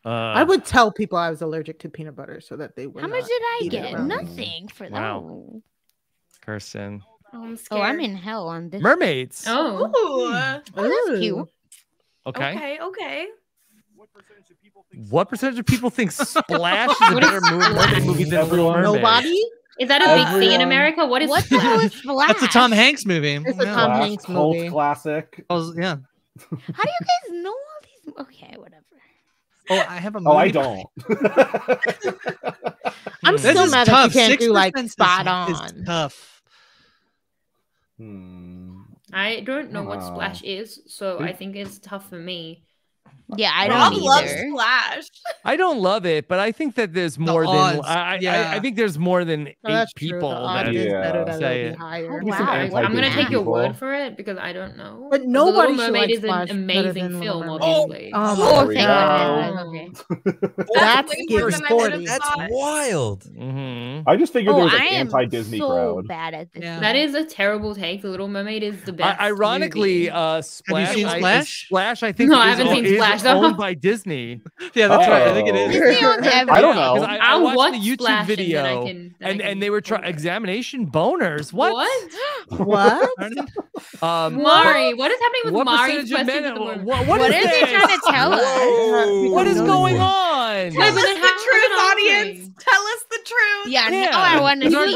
Uh, I would tell people I was allergic to peanut butter so that they would. How much did I get? Nothing for that. Wow. Kirsten. Oh, I'm scared. Oh, I'm in hell on this. Mermaids. Oh, Ooh. oh Ooh. that's cute. Okay. Okay. Okay. What percentage of people think? What percentage of people think Splash is a better movie, movie than Everyone? Nobody. Is that a Everyone. big thing in America? What is What's Splash? Splash? That's a Tom Hanks movie. It's yeah. a Tom Flash, Hanks movie. Cult classic. Oh, yeah. How do you guys know all these? Okay, whatever. Oh, I have a movie. Oh, I don't. I'm this still mad that you can't do like spot on. It's tough. Hmm. I don't know wow. what Splash is, so I think it's tough for me. Yeah, I don't love Splash. I don't love it, but I think that there's more the than I, yeah. I I think there's more than oh, eight people that yeah. say it. Oh, wow. I'm gonna take your word for it because I don't know. But nobody The Little Mermaid is an amazing film, obviously. Oh, oh, oh thank goodness. Okay. That's forty. That's wild. Mm-hmm. I just figured oh, there was an like anti-Disney so crowd. Bad at this yeah. That is a terrible take. The Little Mermaid is the best. I, ironically, uh, Splash. Have you seen Splash? Splash, I think. No, I haven't seen Splash. Owned by Disney. Yeah, that's oh. right. I think it is. Disney owns everything. I don't know. I, I watched watch the YouTube Splash video, and, I can, and, I can, and they were trying examination boners. What? What? What? um, Mari, what is happening with what Mari's question? Of, what, what, what, what is he trying to tell us? What is going on? Tell us the truth, audience. Tell us the truth. Yeah. yeah. Now I want to see.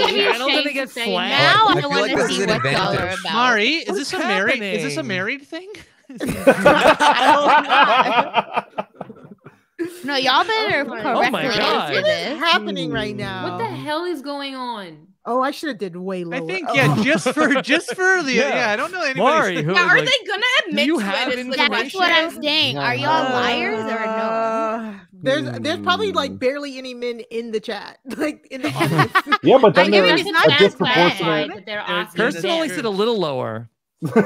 Now I want to see what y'all are about. Mari, is this a married? Is this a married thing? No, y'all better correctly oh answer this. What is happening right now? What the hell is going on? Oh, I should have did way lower. I think, yeah, oh. just for just for the yeah. yeah I don't know anybody. Now, are like, they gonna admit you to have it? Like, that's what I'm saying. Are y'all liars or no? Uh, there's there's probably like barely any men in the chat, like in the audience. Yeah, but then I mean, there's not a disproportionate. Kirsten only said a little lower. Because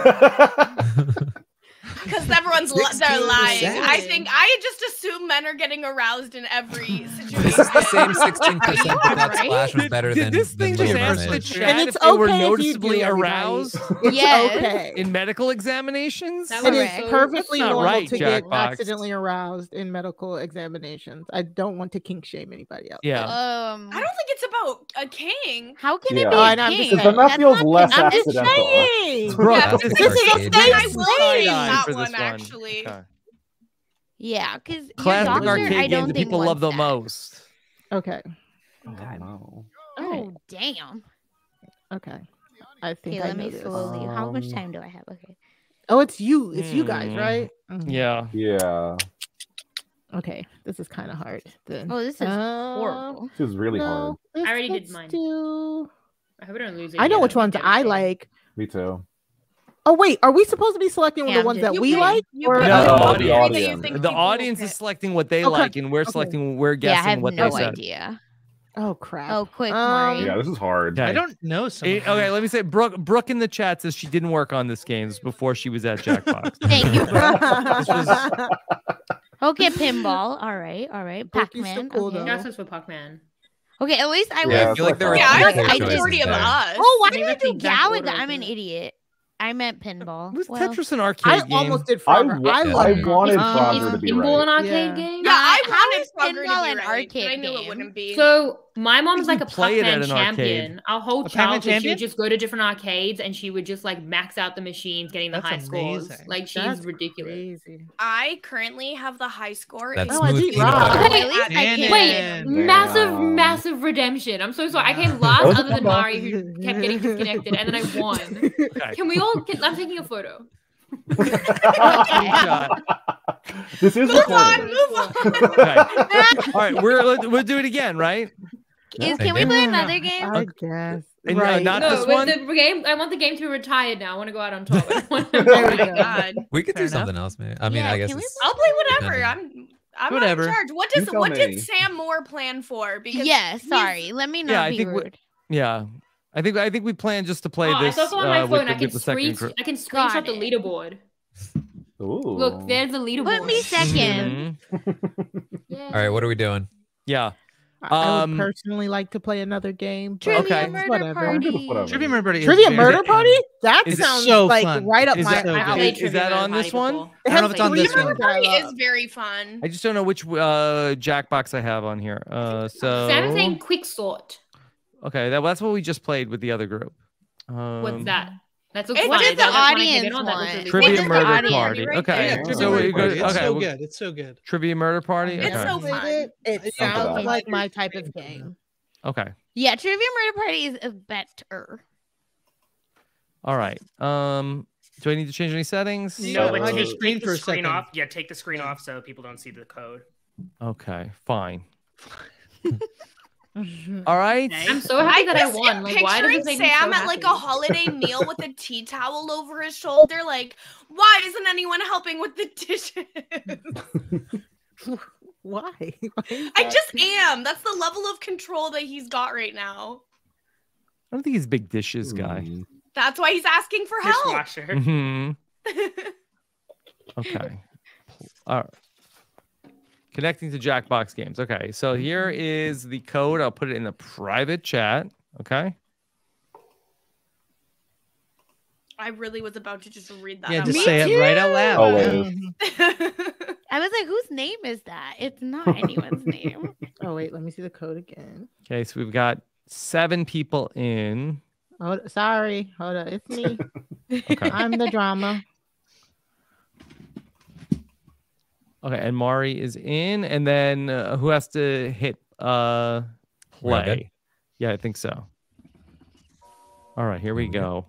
everyone's li they're lying. Percent. I think I just assume men are getting aroused in every situation. This is the same sixteen percent that Splash was better did, than. Did this than thing just answer the chat? And it's if okay they were noticeably aroused. Right. Yes. Okay. In medical examinations, it is so perfectly normal right, to Jack get Box. accidentally aroused in medical examinations. I don't want to kink shame anybody else. Yeah. Um, I don't think it's about a king. How can yeah. it be? Oh, and a king? Then that feels less I'm accidental. Just Bro, yeah, this, this is a state. This one, one actually, okay. yeah, because classic arcade I don't games that people love the that. most. Okay. Oh, no. oh okay. damn. Okay. I think. Okay, I let me slowly. Um, How much time do I have? Okay. Oh, it's you. It's mm. you guys, right? Mm. Yeah. Yeah. Okay, this is kind of hard. Then. Oh, this is uh, horrible. This is really no, hard. This, I already did mine. Do... I hope I don't lose it. I know yet. which ones I like. Me too. Oh wait, are we supposed to be selecting yeah, the ones that we pick, like? Or no, the audience, audience. The the audience is selecting what they okay. like, and we're okay. selecting, we're guessing yeah, I have what no they idea. said. Oh crap! Oh quick, um, yeah, this is hard. I don't know. It, okay, let me say, Brooke. Brooke in the chat says she didn't work on this game before she was at Jackbox. Thank you, Brooke. was... Okay, pinball. All right, all right. Pac-Man. Cool, okay. You're not supposed to Pac-Man. Okay, at least I yeah, was. Feel like there yeah, were I majority of us. Oh, why did I do Galaga? I'm an idiot. I meant pinball. It was well, Tetris an arcade I game? I almost did Frogger. I, I, I wanted Frogger um, to be pinball right. an arcade yeah. game? Yeah, I, I wanted Frogger to be an right, arcade I knew game. It wouldn't be. So my mom's like a Pac-Man champion. Our whole a childhood, she would just go to different arcades and she would just like max out the machines, getting the That's high amazing. scores. Like she's That's ridiculous. Crazy. I currently have the high score. That's oh, I did wrong. Wait, massive, massive redemption. I'm so sorry. I came last other than Mari, who kept getting disconnected, and then I won. Can we all I'm taking a photo. This is move on, move on. Okay. All right, we're we'll do it again, right? Is, can we play another game? I guess. And right. no, not no, this one. The game, I want the game to be retired now. I want to go out on top. oh my god. We could Fair do enough. something else, man. I mean, yeah, I guess I'll play whatever. I'm. I'm whatever. Not in charge. What does what me. did Sam Moore plan for? Because yeah, sorry. Let me not yeah, be I think rude. We, yeah. I think I think we plan just to play oh, this. It's also on my uh, phone. The, I, can screen, I can screenshot the leaderboard. Ooh. Look, there's the leaderboard. Put me second. Mm-hmm. yeah. All right, what are we doing? Yeah. Um, I would personally like to play another game. Trivia okay. Murder whatever. Party. Whatever. Trivia Murder Party. Trivia Murder Party? That is sounds so like fun. right up is my so alley. Is, is that on this one? I don't know if it's on this one. Trivia Murder Party is very fun. I just don't know which uh, Jackbox I have on here. Uh, so Sam's saying Quicksort. Okay, that, that's what we just played with the other group. Um, What's that? That's okay. What did the audience want? Trivia Murder Party. Okay. So we go. It's so good. It's so good. Trivia Murder Party. It's okay. so fun. It sounds like my type of game. Okay. Yeah, Trivia Murder Party is better. All right. Um, do I need to change any settings? No, no. But take your screen for a second. Off. Yeah, take the screen off so people don't see the code. Okay. Fine. All right. I'm so happy I that I won. Like, why does it make Sam so at like a holiday meal with a tea towel over his shoulder? Like, why isn't anyone helping with the dishes? why? why I just am. That's the level of control that he's got right now. I don't think he's a big dishes guy. Mm. That's why he's asking for help. Dishwasher. Mm-hmm. okay. All right. Connecting to Jackbox Games. Okay, so here is the code. I'll put it in the private chat. Okay. I really was about to just read that. Yeah, out just loud. say Me it too. right out loud. Always. I was like, whose name is that? It's not anyone's name. Oh wait, let me see the code again. Okay, so we've got seven people in. Oh, sorry. Hold on, it's me. okay. I'm the drama. Okay, and Mari is in, and then uh, who has to hit uh, play? Yeah, I think so. All right, here we go.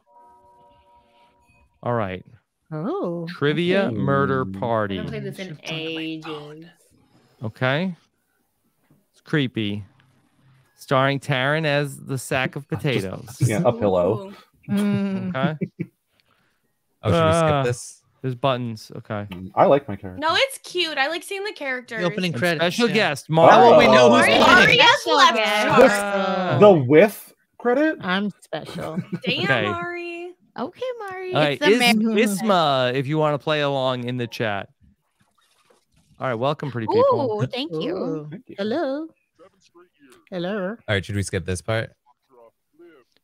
All right. Oh. Trivia okay. Murder Party. I haven't played this in ages. Okay. It's creepy. Starring Taryn as the sack of potatoes. yeah, a pillow. Mm. Okay. oh, should uh, we skip this? There's buttons. Okay. I like my character. No, it's cute. I like seeing the characters. The opening credits. Special yeah. guest, Mari. Oh, we know who's Mari has left. The whiff credit? I'm special. Damn, okay. Mari. Okay, Mari. All right, it's Is Isma, if you want to play along in the chat. All right, welcome, pretty people. Ooh, thank you. Ooh, thank you. Hello. Hello. All right, should we skip this part?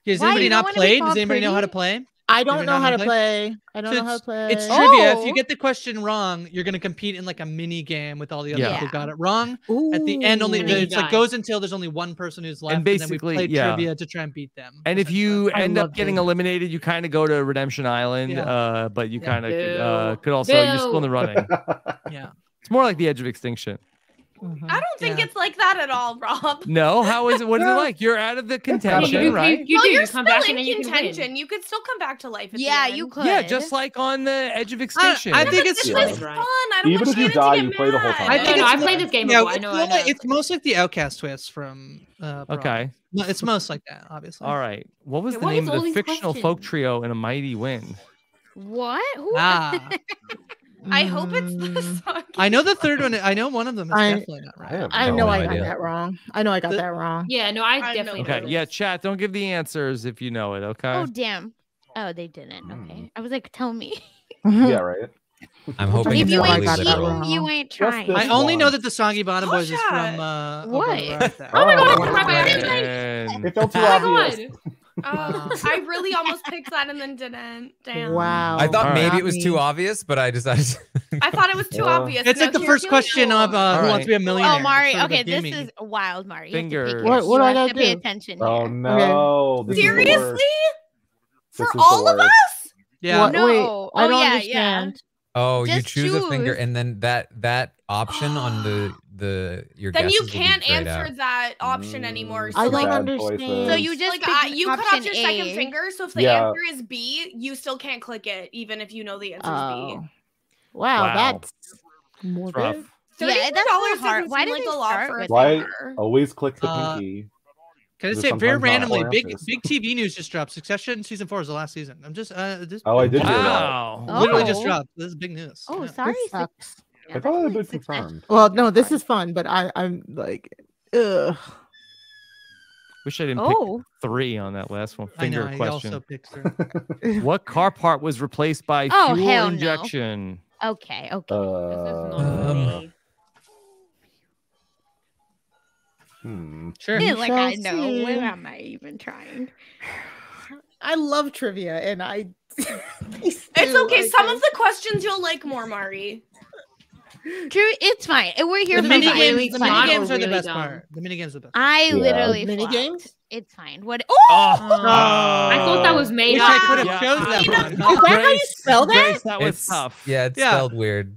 Yeah, has Why, anybody not played? Does anybody pretty? know how to play? I don't know, know how, how to play. play. I don't so know how to play. It's oh. trivia. If you get the question wrong, you're going to compete in like a mini game with all the other yeah. people who got it wrong. Ooh, At the end, only it's guy. like goes until there's only one person who's left. And basically, and then we play yeah. trivia to try and beat them. And if you I end up getting it. eliminated, you kind of go to Redemption Island, yeah. uh, but you yeah. kind of uh, could also Boo. you're still in the running. yeah, it's more like the Edge of Extinction. Mm-hmm. I don't think yeah. it's like that at all, Rob. No, how is it? What is it like? You're out of the contention, you, you, right? You, you, you well, you're you still in you contention. You could still come back to life. At yeah, the you end. could. Yeah, just like on the Edge of Extinction. I, I think it's yeah. fun. I don't Even if you die, you play mad. the whole time. I think I played this game. Yeah, before. I know. I know. It's most like the Outcast twist from. Uh, okay. No, it's most like that, obviously. All right. What was okay, the what name of the fictional questions? folk trio in A Mighty Wind? What? Who? Ah. I hope it's the song. I know the third one. I know one of them is I, definitely not right. I, no I know idea. I got that wrong. I know I got the, that wrong. Yeah, no, I, I definitely know. Okay, yeah, chat, don't give the answers if you know it, okay? Oh, damn. Oh, they didn't. Okay. I was like, tell me. yeah, right. I'm hoping if you ain't cheating, you ain't trying. I only one. know that the Soggy Bottom Boys is from... Uh, what? Oh, my God. Oh, my It felt too obvious. Oh, I really almost picked that and then didn't. Damn. Wow. I thought right. maybe it was too obvious, but I decided. I thought it was too yeah. obvious. It's no, like the first question of uh, right. Who Wants to Be a Millionaire? Oh, Mari. Okay, this gaming. is wild, Mari. Finger. What, what do I got to do? Pay attention. Oh, no. Okay. Seriously? For all of us? Yeah. What? No. Wait, oh, I don't yeah, understand. Yeah. Oh, Just you choose, choose a finger, and then that that option on the the your then you can't answer out. that option anymore. So I like understand. Voices. So you just like, uh, you cut off your a. second finger. So if the yeah. answer is B, you still can't click it, even if you know the answer oh. is B. Wow, wow. that's more rough. So yeah, that's really hard. Why did like they start? Why always click the uh, pinky? Can I say very randomly? Big big T V news just dropped. Succession season four is the last season. I'm just uh this. Oh, I did hear wow. that. Literally oh. just dropped. This is big news. Oh, yeah. sorry. This sucks. Yeah, I thought it would be confirmed. Well, no, this is fun, but I I'm like, ugh. Wish I didn't oh. pick three on that last one. Finger I know, question. I also picked three. What car part was replaced by oh, fuel hell injection? No. Okay. Okay. Uh, this is not really... Hmm. Sure. Feel like I know. When am I even trying? I love trivia, and I. It's okay. Like Some it. of the questions you'll like more, Mari. Drew, it's fine. We're here. The mini games, the mini games are the best part. The mini games are the best. I literally mini games. It's fine. What? Oh! I thought that was made up. I could have chosen that. Is that how you spell that? That was tough. Yeah, it's spelled weird.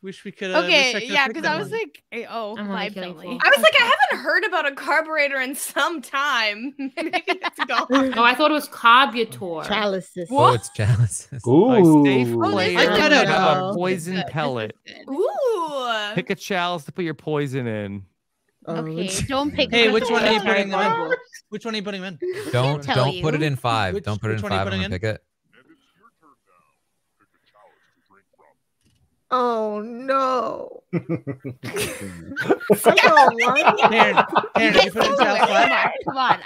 Wish we could. Uh, okay, yeah, because I was one. like, hey, oh, Vibes Only. I was like, I haven't heard about a carburetor in some time. Maybe it's gone. No, I thought it was carburetor. Chalices. What? Oh, it's chalices. Ooh. A safe player I don't know. A poison pellet. Ooh. Pick a chalice to put your poison in. Okay, don't pick. Hey, which one are you putting them in? Which one are you putting them in? Don't don't put it in five. Which, don't put it in five. I'm gonna pick it. Oh no! Come on,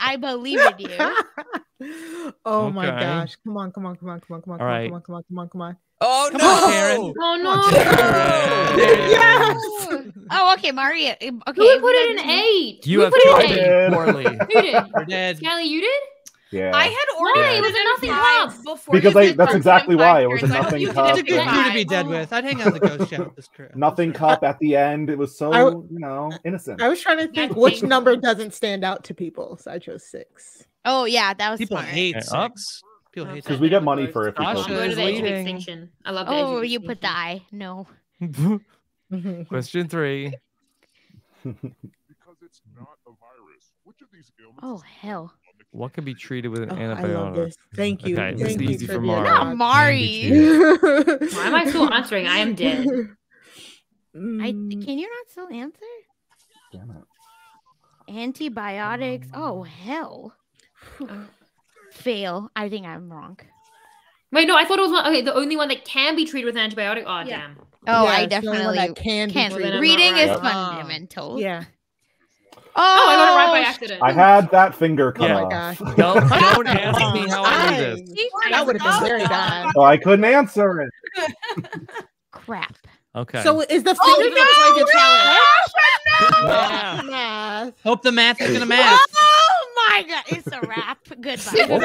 I believe in you. Oh okay. my gosh! Come on, come on, come on, come on, come on, come on, come on, come on, come on, come on. Oh come no! On, Karen. Oh no! Karen. Yes. Oh, okay, Maria. Okay, we put it an eight. You we have put it an eight. Poorly. Who did? Skelly, you did. Yeah. I had ordered yeah. it was a nothing club before. Because I, that's exactly why it was a nothing cup. It's a good crew to be dead with. I'd hang out the ghost chat with this crew. Nothing cup at the end. It was so, I, you know, innocent. I was trying to think which number doesn't stand out to people, so I chose six. Oh yeah, that was people smart. hate yeah. six. People hate because we get money for it. I love. Oh, you put the I. No. Question three. Because it's not a virus. Which of these illnesses? Oh hell. What can be treated with an oh, antibiotic? Thank you. Okay, Thank you for Mari. Not Mari. Why am I still answering? I am dead. I can you not still answer? Damn it. Antibiotics. Oh hell. Fail. I think I'm wrong. Wait, no, I thought it was one. Okay, the only one that can be treated with an antibiotic. Oh yeah. damn. Oh, yeah, I definitely can. Be can. Treated. Reading right. is fundamental. Yeah. Oh, I got it right by accident. I had that finger come yeah. off. Oh my don't, don't ask me how I did this. That would have been very bad. Oh, I couldn't answer it. Crap. Okay. So is the finger oh, no, like no, no. yeah. Hope the math is gonna match. Oh my god, it's a wrap. Goodbye. so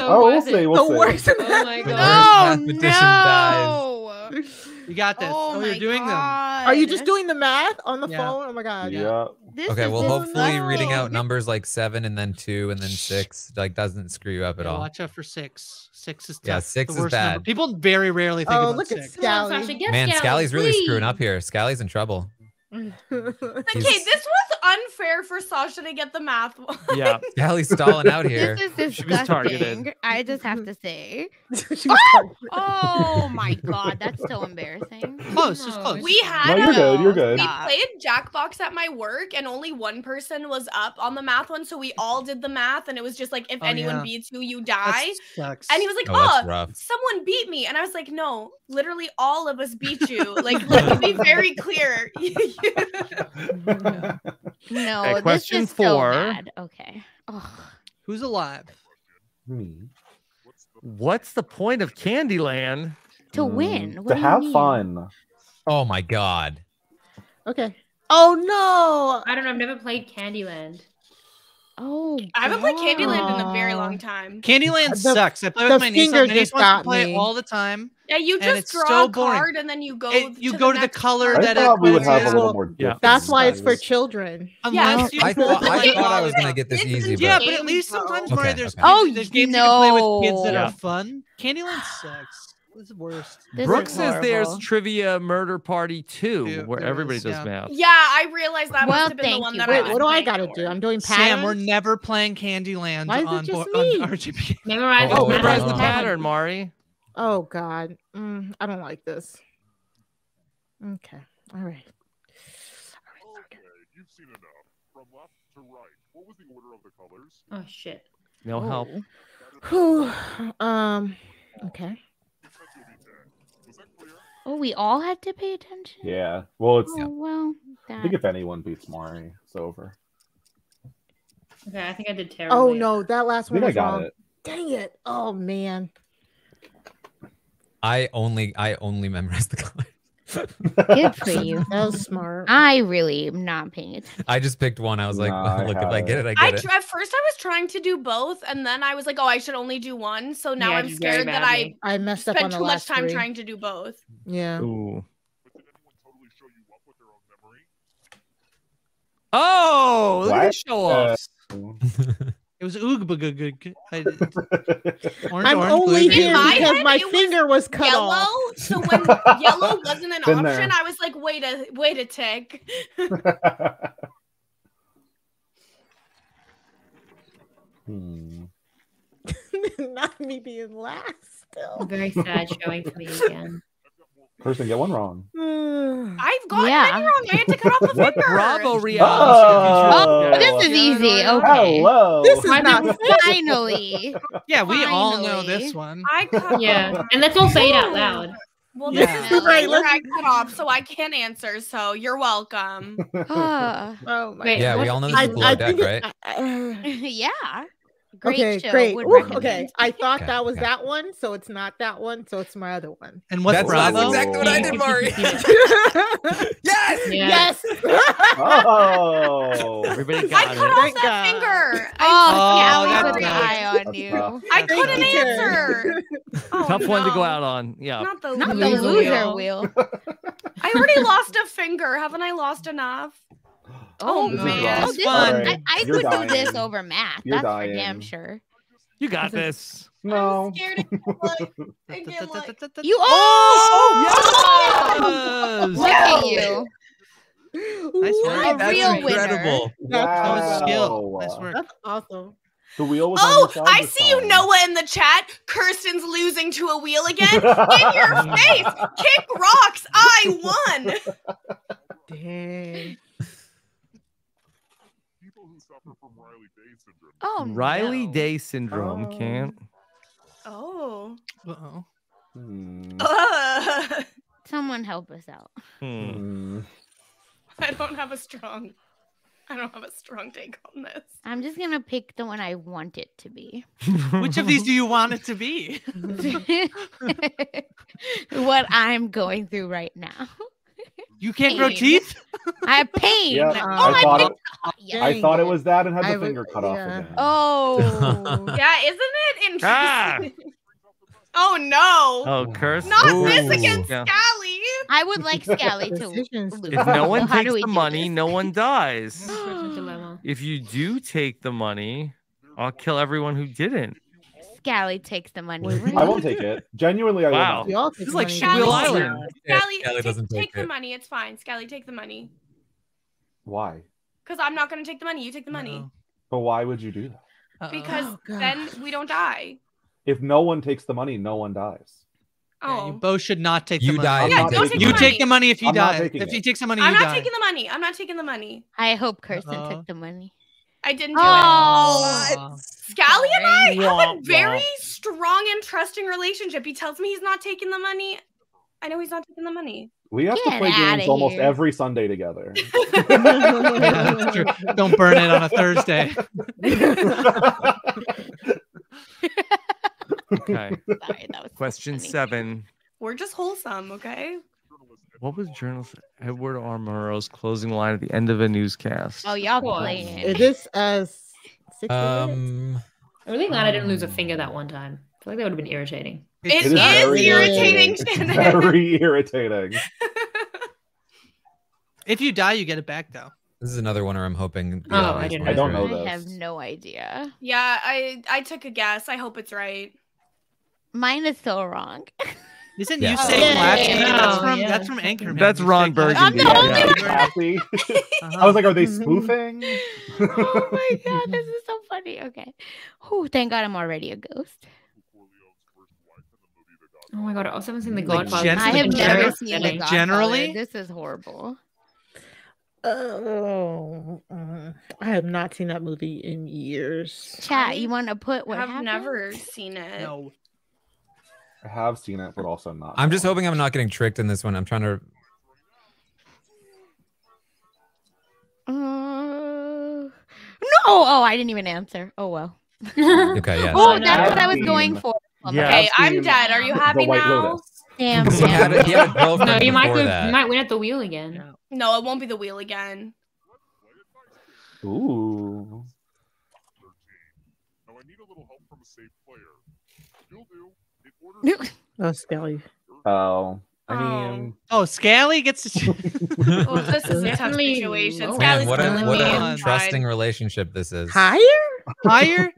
oh, we'll see. We'll the see. Worst oh my god. Oh, no. You got this. Oh, oh you're doing god. Them. Are you just doing the math on the yeah. phone? Oh my god. Yeah. yeah. Okay, well hopefully low. Reading out numbers like seven and then two and then six like doesn't screw you up at yeah, all. Watch out for six. Six is tough. Yeah, six the is bad. Number. People very rarely think oh, about look six. At Scally. On, yes, Man, Scally's really screwing up here. Scally's in trouble. Okay, this was unfair for Sasha to get the math one. Yeah, Scally's stalling out here. This is disgusting. She was targeted. I just have to say. oh! oh my god, that's so embarrassing. Close, just close. We had. No, you're a, good. You're good. We played Jackbox at my work, and only one person was up on the math one, so we all did the math, and it was just like, if oh, anyone yeah. beats you, you die. That sucks. And he was like, "Oh, oh someone beat me," and I was like, "No, literally all of us beat you." Like, let me be very clear. no, okay, this question is four. So bad. Okay. Ugh. Who's alive? Hmm. What's the point of Candyland? To win. Mm, to have mean? Fun. Oh my god. Okay. Oh no. I don't know. I've never played Candyland. Oh. God. I haven't played Candyland in a very long time. Candyland the, sucks. I play with my niece. My niece wants to play me. It all the time. Yeah, you just draw so a card and then you go. It, you to go the to the color I that it we would have a little more yeah. That's why it's for children. Unless yeah, you I, thought, I thought I was gonna get this easy. Yeah, but at least sometimes Mario, okay, there's okay. oh, there's games no. you can play with kids that yeah. are fun. Candyland sucks. It's the worst. This Brooke is says there's Trivia Murder Party two, yeah, where everybody is, does yeah. math. Yeah, I realized that well, must have been the one that I. Wait, what do I gotta do? I'm doing patterns. Sam, we're never playing Candyland on R G P. Memorize the pattern, Mari. Oh god, mm, I don't like this. Okay, all right. All right. Okay, you've seen enough. From left to right, what was the order of the colors? Oh shit. No help. Whew. Um. Okay. Oh, we all had to pay attention. Yeah. Well, it's. Oh, well, that... I think if anyone beats Mari, it's over. Okay, I think I did terribly. Oh no, that last one I, I got wrong. It. Dang it! Oh man. I only I only memorized the colors. Good for you. That was smart. I really am not paying attention. I just picked one. I was like, no, oh, look, if I get it, I get I it. At first, I was trying to do both, and then I was like, oh, I should only do one. So now yeah, I'm scared that I, I messed up spent on the too last much time three. Trying to do both. Yeah. Ooh. Oh, look what? At the show-offs. Uh, It was oogba good good. I'm only here because my finger was cut off. So when yellow wasn't an option, I was like, "Wait a wait a tick." hmm. Not me being last. Still, I'm very sad showing to me again. Person, get one wrong. I've got yeah. many wrong. I had to cut off the what finger. Bravo, Rio. Oh, oh, this is easy. Okay. Hello. This is I not finally. Yeah, we finally. All know this one. I cut yeah, off. And let's all say it out loud. Well, this yeah. is the right. I cut off, so I can't answer. So you're welcome. uh, oh my. Wait, yeah, what? We all know this is below deck, right? Uh, yeah. Great okay, show. Great. Ooh, okay, I thought okay, that was okay. that one, so it's not that one, so it's my other one. And what's that's, that's exactly what I did, Mari. yes, yes. yes. Oh, everybody got I it. I cut off that God. Finger. Oh, oh yeah, we put an eye on you. Tough. I couldn't answer. Oh, tough no. one to go out on. Yeah, not the, not the loser wheel. I already lost a finger. Haven't I lost enough? Oh, oh man, oh, this fun. I, I could dying. Do this over math. You're that's dying. For damn sure. You got this. No. You oh! Look at you. Nice work. That's incredible. That was skill. Nice work. That's awesome. The wheel was oh, on I see you, Noah, in the chat. Kirsten's losing to a wheel again. In your face. Kick rocks. I won. Dang. From Riley Day syndrome. Oh, Riley no. Day syndrome oh. can't. Oh. Uh oh. Hmm. Uh. Someone help us out. Hmm. I don't have a strong. I don't have a strong take on this. I'm just going to pick the one I want it to be. Which of these do you want it to be? What I'm going through right now. You can't pain. grow teeth? I have pain. Yeah, oh, I, thought it, oh, yeah. I thought it was that and had the I finger would, cut yeah. off again. Oh. Yeah, isn't it interesting? Ah. Oh, no. Oh, curse. Not Ooh. this against yeah. Scally. I would like Scally to lose. If no one so takes the money, no one dies. If you do take the money, I'll kill everyone who didn't. Scally takes the money. Wait, I won't take it. Genuinely, I wow. won't. Wow. This is like Schill Island. Scally, Scally doesn't take, take the it. money. It's fine. Scally, take the money. Why? Because I'm not going to take the money. You take the money. No. But why would you do that? Uh-oh. Because oh, then we don't die. If no one takes the money, no one dies. Oh, yeah, you both should not take you the money. Yeah, don't take you the money. Take the money if you I'm die. If it. you take some money, I'm you not die. taking the money. I'm not taking the money. I hope Kirsten uh, took the money. I didn't do oh, it. Oh, Scally and I have a very strong and trusting relationship. He tells me he's not taking the money. I know he's not taking the money. We have Get to play games almost every Sunday together. Yeah, that's true. Don't burn it on a Thursday. Okay. Sorry, that was Question so seven. We're just wholesome, okay? What was journalist Edward R. Murrow's closing line at the end of a newscast? Oh, y'all playing. Is this as six um, minutes? I'm really glad um, I didn't lose a finger that one time. I feel like that would have been irritating. It, it is, is irritating. irritating. It's very irritating. If you die, you get it back, though. This is another one where I'm hoping. Oh, I, didn't I don't know this. I have no idea. Yeah, I, I took a guess. I hope it's right. Mine is so wrong. Isn't yeah. you saying oh, yeah, yeah, yeah. That's from yeah. that's from Anchorman. That's Ron Burgundy. I'm the only one. uh-huh. I was like, are they spoofing? Oh my god, this is so funny. Okay. Oh, thank God I'm already a ghost. Oh my god, I also haven't seen The Godfather. Like, I have like, never seen The Godfather. Generally, this is horrible. Oh, uh, I have not seen that movie in years. Chat, you want to put what I've happened? never seen it. No. I have seen it, but also not. I'm just hoping I'm not getting tricked in this one. I'm trying to. Uh, no! Oh, I didn't even answer. Oh well. Okay. Yeah. Oh, that's what I was going for. Yeah, okay, I'm dead. Are you happy now? Damn. Damn. He had a, he had a girlfriend. No, you might go, you might win at the wheel again. No, it won't be the wheel again. Ooh. Now I need a little help from a safe player. You'll do. Oh, Scally. Oh, I mean. Oh, Scally gets to. Oh, this is a tough situation. Man, what a, what a trusting relationship this is. Higher? Higher?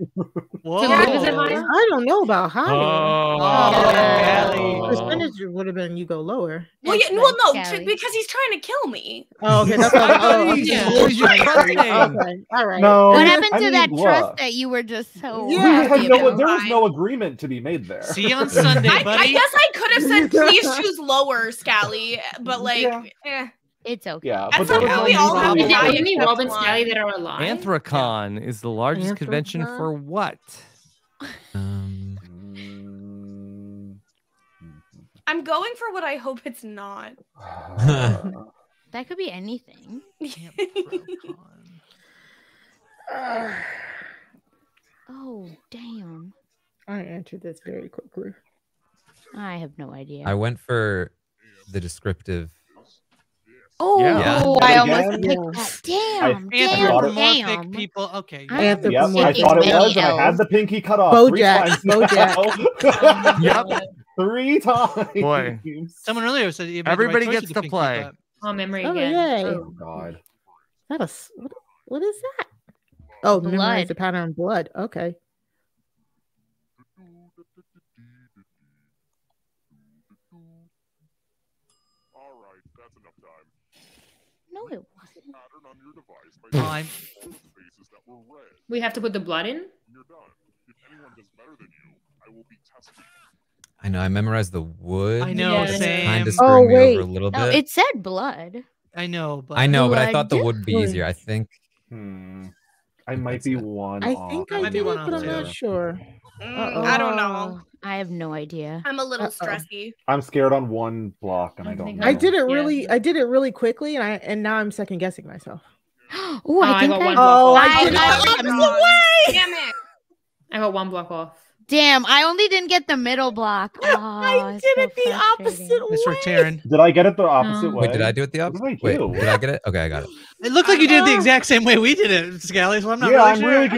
Whoa. I don't know about higher. Oh, oh, Scally. Percentage would have been you go lower. Well, yeah, well no, Scally. Because he's trying to kill me. Oh, okay. That's oh, yeah. okay. All right. No, what happened I to mean, that what? trust that you were just so. Yeah, happy no, about? There was no agreement to be made there. See you on Sunday, buddy. I, I guess I could have said, please choose lower, Scally, but like, yeah. eh. It's okay. Yeah, but somehow we all have any Rob and Scally that are alive. Anthracon yeah. is the largest Anthracon? convention for what? um, I'm going for what I hope it's not. That could be anything. uh, oh, damn. I answered this very quickly. I have no idea. I went for the descriptive. Oh, yeah. oh I again? almost picked yeah. that. Damn, I, damn, damn. Thick people. Okay. I, the, yep, I thought it was. I had the pinky cut off Bojack. three times. Bojack. Yep. Three times. Boy. Someone earlier said everybody right gets to play. Oh, memory oh, again. Yay. Oh, God. That was, what, what is that? Oh, blood. Memory is a pattern of blood. Okay. No, it wasn't. Time. We have to put the blood in? I know. I memorized the wood. I know. Yes. Same. Kind of oh, wait. Over a little no, bit. It said blood. I know. But I know, blood. But I thought the wood would be easier. I think. Hmm. I might be one. I think off. I do, but I'm not yeah. sure. Mm, uh-oh. I don't know. I have no idea. I'm a little uh-oh. stressy. I'm scared on one block, and I don't. I, don't know. I did it really. Yeah. I did it really quickly, and I and now I'm second guessing myself. Ooh, I oh, think I got I... one block oh, off. I, I, I, no way. Damn it. I got one block off. Damn, I only didn't get the middle block. Oh, I did it so the opposite way. Mister Taryn. Did I get it the opposite um, way? Wait, did I do it the opposite way? Wait, did I get it? Okay, I got it. It looked like you did it the exact same way we did it, Scally, so I'm not yeah, really I'm sure. really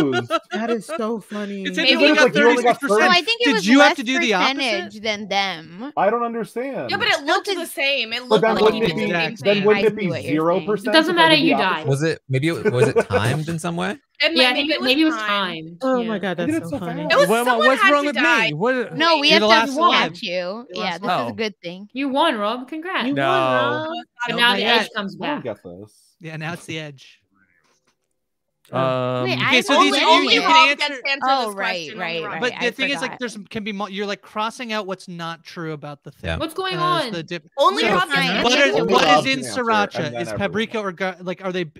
confused. That is so funny. It's Maybe you got thirty-six percent. Like so I think it was you less have to do percentage the than them. I don't understand. Yeah, but it looked the same. It looked like you did the same thing. Then wouldn't it be zero percent? It doesn't matter, you died. Was it, maybe it, was it timed in some way? It yeah, maybe, maybe it was time. Oh yeah. my god, that's so, so funny. It was what, what's wrong with die. me? What, no, we have to watch you. Yeah, this oh. is a good thing. You won, Rob. Congrats. You no. won, Rob. But now the edge comes back. Yeah, now it's the edge. Um, Wait, okay, so only, these only you can answer. answer oh, this right, right, right. But the I thing forgot. is, like, there's can be you're like crossing out what's not true about the thing. Yeah. What's going uh, on? The only Rob can answer. What is in sriracha? Is paprika or like are they?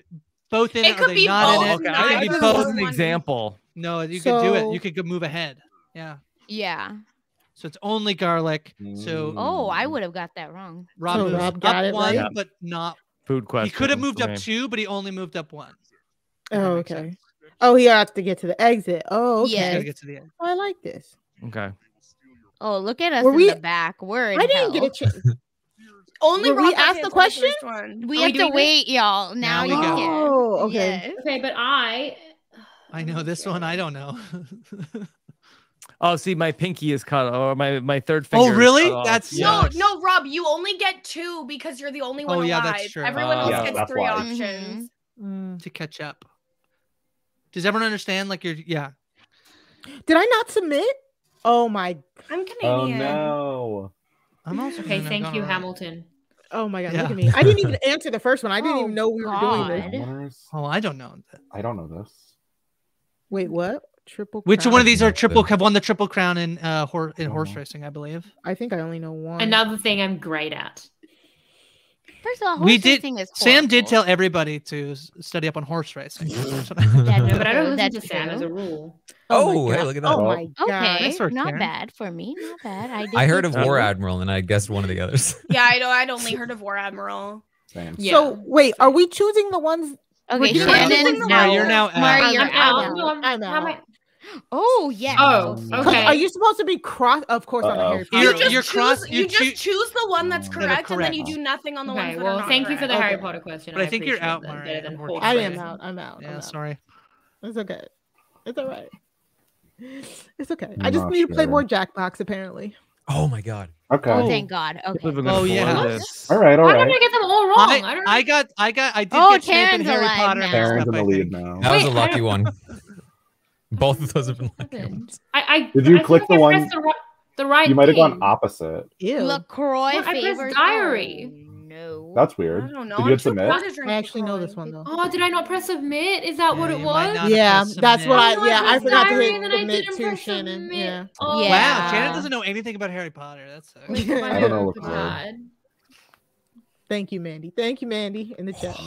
Both in it, it could be both. Okay. I think both an example. No, you so, could do it. You could move ahead. Yeah. Yeah. So it's only garlic. So oh, I would have got that wrong. Rob, so Rob got it one, right? but not food question. He could have moved up two, but he only moved up one. Oh, okay. Oh, he has to get to the exit. Oh, okay. Yes. Get to the exit. Oh, I like this. Okay. Oh, look at us Were in we... the back. We're in I didn't hell. get a chance. Only Rob we asked the question. The we Are have we to wait, y'all. Now, now you go. Oh, okay. Yes. Okay, but I. I know this one. I don't know. Oh, see, my pinky is cut, or my my third finger. Oh, really? That's yeah. no, no, Rob. You only get two because you're the only one oh, yeah, alive. That's true. Everyone uh, else yeah, gets three why. options mm-hmm. to catch up. Does everyone understand? Like you're, yeah. Did I not submit? Oh my! I'm Canadian. Oh no. I'm also okay. Thank you, right. Hamilton. Oh my god, yeah. look at me! I didn't even answer the first one. I didn't oh, even know we were god. doing this. Oh, I don't know. I don't know this. Wait, what? Triple. Crown. Which one of these are triple? Have won the triple crown in uh hor in horse know. racing, I believe. I think I only know one. Another thing I'm great at. First of all, horse we did. Racing is Sam did tell everybody to study up on horse racing. yeah, no, but I don't listen to Sam as a rule. Oh, oh hey, look at that! Oh my god, okay, sort of not Karen. bad for me. Not bad. I, did I heard of War Admiral, and I guessed one of the others. yeah, I know. I'd only heard of War Admiral. Yeah. So wait, are we choosing the ones? Okay, Shannon, no, no, you're now out. Mari, you're out. No, I'm, I'm out. Oh yeah. Oh, okay. Are you supposed to be cross? Of course, uh-oh. I'm here. You're, you're, you're cross. You, you choo just choose the one that's correct, and then you do nothing on the okay, ones that well, are not thank correct. you for the Harry okay. Potter question. But I, I think you're out, Mari. I am out. I'm out. Yeah, I'm out. sorry. It's okay. It's all right. It's okay. I'm I just need sure. to play more Jackbox. Apparently. Oh my god. Okay. Oh, thank God. Okay. Oh yeah. All right. All right. Why did I get them all wrong? I, I got. I got. I did oh, get Snape and Harry Potter. Karen's in the lead now. That was a lucky one. Both of those have been like I, I Did you I click the I one? The right, the right you might have gone opposite. Ew. LaCroix well, favors diary. Oh, no. That's weird. I don't know. Did you hit submit? I actually know this one though. Oh, did I not press submit? Is that yeah, what it was? Yeah, that's what I, yeah, I forgot to hit submit to Shannon. Yeah. Oh, yeah. Wow, Shannon doesn't know anything about Harry Potter. That's so I don't know LaCroix. Thank you, Mandy. Thank you, Mandy, in the chat.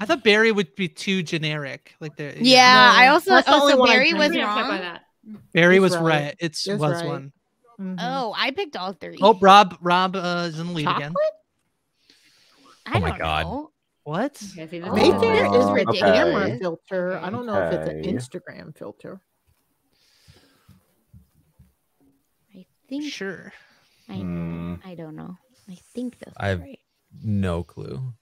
I thought Barry would be too generic. Like there. Yeah, no, I also. Also, Barry was wrong. By that. Barry was, was right. right. It was, was right. one. Mm-hmm. Oh, I picked all three. Oh, Rob. Rob uh, is in the lead Chocolate? again. I oh my don't god. Know. What? Maybe oh, oh, is ridiculous. Okay. Camera filter. I don't know okay. if it's an Instagram filter. I think. Sure. I. Mm. I don't know. I think that's I've... right. No clue.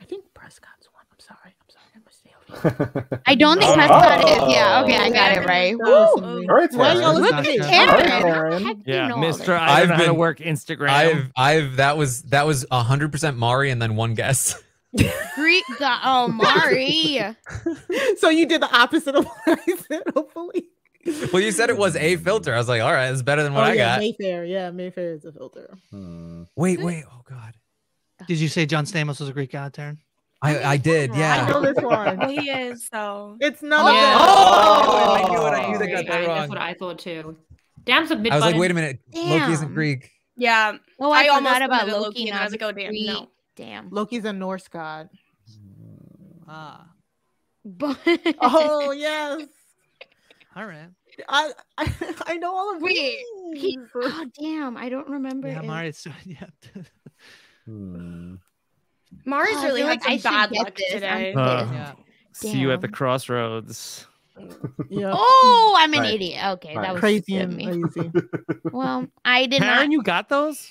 I think Prescott's one. I'm sorry. I'm sorry. I'm gonna stay over. I don't think Prescott oh, is. Yeah. Okay. I got it right. Woo. All right. Look at the camera. Yeah, Mister I don't know how to work Instagram. I've. I've. That was. That was a hundred percent Mari, and then one guess. Greek God. Oh, Mari. So you did the opposite of what I said. Hopefully. Well, you said it was a filter. I was like, all right, it's better than what oh, I yeah, got. Mayfair, yeah, Mayfair is a filter. Hmm. Wait, wait, oh god. Did you say John Stamos was a Greek god, Taryn? I, I did, yeah. I know this one. Well, he is, so it's not. Oh, yeah. oh, oh, I knew it. I knew they got that wrong. That's what I thought too. Damn, submit. I was button. like, wait a minute, damn. Loki isn't Greek. Yeah. Oh, I, I almost about Loki. Loki and I was like, oh damn, no. Damn. Loki's a Norse god. Ah. But oh yes. All right. I, I I know all of Wait, he, oh damn! I don't remember. Yeah, Mari. So yeah. hmm. Mari's oh, really had like some bad luck today. Uh, yeah. See you at the crossroads. Yep. Oh, I'm an right. idiot. Okay, right. that was crazy and me. Crazy. Well, I did Karen, not. You got those?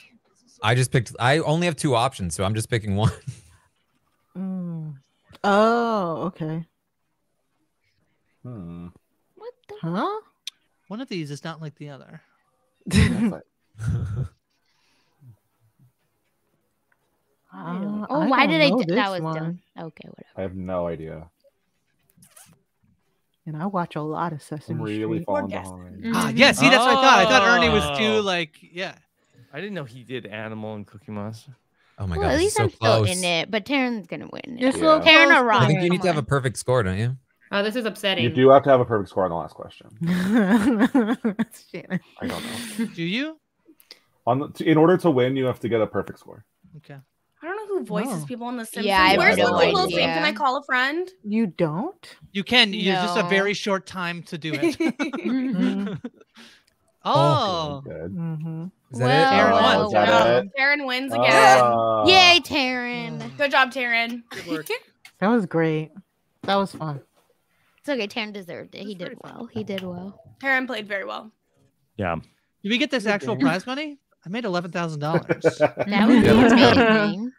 I just picked. I only have two options, so I'm just picking one. Mm. Oh, okay. Hmm. What the? Huh? One of these is not like the other. Uh, oh, I why did I do that? Was dumb. Okay, whatever. I have no idea. And I watch a lot of Sesame Street. I'm really falling behind. Mm-hmm. uh, yeah, see, that's oh. what I thought. I thought Ernie was too, like, yeah. I didn't know he did Animal and Cookie Monster. Oh my well, god, at least so I'm close. Still in it, but Taryn's gonna win. Just yeah. Taryn or Rob? I think you need to have a perfect score, don't you? Oh, this is upsetting. You do have to have a perfect score on the last question. Shit. I don't know. Do you? On the, to, in order to win, you have to get a perfect score. Okay. I don't know who voices no. people in The Simpsons. Yeah, where's the people? Can I call a friend? You don't. You can. No. You're just a very short time to do it. mm-hmm. Oh. oh good. Mm-hmm. Is that well, it? Taryn, oh, is that no. it? Taryn wins again. Oh. Yay, Taryn! Good job, Taryn. Good work. That was great. That was fun. It's okay. Taryn deserved it. He did well. He did well. Taryn played very well. Yeah. Did we get this actual prize money? I made eleven thousand dollars. That would be amazing.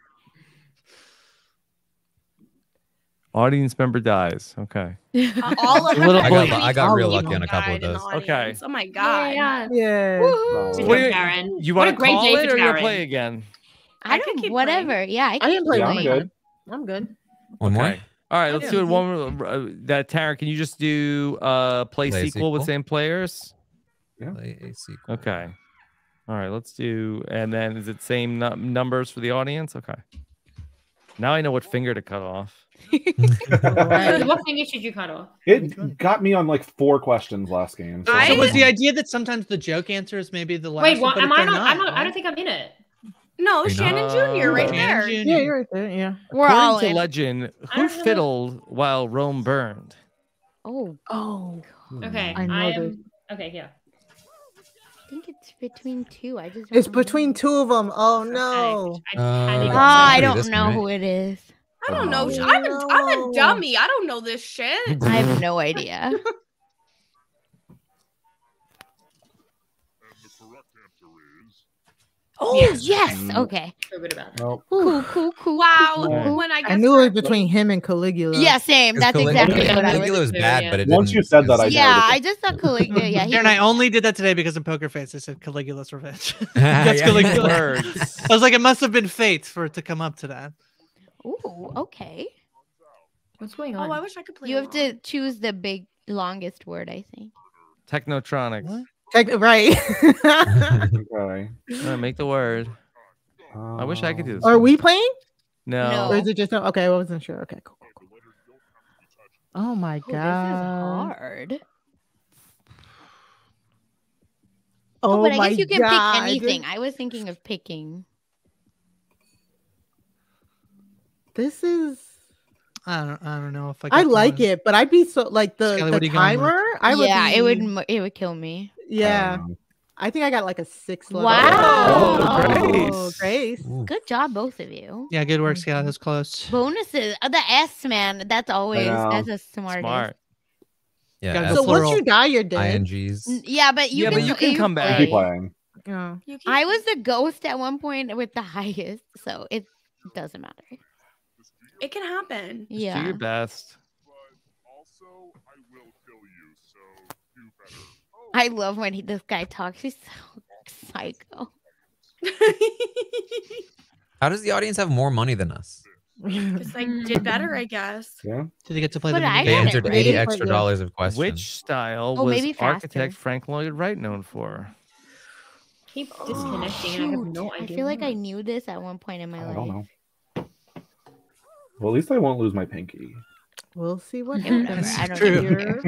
Audience member dies. Okay. Uh, all of I, got, I got real lucky on a couple of those. Okay. Oh my god. Yeah. yeah. What do you, you want to call day it or you play again? I, I don't. Keep whatever. Playing. Yeah. I, I didn't play. Yeah, I'm good. I'm good. One more. Okay. All right. I let's do it. One. Uh, that Taryn, can you just do uh play, play sequel, sequel with same players? Yeah. Play a sequel. Okay. All right, let's do, and then is it same num numbers for the audience? Okay. Now I know what finger to cut off. What finger should you cut off? It got me on like four questions last game. So I, it was the idea that sometimes the joke answer is maybe the last. Wait, what? Well, am I not? Not, I'm not right? I don't think I'm in it. No, Shannon Junior right there. Junior Yeah, you're right there. Yeah. We're According all to in. Legend, who fiddled what... while Rome burned? Oh. Oh. Okay. I know I am... Okay. Yeah. I think it's between two. I just it's between know. Two of them. Oh no! I, I, I, uh, I don't know who it is. I don't know. Oh, I'm a, I'm a dummy. I don't know this shit. I have no idea. And the correct answer is... Oh yes. yes. Okay. Nope. Cool, cool, cool. Wow. Cool. When I, I knew it was between him and Caligula. Yeah, same. That's Calig exactly yeah. what I was. Caligula was bad, yeah. but it once you said that, I yeah, I just thought Caligula. Yeah, and I only did that today because of Poker Face. I said Caligula's Revenge. That's yeah. Caligula. I was like, it must have been fate for it to come up to that. Ooh, okay. What's going on? Oh, I wish I could play. You have to choose the big longest word, I think. Technotronics. What? Right. Okay. Right, make the word. Oh. I wish I could do this. Are one. We playing? No. no. Or is it just no? Okay, I wasn't sure. Okay, cool. cool, cool. Oh my oh, god. This is hard. Oh, oh but I guess you can god. Pick anything. I was thinking of picking. This is I don't, I don't know if I. I like it, but I'd be so like the, Skelly, the timer. I would yeah, be... it would it would kill me. Yeah, um, I think I got like a six. Level. Wow, oh, Grace. Oh, Grace, good job, both of you. Yeah, good work, Skelly. That's close. Bonuses, oh, the S man. That's always that's a smartest. Smart. Yeah. So plural. Once you die, you're dead. Ings. Yeah, but you yeah, can, but you can you come play. Back. Yeah. You can... I was the ghost at one point with the highest, so it doesn't matter. It can happen. Just yeah. Do your best. I love when he, this guy talks. He's so psycho. How does the audience have more money than us? Just like did better, I guess. Yeah. Did they get to play but the I They answered eighty really extra dollars of questions. Which style oh, was maybe architect Frank Lloyd Wright known for? Keep disconnecting. Oh, and I have no idea. I feel like I knew this at one point in my I life. Don't know. Well, at least I won't lose my pinky. We'll see what happens. I don't care.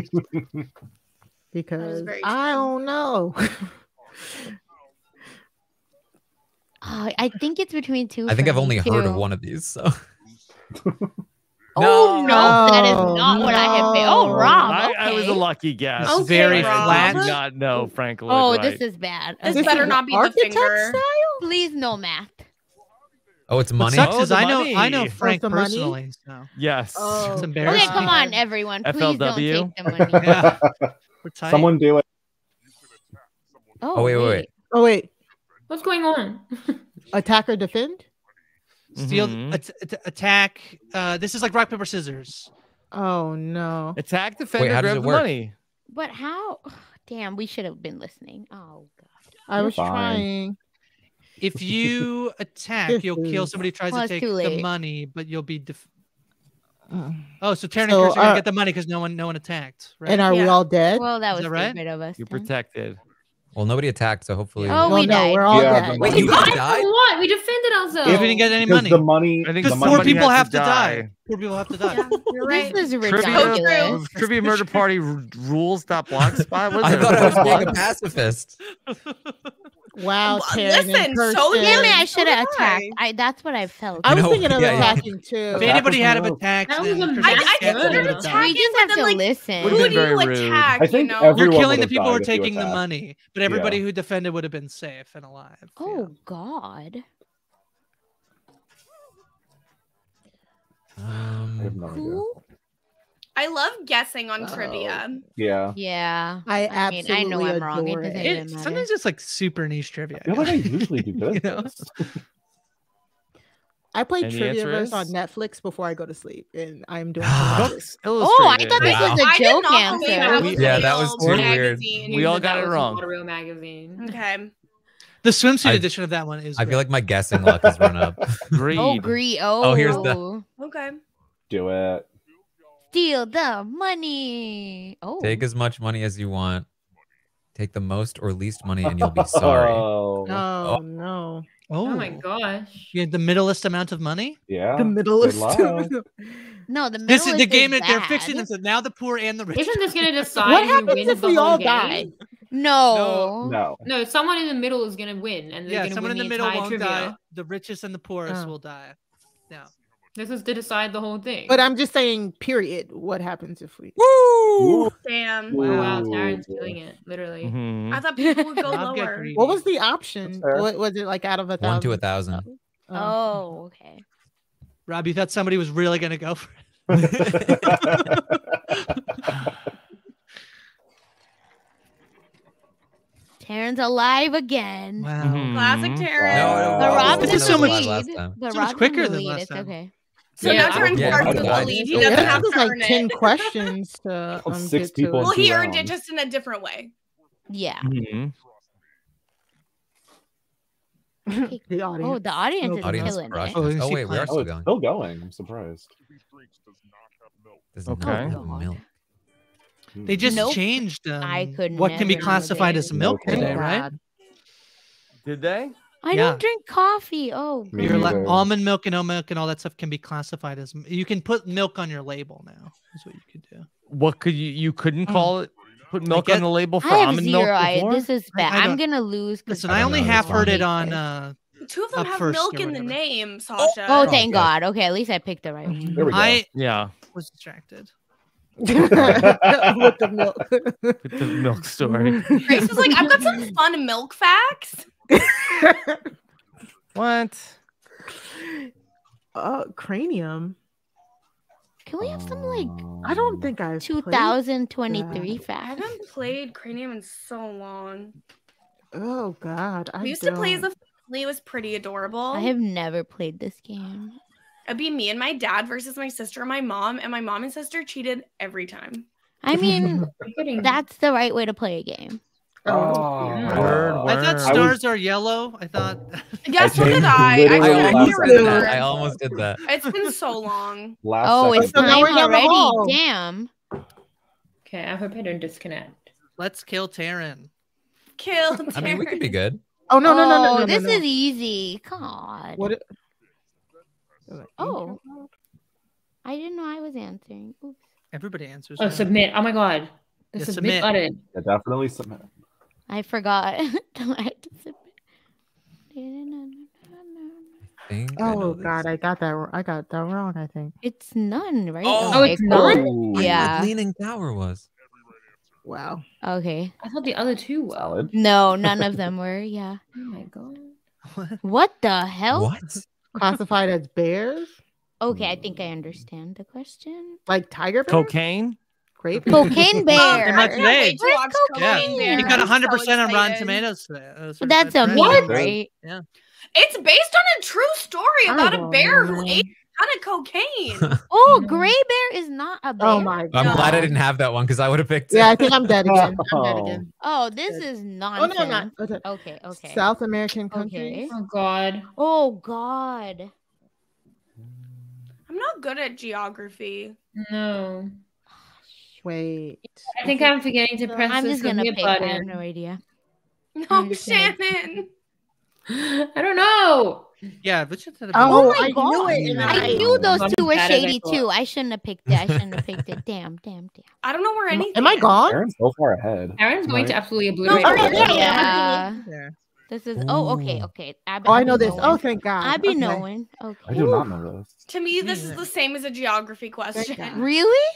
Because I don't know. Oh, I think it's between two. I think I've only two. Heard of one of these. So. Oh, no, no, that is not no. what I have made. Oh, Rob. Okay. I, I was a lucky guess. Okay, very Rob. Flat. I did not know, Frank Lloyd Wright. Oh, this is bad. Okay. This better not be the finger. Style? Please, no math. Oh, it's money. What sucks is oh, I know money. I know Frank oh, personally. So. Yes. Oh. It's embarrassing. Okay, come on, everyone. Please F L W. Don't take the money. Yeah. Someone do it. Oh, oh wait, wait, wait. Oh wait. What's going on? Attack or defend? Steal. Mm-hmm. at at attack. Uh, this is like rock paper scissors. Oh no. Attack, defend, wait, or grab the work? Money. But how? Oh, damn, we should have been listening. Oh god. I was Fine. trying. If you attack, you'll kill somebody who tries well, to take the money, but you'll be. Def uh, oh, so Taryn so, and Chris are uh, gonna get the money because no one, no one attacked, right? And are yeah. we all dead? Well, that was that right? of us. You're then. Protected. Well, nobody attacked, so hopefully. Oh, we no, no, we're all yeah, dead. We you died. died? For what? We defended ourselves. If we didn't get any money. The money. I think the money. Poor people have to die. Poor people have to die. Yeah, you're right. This is ridiculous. Trivia Murder Party rules. Blogspot. I thought I was being a pacifist. Wow, Taryn, listen, so damn it, I should have attacked. I, that's what I felt. I was no, thinking of yeah, attacking yeah. too. If anybody had no. attacked, I, I considered attacking. You just have to like, listen. Who do you attack? I think you know? You're killing the people who are taking the money, but everybody yeah. who defended would have been safe and alive. Oh yeah. God. Um, I have no idea. I love guessing on oh. trivia. Yeah. Yeah. I, I absolutely mean, I know I'm wrong. It doesn't it, sometimes it's like super niche trivia. I feel like I usually do this. You know? I play and Triviaverse on Netflix before I go to sleep, and I'm doing books. Oh, I thought this wow. was a joke answer. Yeah, that was too weird. We all got it wrong. Real magazine. Okay. The swimsuit I, edition of that one is. I great. feel like my guessing luck has run up. Greed. Oh, greed. Oh. Oh, here's the. Okay. Do it. Steal the money. Oh. Take as much money as you want. Take the most or least money and you'll be sorry. Oh, oh. no. Oh. oh my gosh. You had the middleest amount of money? Yeah. The middleest. No, the middleest. This is the game that they're fixing. This is now the poor and the rich. Isn't this going to decide what happens if we all die? No. No. No. No, someone in the middle is going to win. And yeah, someone win in the, the middle won't trivia. die. The richest and the poorest oh. will die. No. This is to decide the whole thing. But I'm just saying, period, what happens if we... Woo! Damn. Wow, Taryn's doing it, literally. Mm-hmm. I thought people would go lower. What was the option? What, was it like out of a thousand? One to a thousand. Oh, oh okay. Rob, you thought somebody was really going to go for it? Taryn's alive again. Wow. Mm-hmm. Classic Taryn. Wow. The Rob is so much so much quicker than last time. Okay. So yeah. now Taryn yeah, starts with the lead. He doesn't yeah, have to like earn ten it. questions to um, six people. Well, he earned it just in a different way. Yeah. Mm-hmm. The audience. Oh, the audience no, is audience killing it. Oh, oh wait, we are still oh, going. Still going. I'm surprised. Does not have milk. They just nope. changed um, I could what can be classified as milk okay. today, right? Did they? I yeah. don't drink coffee. Oh, your like, almond milk and oat milk and all that stuff can be classified as. You can put milk on your label now. Is what you could do. What could you? You couldn't call it. Put milk guess, on the label for I have almond zero milk. I, this is bad. I, I I'm gonna lose. Listen, I, I only know, half heard it on. Uh, Two of them have milk in the name, Sasha. Oh, oh thank oh, God. God. Okay, at least I picked the right one. There we go. I yeah was distracted. With the milk. With the milk story. Grace was like, I've got some fun milk facts. What? Uh, cranium. Can we have some like? I don't think I've two thousand twenty-three facts. I haven't played Cranium in so long. Oh God! I we used don't. to play as a family. It was pretty adorable. I have never played this game. It'd be me and my dad versus my sister and my mom, and my mom and sister cheated every time. I mean, that's the right way to play a game. Oh, yeah. word, word. I thought stars I was... are yellow. I thought. Yes, so did I. I, I, I almost did that. It's been so long. Last oh, it's time already. already. Damn. Okay, I hope I don't disconnect. Let's kill Taryn. Kill Taryn. I mean, we could be good. Oh no, no, no, no, no. This no, no. is easy. God. What? It... Oh, I didn't know I was answering. Oops. Everybody answers. Oh, right. submit. Oh my God. The yeah, submit, submit button. Yeah, definitely submit. I forgot. I oh I God, this. I got that. I got that wrong. I think it's none, right? Oh, oh it's none. Yeah, Leaning Tower was. Wow. Okay. I thought the other two were. No, none of them were. Yeah. Oh my God. What? What the hell? What? classified as bears? Okay, I think I understand the question. Like tiger bear? Cocaine? Great. Cocaine Bear. And that's late. Yeah. You got one hundred percent so on Rotten Tomatoes. That's, that's amazing. Right? Yeah. It's based on a true story about a bear know. who ate a ton of cocaine. Oh, Gray Bear is not a bear. Oh my God. I'm glad I didn't have that one because I would have picked it. Yeah, I think I'm dead again. I'm dead again. Oh, this dead. is nonsense. Oh, no, I'm not. Okay. okay, okay. South American country. Okay. Oh, God. Oh, God. I'm not good at geography. No. Wait. I think I'm forgetting to press I'm this just gonna pick button. I have no idea. No, Shannon. Gonna... I don't know. Yeah, but you said oh, oh my I God. Knew it, and I, I knew those I'm two were shady too. I shouldn't have picked it. I shouldn't have picked it. Damn, damn, damn. I don't know where anything. Am I gone? Aaron's so far ahead. Aaron's going right? to absolutely obliterate. No, okay, yeah. yeah. yeah. This is oh okay okay. I oh I know knowing. this. Oh thank God. I be okay. knowing. Okay. I do not know this. To me, this is the same as a geography question. Really?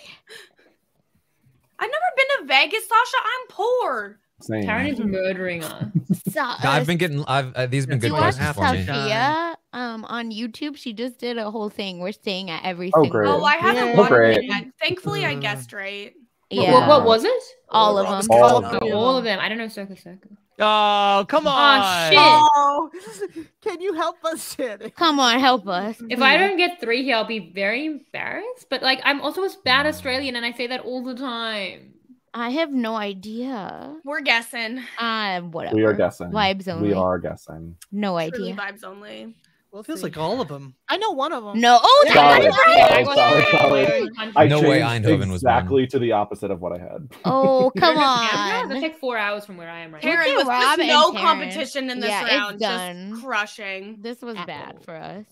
I've never been to Vegas, Sasha. I'm poor. Same. Karen is murdering us. So, uh, I've been getting. I've uh, these have been good questions for me. Sophia, um, on YouTube, she just did a whole thing. We're staying at every oh, single. Oh, I haven't yeah. watched oh, it yet. Thankfully, I guessed right. Yeah. What, what was it? All of them. All of them. All of them. I don't know. Circle, circle. Oh, come on. Oh, shit. Oh, can you help us, Shannon? Come on, help us. If yeah. I don't get three here, I'll be very embarrassed. But, like, I'm also a bad Australian, and I say that all the time. I have no idea. We're guessing. Uh, whatever. We are guessing. Vibes only. We are guessing. No Truly idea. Vibes only. Well, it feels like all of them. I know one of them. No. Oh, sorry, that's right. Sorry, sorry, sorry. I no way Eindhoven was exactly to the opposite of what I had. Oh, come on. That's like four hours from where I am right Karen, now. It was Rob just no Karen. competition in this yeah, round. It's done. Just crushing. This was At bad all. for us.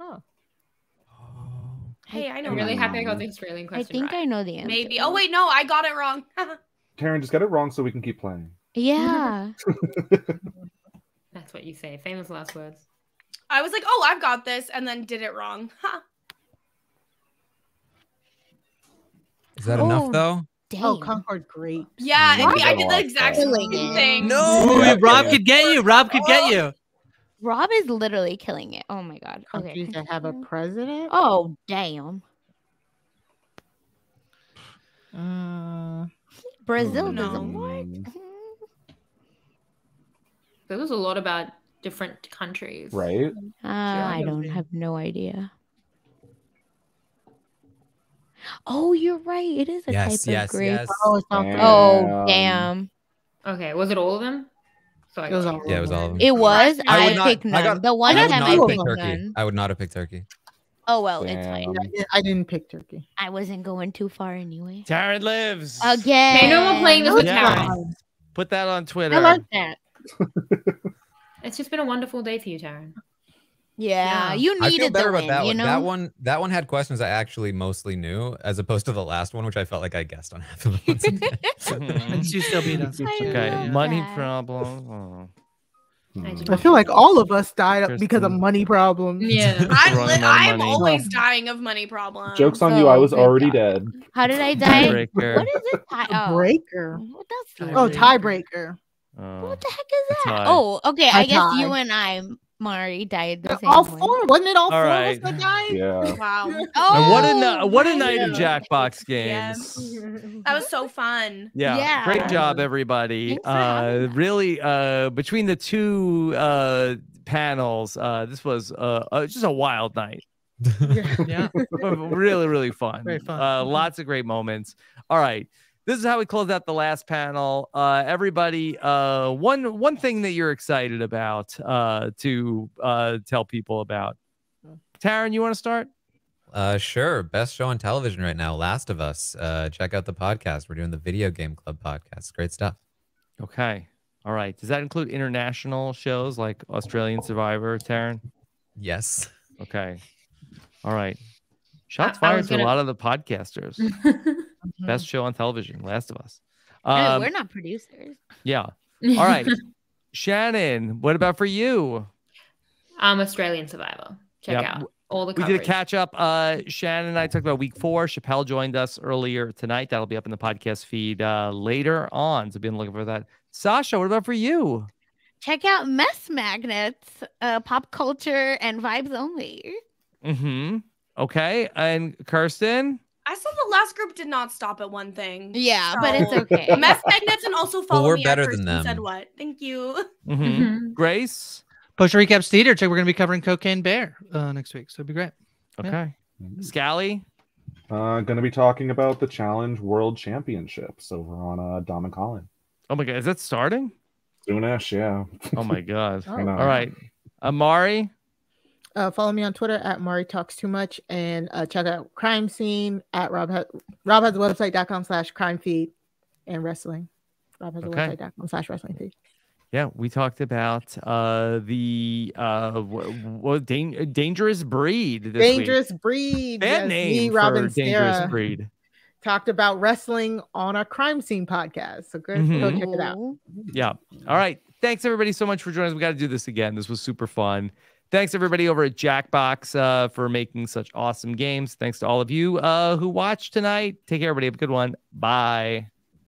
Oh. Hey, I know. I'm really happy I got the Australian question. I think right. I know the answer. Maybe. Oh, wait, no. I got it wrong. Karen, just got it wrong so we can keep playing. Yeah. That's what you say. Famous last words. I was like, oh, I've got this, and then did it wrong. Huh. Is that oh, enough, though? Dang. Oh, Concord grapes. Yeah, and I did the exact same thing. No, yeah, Rob yeah. could get you. Rob could oh. get you. Rob is literally killing it. Oh, my God. Okay. Countries that have a president? Oh, damn. Uh, Brazil oh, no. doesn't work. There was a lot about... different countries, right? Uh, I don't have no idea. Oh, you're right. It is a yes, type yes, of grape. Yes. Oh, it's not damn. oh, damn. Okay, was it all of them? So I it was all yeah, it was all of them. It was. I, I would not, picked none. I got, the one I, got, I, I picked turkey. None. I would not have picked turkey. Oh well, damn. It's fine. I didn't, I didn't pick turkey. I wasn't going too far anyway. Taryn lives again. Okay, no one playing this with yeah. Taryn. Put that on Twitter. I like that. It's just been a wonderful day for you, Taryn. Yeah, yeah. you needed I feel better the win, about that you know? One. That one, that one had questions I actually mostly knew, as opposed to the last one, which I felt like I guessed on half of the ones. And she still beat us. Okay, money that. problem. Oh. I, I feel like all of us died There's because two. of money problems. Yeah, I'm, I'm always dying of money problems. Jokes on oh, you! I was already God. dead. How did I die? Breaker. What is it? Oh. Breaker. What does oh, tiebreaker. Uh, what the heck is that? High. Oh, okay. I, I guess died. you and I, Mari, died the same All way. four, wasn't it? All, all four right. of us that died. Yeah. Wow. Oh, what a what a night of Jackbox Games. Yeah. That was so fun. Yeah. yeah. Great job, everybody. Uh, really, uh, between the two uh, panels, uh, this was uh, uh, just a wild night. Yeah. yeah. Really, really fun. Very fun. Uh, lots of great moments. All right. This is how we close out the last panel. Uh, everybody, uh, one one thing that you're excited about uh, to uh, tell people about. Taryn, you want to start? Uh, sure. Best show on television right now, Last of Us. Uh, check out the podcast. We're doing the Video Game Club podcast. Great stuff. Okay. All right. Does that include international shows like Australian Survivor, Taryn? Yes. Okay. All right. Shots I, fired I gonna... to a lot of the podcasters. Best show on television, Last of Us. Um, no, we're not producers. Yeah. All right. Shannon, what about for you? Um, Australian Survivor. Check yep. out all the coverage. We did a catch-up. Uh, Shannon and I talked about week four. Chappell joined us earlier tonight. That'll be up in the podcast feed uh, later on. So be looking for that. Sasha, what about for you? check out Mess Magnets, uh, Pop Culture, and Vibes Only. Mm-hmm. Okay. And Kirsten? I saw the last group did not stop at one thing. Yeah, so. But it's okay. Mess Magnets and also follow well, we're me better than them. Said what? Thank you. Mm-hmm. Mm-hmm. Grace? Post Recaps Theater. Check. We're going to be covering Cocaine Bear uh, next week, so it'd be great. Okay. Yeah. Scally? Uh, going to be talking about the Challenge World Championships over on uh, Dom and Colin. Oh my God. Is that starting? Soonish, yeah. Oh my God. Oh. All right. Amari? Uh, follow me on Twitter at Mari Talks Too Much, and uh, check out Crime Scene at Rob has Rob has a website.com slash crime feed and wrestling. Rob has okay. a website.com slash wrestling feed. Yeah, we talked about uh, the uh, w w da Dangerous Breed. This dangerous week. Breed. That yes, name me, Robin, for Dangerous Sarah Breed. Talked about wrestling on a Crime Scene podcast. So go, mm-hmm. go check it out. Yeah. All right. Thanks, everybody, so much for joining us. We got to do this again. This was super fun. Thanks, everybody, over at Jackbox uh, for making such awesome games. Thanks to all of you uh, who watched tonight. Take care, everybody. Have a good one. Bye.